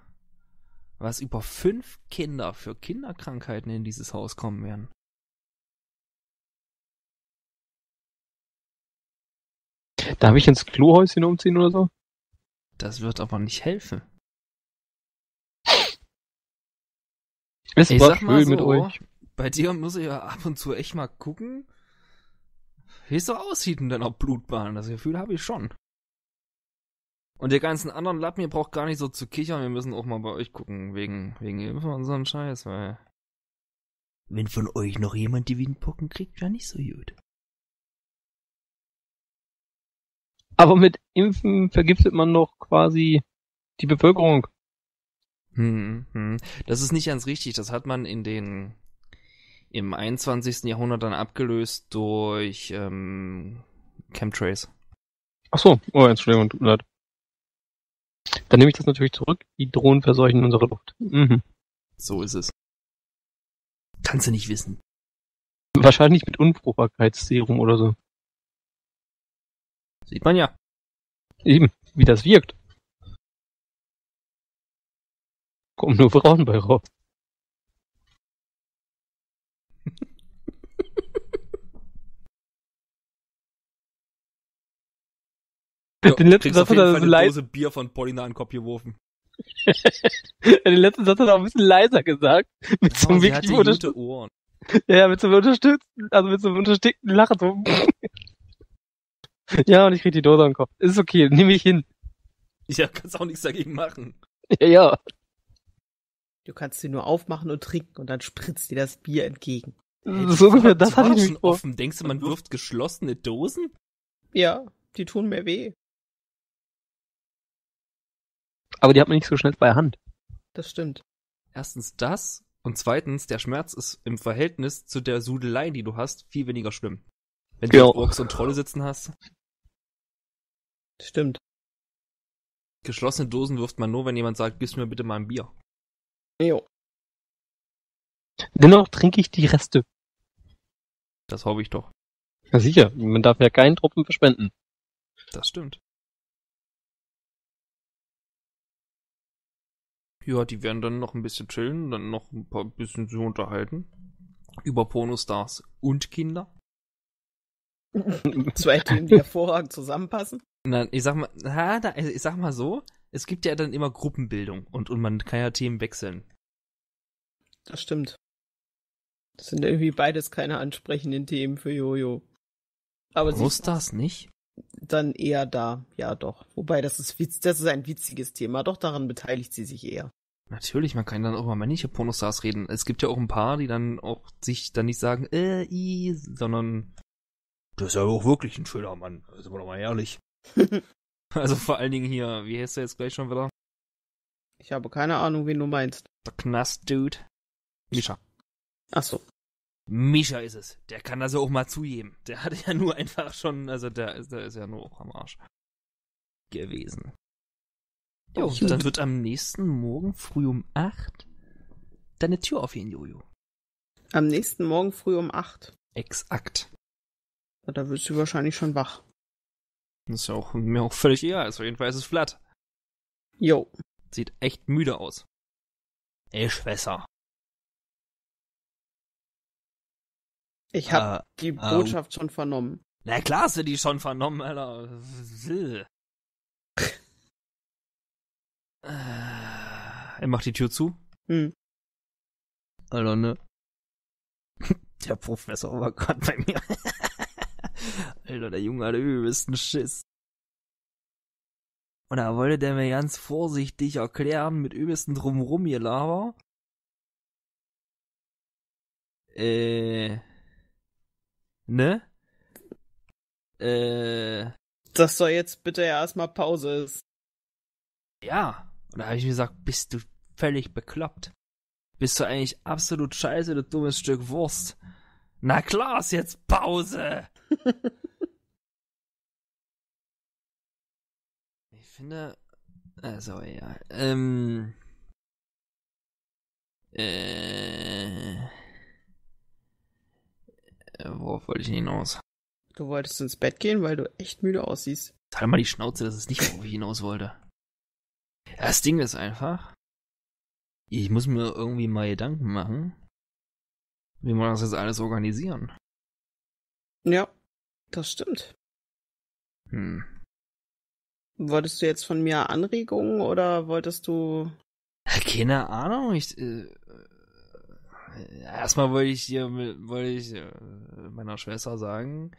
was über 5 Kinder für Kinderkrankheiten in dieses Haus kommen werden. Darf ich ins Klohäuschen umziehen oder so? Das wird aber nicht helfen. Es war schön mit euch. Bei dir muss ich ja ab und zu echt mal gucken, wie es so aussieht in deiner Blutbahn. Das Gefühl habe ich schon. Und die ganzen anderen Lappen, ihr braucht gar nicht so zu kichern. Wir müssen auch mal bei euch gucken, wegen Impfen und so einen Scheiß, weil... Wenn von euch noch jemand die Windpocken kriegt, wäre nicht so gut. Aber mit Impfen vergiftet man doch quasi die Bevölkerung. Das ist nicht ganz richtig. Das hat man im 21. Jahrhundert dann abgelöst durch Chemtrails. Ach so, oh, Entschuldigung, tut mir leid. Dann nehme ich das natürlich zurück. Die Drohnen verseuchen unsere Luft. Mhm. So ist es. Kannst du nicht wissen. Wahrscheinlich mit Unfruchtbarkeitsserum oder so. Sieht man ja. Eben, wie das wirkt. Kommen nur Frauen bei Rob. Den letzten Satz hat er so leise. Dose Bier von Polina an den Kopf geworfen. Den letzten Satz hat er auch ein bisschen leiser gesagt. Mit so einem wirklich gute Ohren. Ja, mit so einem unterstützten, also mit so einem untersteckten Lachen. So. Ja, und ich krieg die Dose an den Kopf. Ist okay, nehme ich hin. Ja, kannst auch nichts dagegen machen. Ja, ja. Du kannst sie nur aufmachen und trinken und dann spritzt dir das Bier entgegen. So ungefähr, das hatte ich schon offen. Denkst du, man wirft geschlossene Dosen? Ja, die tun mir weh. Aber die hat man nicht so schnell bei Hand. Das stimmt. Erstens das und zweitens, der Schmerz ist im Verhältnis zu der Sudelei, die du hast, viel weniger schlimm. Wenn du Orks und Trolle sitzen hast. Stimmt. Geschlossene Dosen wirft man nur, wenn jemand sagt, gib's mir bitte mal ein Bier. Jo. Dennoch trinke ich die Reste. Das hoffe ich doch. Na sicher, man darf ja keinen Tropfen verschwenden. Das stimmt. Ja, die werden dann noch ein bisschen chillen, dann noch ein paar bisschen so unterhalten. Über Pornostars und Kinder. Zwei Themen, die hervorragend zusammenpassen. Nein, ich sag mal so, es gibt ja dann immer Gruppenbildung und man kann ja Themen wechseln. Das stimmt. Das sind irgendwie beides keine ansprechenden Themen für Jojo. Aber muss das nicht? Dann eher da, ja doch. Wobei, das ist ein witziges Thema. Doch, daran beteiligt sie sich eher. Natürlich, man kann dann auch über männliche Pornostars reden. Es gibt ja auch ein paar, die dann auch sich dann nicht sagen, sondern das ist ja auch wirklich ein schöner Mann. Sind wir doch mal ehrlich. Also vor allen Dingen hier, wie heißt der jetzt gleich schon wieder? Ich habe keine Ahnung, wen du meinst. Der Knast-Dude. Mischa. Ach so. Mischa ist es. Der kann das ja auch mal zugeben. Der hatte ja nur einfach schon, also der ist ja nur auch am Arsch gewesen. Jo, und dann wird am nächsten Morgen früh um 8 deine Tür auf ihn, Jojo. Am nächsten Morgen früh um 8? Exakt. Ja, da wirst du wahrscheinlich schon wach. Das ist ja auch, mir auch völlig egal. Auf jeden Fall ist es Flatt. Jo. Sieht echt müde aus. Ey, Schwester. Ich hab die Botschaft schon vernommen. Na klar hast du die schon vernommen, Alter. Er macht die Tür zu. Alter, ne? Der Professor war gerade bei mir. Alter, der Junge hat übelsten Schiss. Und da wollte der mir ganz vorsichtig erklären, mit übelsten Drumrum hier Laber. Ne? Dass doch jetzt bitte ja erstmal Pause ist. Ja. Und da habe ich mir gesagt, bist du völlig bekloppt? Bist du eigentlich absolut scheiße, du dummes Stück Wurst? Na klar, ist jetzt Pause! Ich finde... Also, ja. Worauf wollte ich hinaus? Du wolltest ins Bett gehen, weil du echt müde aussiehst. Halt mal die Schnauze, das ist nicht, worauf ich hinaus wollte. Das Ding ist einfach... Ich muss mir irgendwie mal Gedanken machen, wie wir das jetzt alles organisieren. Ja, das stimmt. Wolltest du jetzt von mir Anregungen oder wolltest du... Keine Ahnung, ich... erstmal wollte ich meiner Schwester sagen,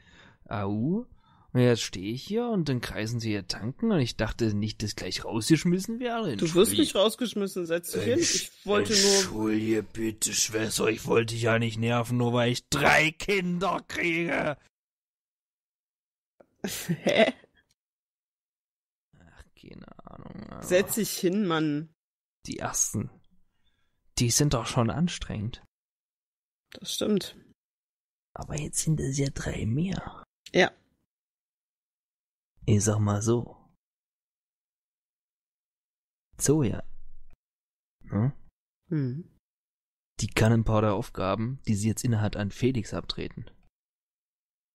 au, und jetzt stehe ich hier und dann kreisen sie ihr Tanken und ich dachte nicht, dass gleich rausgeschmissen wäre. Du wirst nicht rausgeschmissen, setz dich hin. Ich wollte nur... Entschuldige bitte, Schwester, ich wollte dich ja nicht nerven, nur weil ich 3 Kinder kriege. Hä? Ach, keine Ahnung. Setz dich hin, Mann. Die ersten, die sind doch schon anstrengend. Das stimmt. Aber jetzt sind es ja 3 mehr. Ja. Ich sag mal so. Zoja. Die kann ein paar der Aufgaben, die sie jetzt innehat, an Felix abtreten.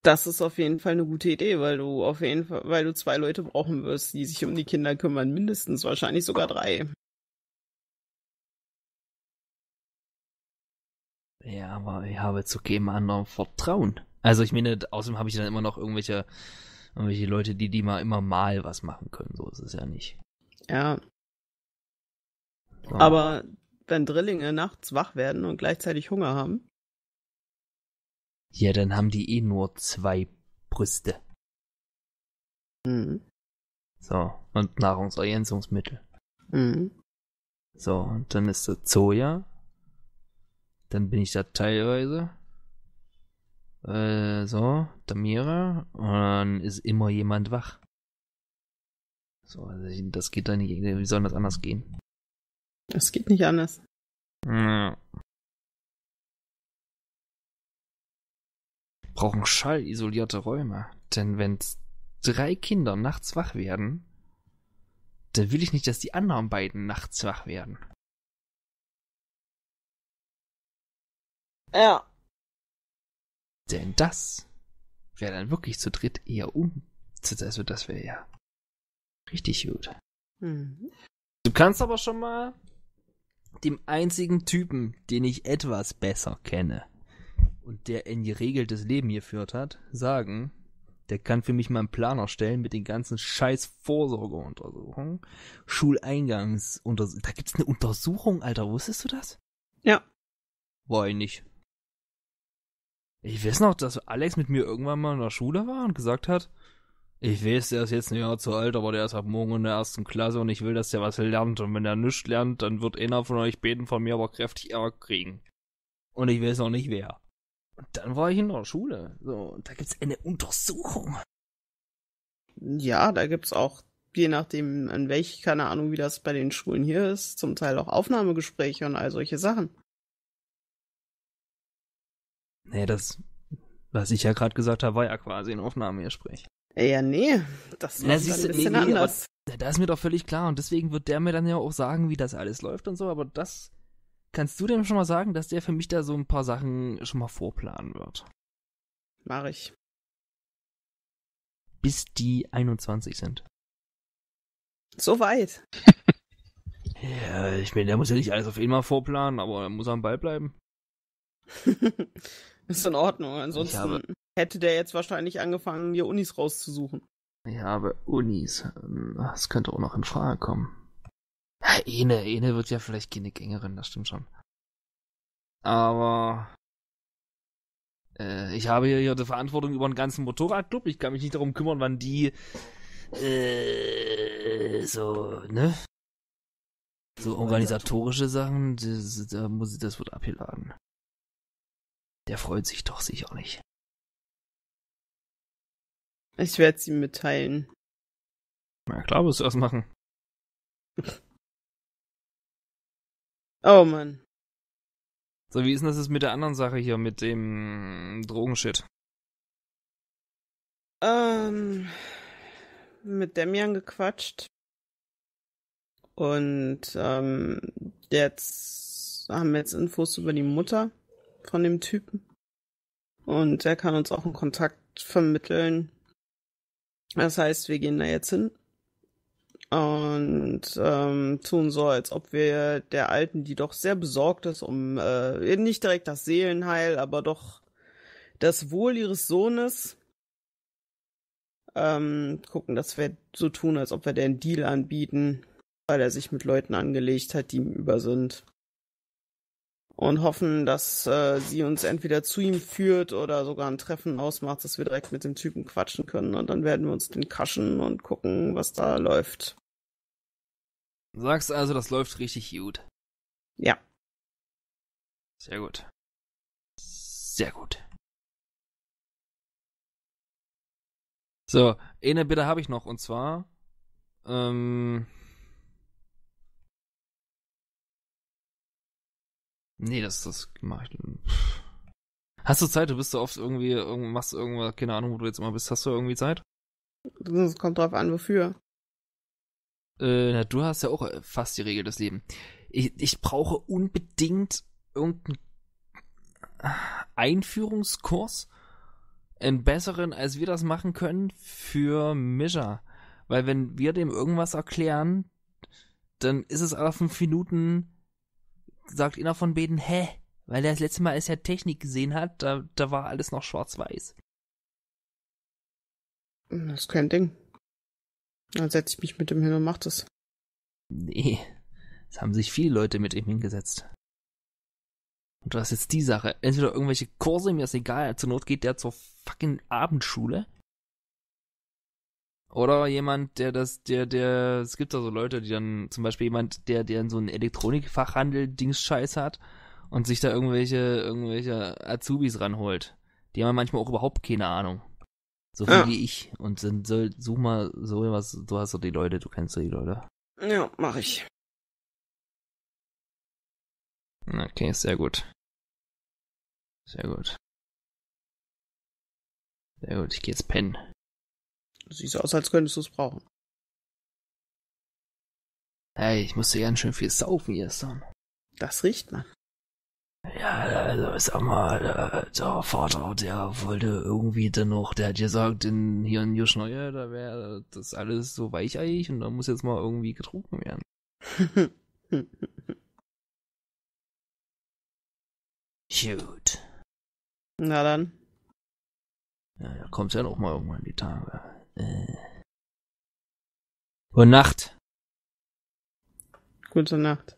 Das ist auf jeden Fall eine gute Idee, weil du 2 Leute brauchen wirst, die sich um die Kinder kümmern. Mindestens, wahrscheinlich sogar 3. Ja, aber ich habe zu keinem anderen Vertrauen. Also ich meine, außerdem habe ich dann immer noch irgendwelche Leute, die mal immer mal was machen können. So ist es ja nicht. Ja. So. Aber wenn Drillinge nachts wach werden und gleichzeitig Hunger haben. Ja, dann haben die eh nur 2 Brüste. Mhm. So, und Nahrungsergänzungsmittel. Mhm. So, und dann ist das Soja. Dann bin ich da teilweise. So, Tamira. Und dann ist immer jemand wach. So, also das geht da nicht. Wie soll das anders gehen? Das geht nicht anders. Ja. Brauchen schallisolierte Räume. Denn wenn 3 Kinder nachts wach werden, dann will ich nicht, dass die anderen beiden nachts wach werden. Ja. Denn das wäre dann wirklich zu dritt eher Also das wäre ja richtig gut. Mhm. Du kannst aber schon mal dem einzigen Typen, den ich etwas besser kenne und der ein geregeltes Leben geführt hat, sagen, der kann für mich mal einen Plan erstellen mit den ganzen scheiß Vorsorgeuntersuchungen, Schuleingangsuntersuchungen. Da gibt's eine Untersuchung, Alter, wusstest du das? Ja. War ich nicht. Ich weiß noch, dass Alex mit mir irgendwann mal in der Schule war und gesagt hat, ich weiß, der ist jetzt ein Jahr zu alt, aber der ist ab morgen in der 1. Klasse und ich will, dass der was lernt. Und wenn der nichts lernt, dann wird einer von euch beten, von mir aber kräftig Ärger kriegen. Und ich weiß noch nicht, wer. Und dann war ich in der Schule. So, und da gibt's eine Untersuchung. Ja, da gibt's auch, je nachdem, an welch, keine Ahnung, wie das bei den Schulen hier ist, zum Teil auch Aufnahmegespräche und all solche Sachen. Nee, das, was ich ja gerade gesagt habe, war ja quasi ein Aufnahmegespräch. Ja, nee, das ist ein bisschen anders. Das ist mir doch völlig klar und deswegen wird der mir dann ja auch sagen, wie das alles läuft und so, aber das kannst du dem schon mal sagen, dass der für mich da so ein paar Sachen schon mal vorplanen wird. Mach ich. Bis die 21 sind. So weit. Ja, ich meine, der muss ja nicht alles auf einmal vorplanen, aber er muss am Ball bleiben. Ist in Ordnung, ansonsten hätte der jetzt wahrscheinlich angefangen, die Unis rauszusuchen. Ja, aber Unis, das könnte auch noch in Frage kommen. Ja, Ene wird ja vielleicht keine Gängerin, das stimmt schon. Aber ich habe hier die Verantwortung über den ganzen Motorradclub, ich kann mich nicht darum kümmern, wann die so organisatorische Sachen, das wird abgeladen. Der freut sich doch sicher nicht. Ich werde es ihm mitteilen. Na klar, wirst du das machen. Oh Mann. So, wie ist denn das mit der anderen Sache hier, mit dem Drogenshit? Mit Damian gequatscht. Und jetzt haben wir Infos über die Mutter von dem Typen. Und er kann uns auch einen Kontakt vermitteln. Das heißt, wir gehen da jetzt hin und tun so, als ob wir der Alten, die doch sehr besorgt ist um nicht direkt das Seelenheil, aber doch das Wohl ihres Sohnes, gucken, dass wir so tun, als ob wir der einen Deal anbieten, weil er sich mit Leuten angelegt hat, die ihm über sind. Und hoffen, dass sie uns entweder zu ihm führt oder sogar ein Treffen ausmacht, dass wir direkt mit dem Typen quatschen können. Und dann werden wir uns den kaschen und gucken, was da läuft. Sagst also, das läuft richtig gut. Ja. Sehr gut. Sehr gut. So, eine Bitte habe ich noch. Und zwar, nee, das mach ich dann. Hast du Zeit? Du bist so oft machst irgendwas, keine Ahnung, wo du jetzt immer bist. Hast du irgendwie Zeit? Das kommt drauf an, wofür. Na, du hast ja auch fast die Regel des Lebens. Ich brauche unbedingt irgendeinen Einführungskurs, einen besseren, als wir das machen können, für Mischa. Weil wenn wir dem irgendwas erklären, dann ist es alle 5 Minuten... sagt einer von beiden, hä, Weil er das letzte Mal, als er Technik gesehen hat, da war alles noch schwarz-weiß. Das ist kein Ding. Dann setze ich mich mit ihm hin und mach das. Nee, es haben sich viele Leute mit ihm hingesetzt. Und was ist jetzt die Sache? Entweder irgendwelche Kurse, mir ist egal, zur Not geht der zur fucking Abendschule. Oder jemand, der, es gibt da so Leute, die dann, zum Beispiel jemand, der in so einen Elektronikfachhandel-Dings-Scheiß hat und sich da irgendwelche Azubis ranholt. Die haben manchmal auch überhaupt keine Ahnung. So viel wie ich. Und dann such mal so was, du hast doch die Leute, du kennst doch die Leute. Ja, mach ich. Okay, sehr gut. Sehr gut. Sehr gut, ich geh jetzt pennen. Du siehst aus, als könntest du es brauchen. Hey, ich musste ganz schön viel saufen gestern. Das riecht man. Ja, also sag mal, der Vater, der wollte irgendwie dann noch, der hat gesagt, hier in Juschneue, da wäre das alles so weicheiig und da muss jetzt mal irgendwie getrunken werden. Shoot. Na dann. Ja, da kommt's ja noch mal irgendwann die Tage. Gute Nacht. Gute Nacht.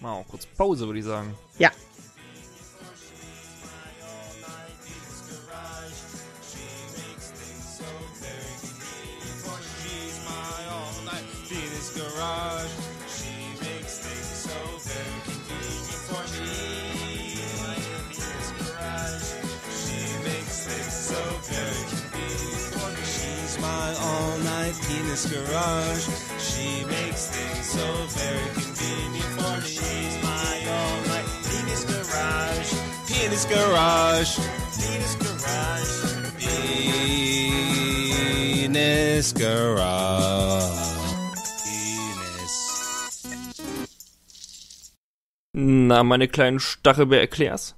Mal auch kurz Pause, würde ich sagen. Ja. Penis Garage, she makes things so very convenient for me. She's my all night Penis Garage, Penis Garage, Penis Garage, Penis Garage, Penis. Na, meine kleinen Stachelbeer, erklär's.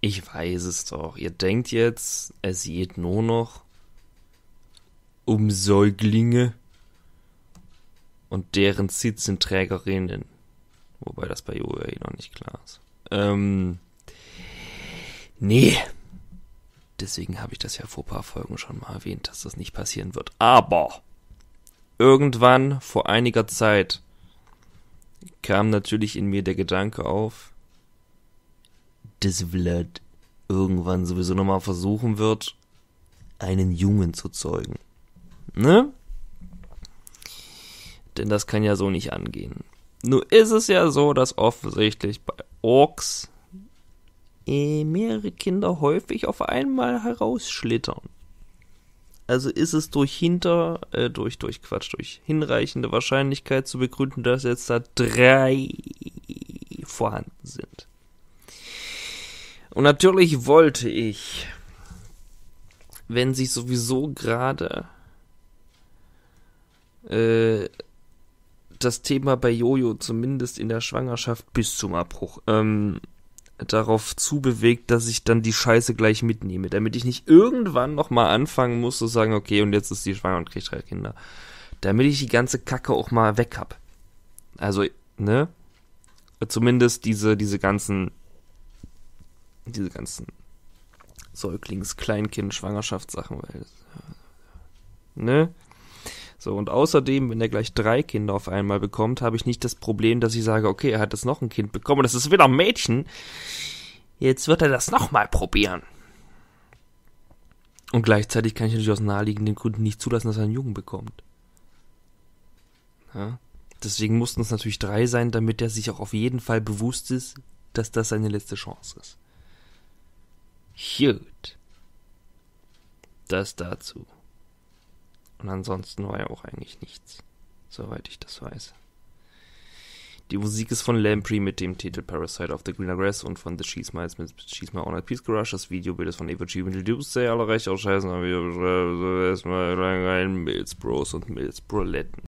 Ich weiß es doch. Ihr denkt jetzt, es geht nur noch um Säuglinge und deren Sitzenträgerinnen. Wobei das bei Jojo noch nicht klar ist. Nee. Deswegen habe ich das ja vor ein paar Folgen schon mal erwähnt, dass das nicht passieren wird. Aber irgendwann vor einiger Zeit kam natürlich in mir der Gedanke auf, dass Vlad irgendwann sowieso nochmal versuchen wird, einen Jungen zu zeugen. Ne? Denn das kann ja so nicht angehen. Nun ist es ja so, dass offensichtlich bei Orks mehrere Kinder häufig auf einmal herausschlittern. Also ist es durch hinreichende Wahrscheinlichkeit zu begründen, dass jetzt da 3 vorhanden sind. Und natürlich wollte ich, wenn sich sowieso gerade das Thema bei Jojo, zumindest in der Schwangerschaft bis zum Abbruch, darauf zubewegt, dass ich dann die Scheiße gleich mitnehme, damit ich nicht irgendwann nochmal anfangen muss zu sagen, okay, und jetzt ist die schwanger und kriegt 3 Kinder. Damit ich die ganze Kacke auch mal weg habe. Also, ne? Zumindest diese ganzen Säuglings-Kleinkind-Schwangerschaftssachen, weil, ne? So, und außerdem, wenn er gleich 3 Kinder auf einmal bekommt, habe ich nicht das Problem, dass ich sage, okay, er hat jetzt noch ein Kind bekommen, das ist wieder ein Mädchen, jetzt wird er das nochmal probieren. Und gleichzeitig kann ich natürlich aus naheliegenden Gründen nicht zulassen, dass er einen Jungen bekommt. Ja? Deswegen mussten es natürlich 3 sein, damit er sich auch auf jeden Fall bewusst ist, dass das seine letzte Chance ist. Gut. Das dazu. Und ansonsten war ja auch eigentlich nichts, soweit ich das weiß. Die Musik ist von Lamprey mit dem Titel Parasite of the Greener Grass und von The She's My All Night Penis Garage. Das Videobild ist von Eva G. Middle-Dubsay. Alle Rechte auf Scheißen haben wir erstmal rein Mills Bros und Mills Broletten.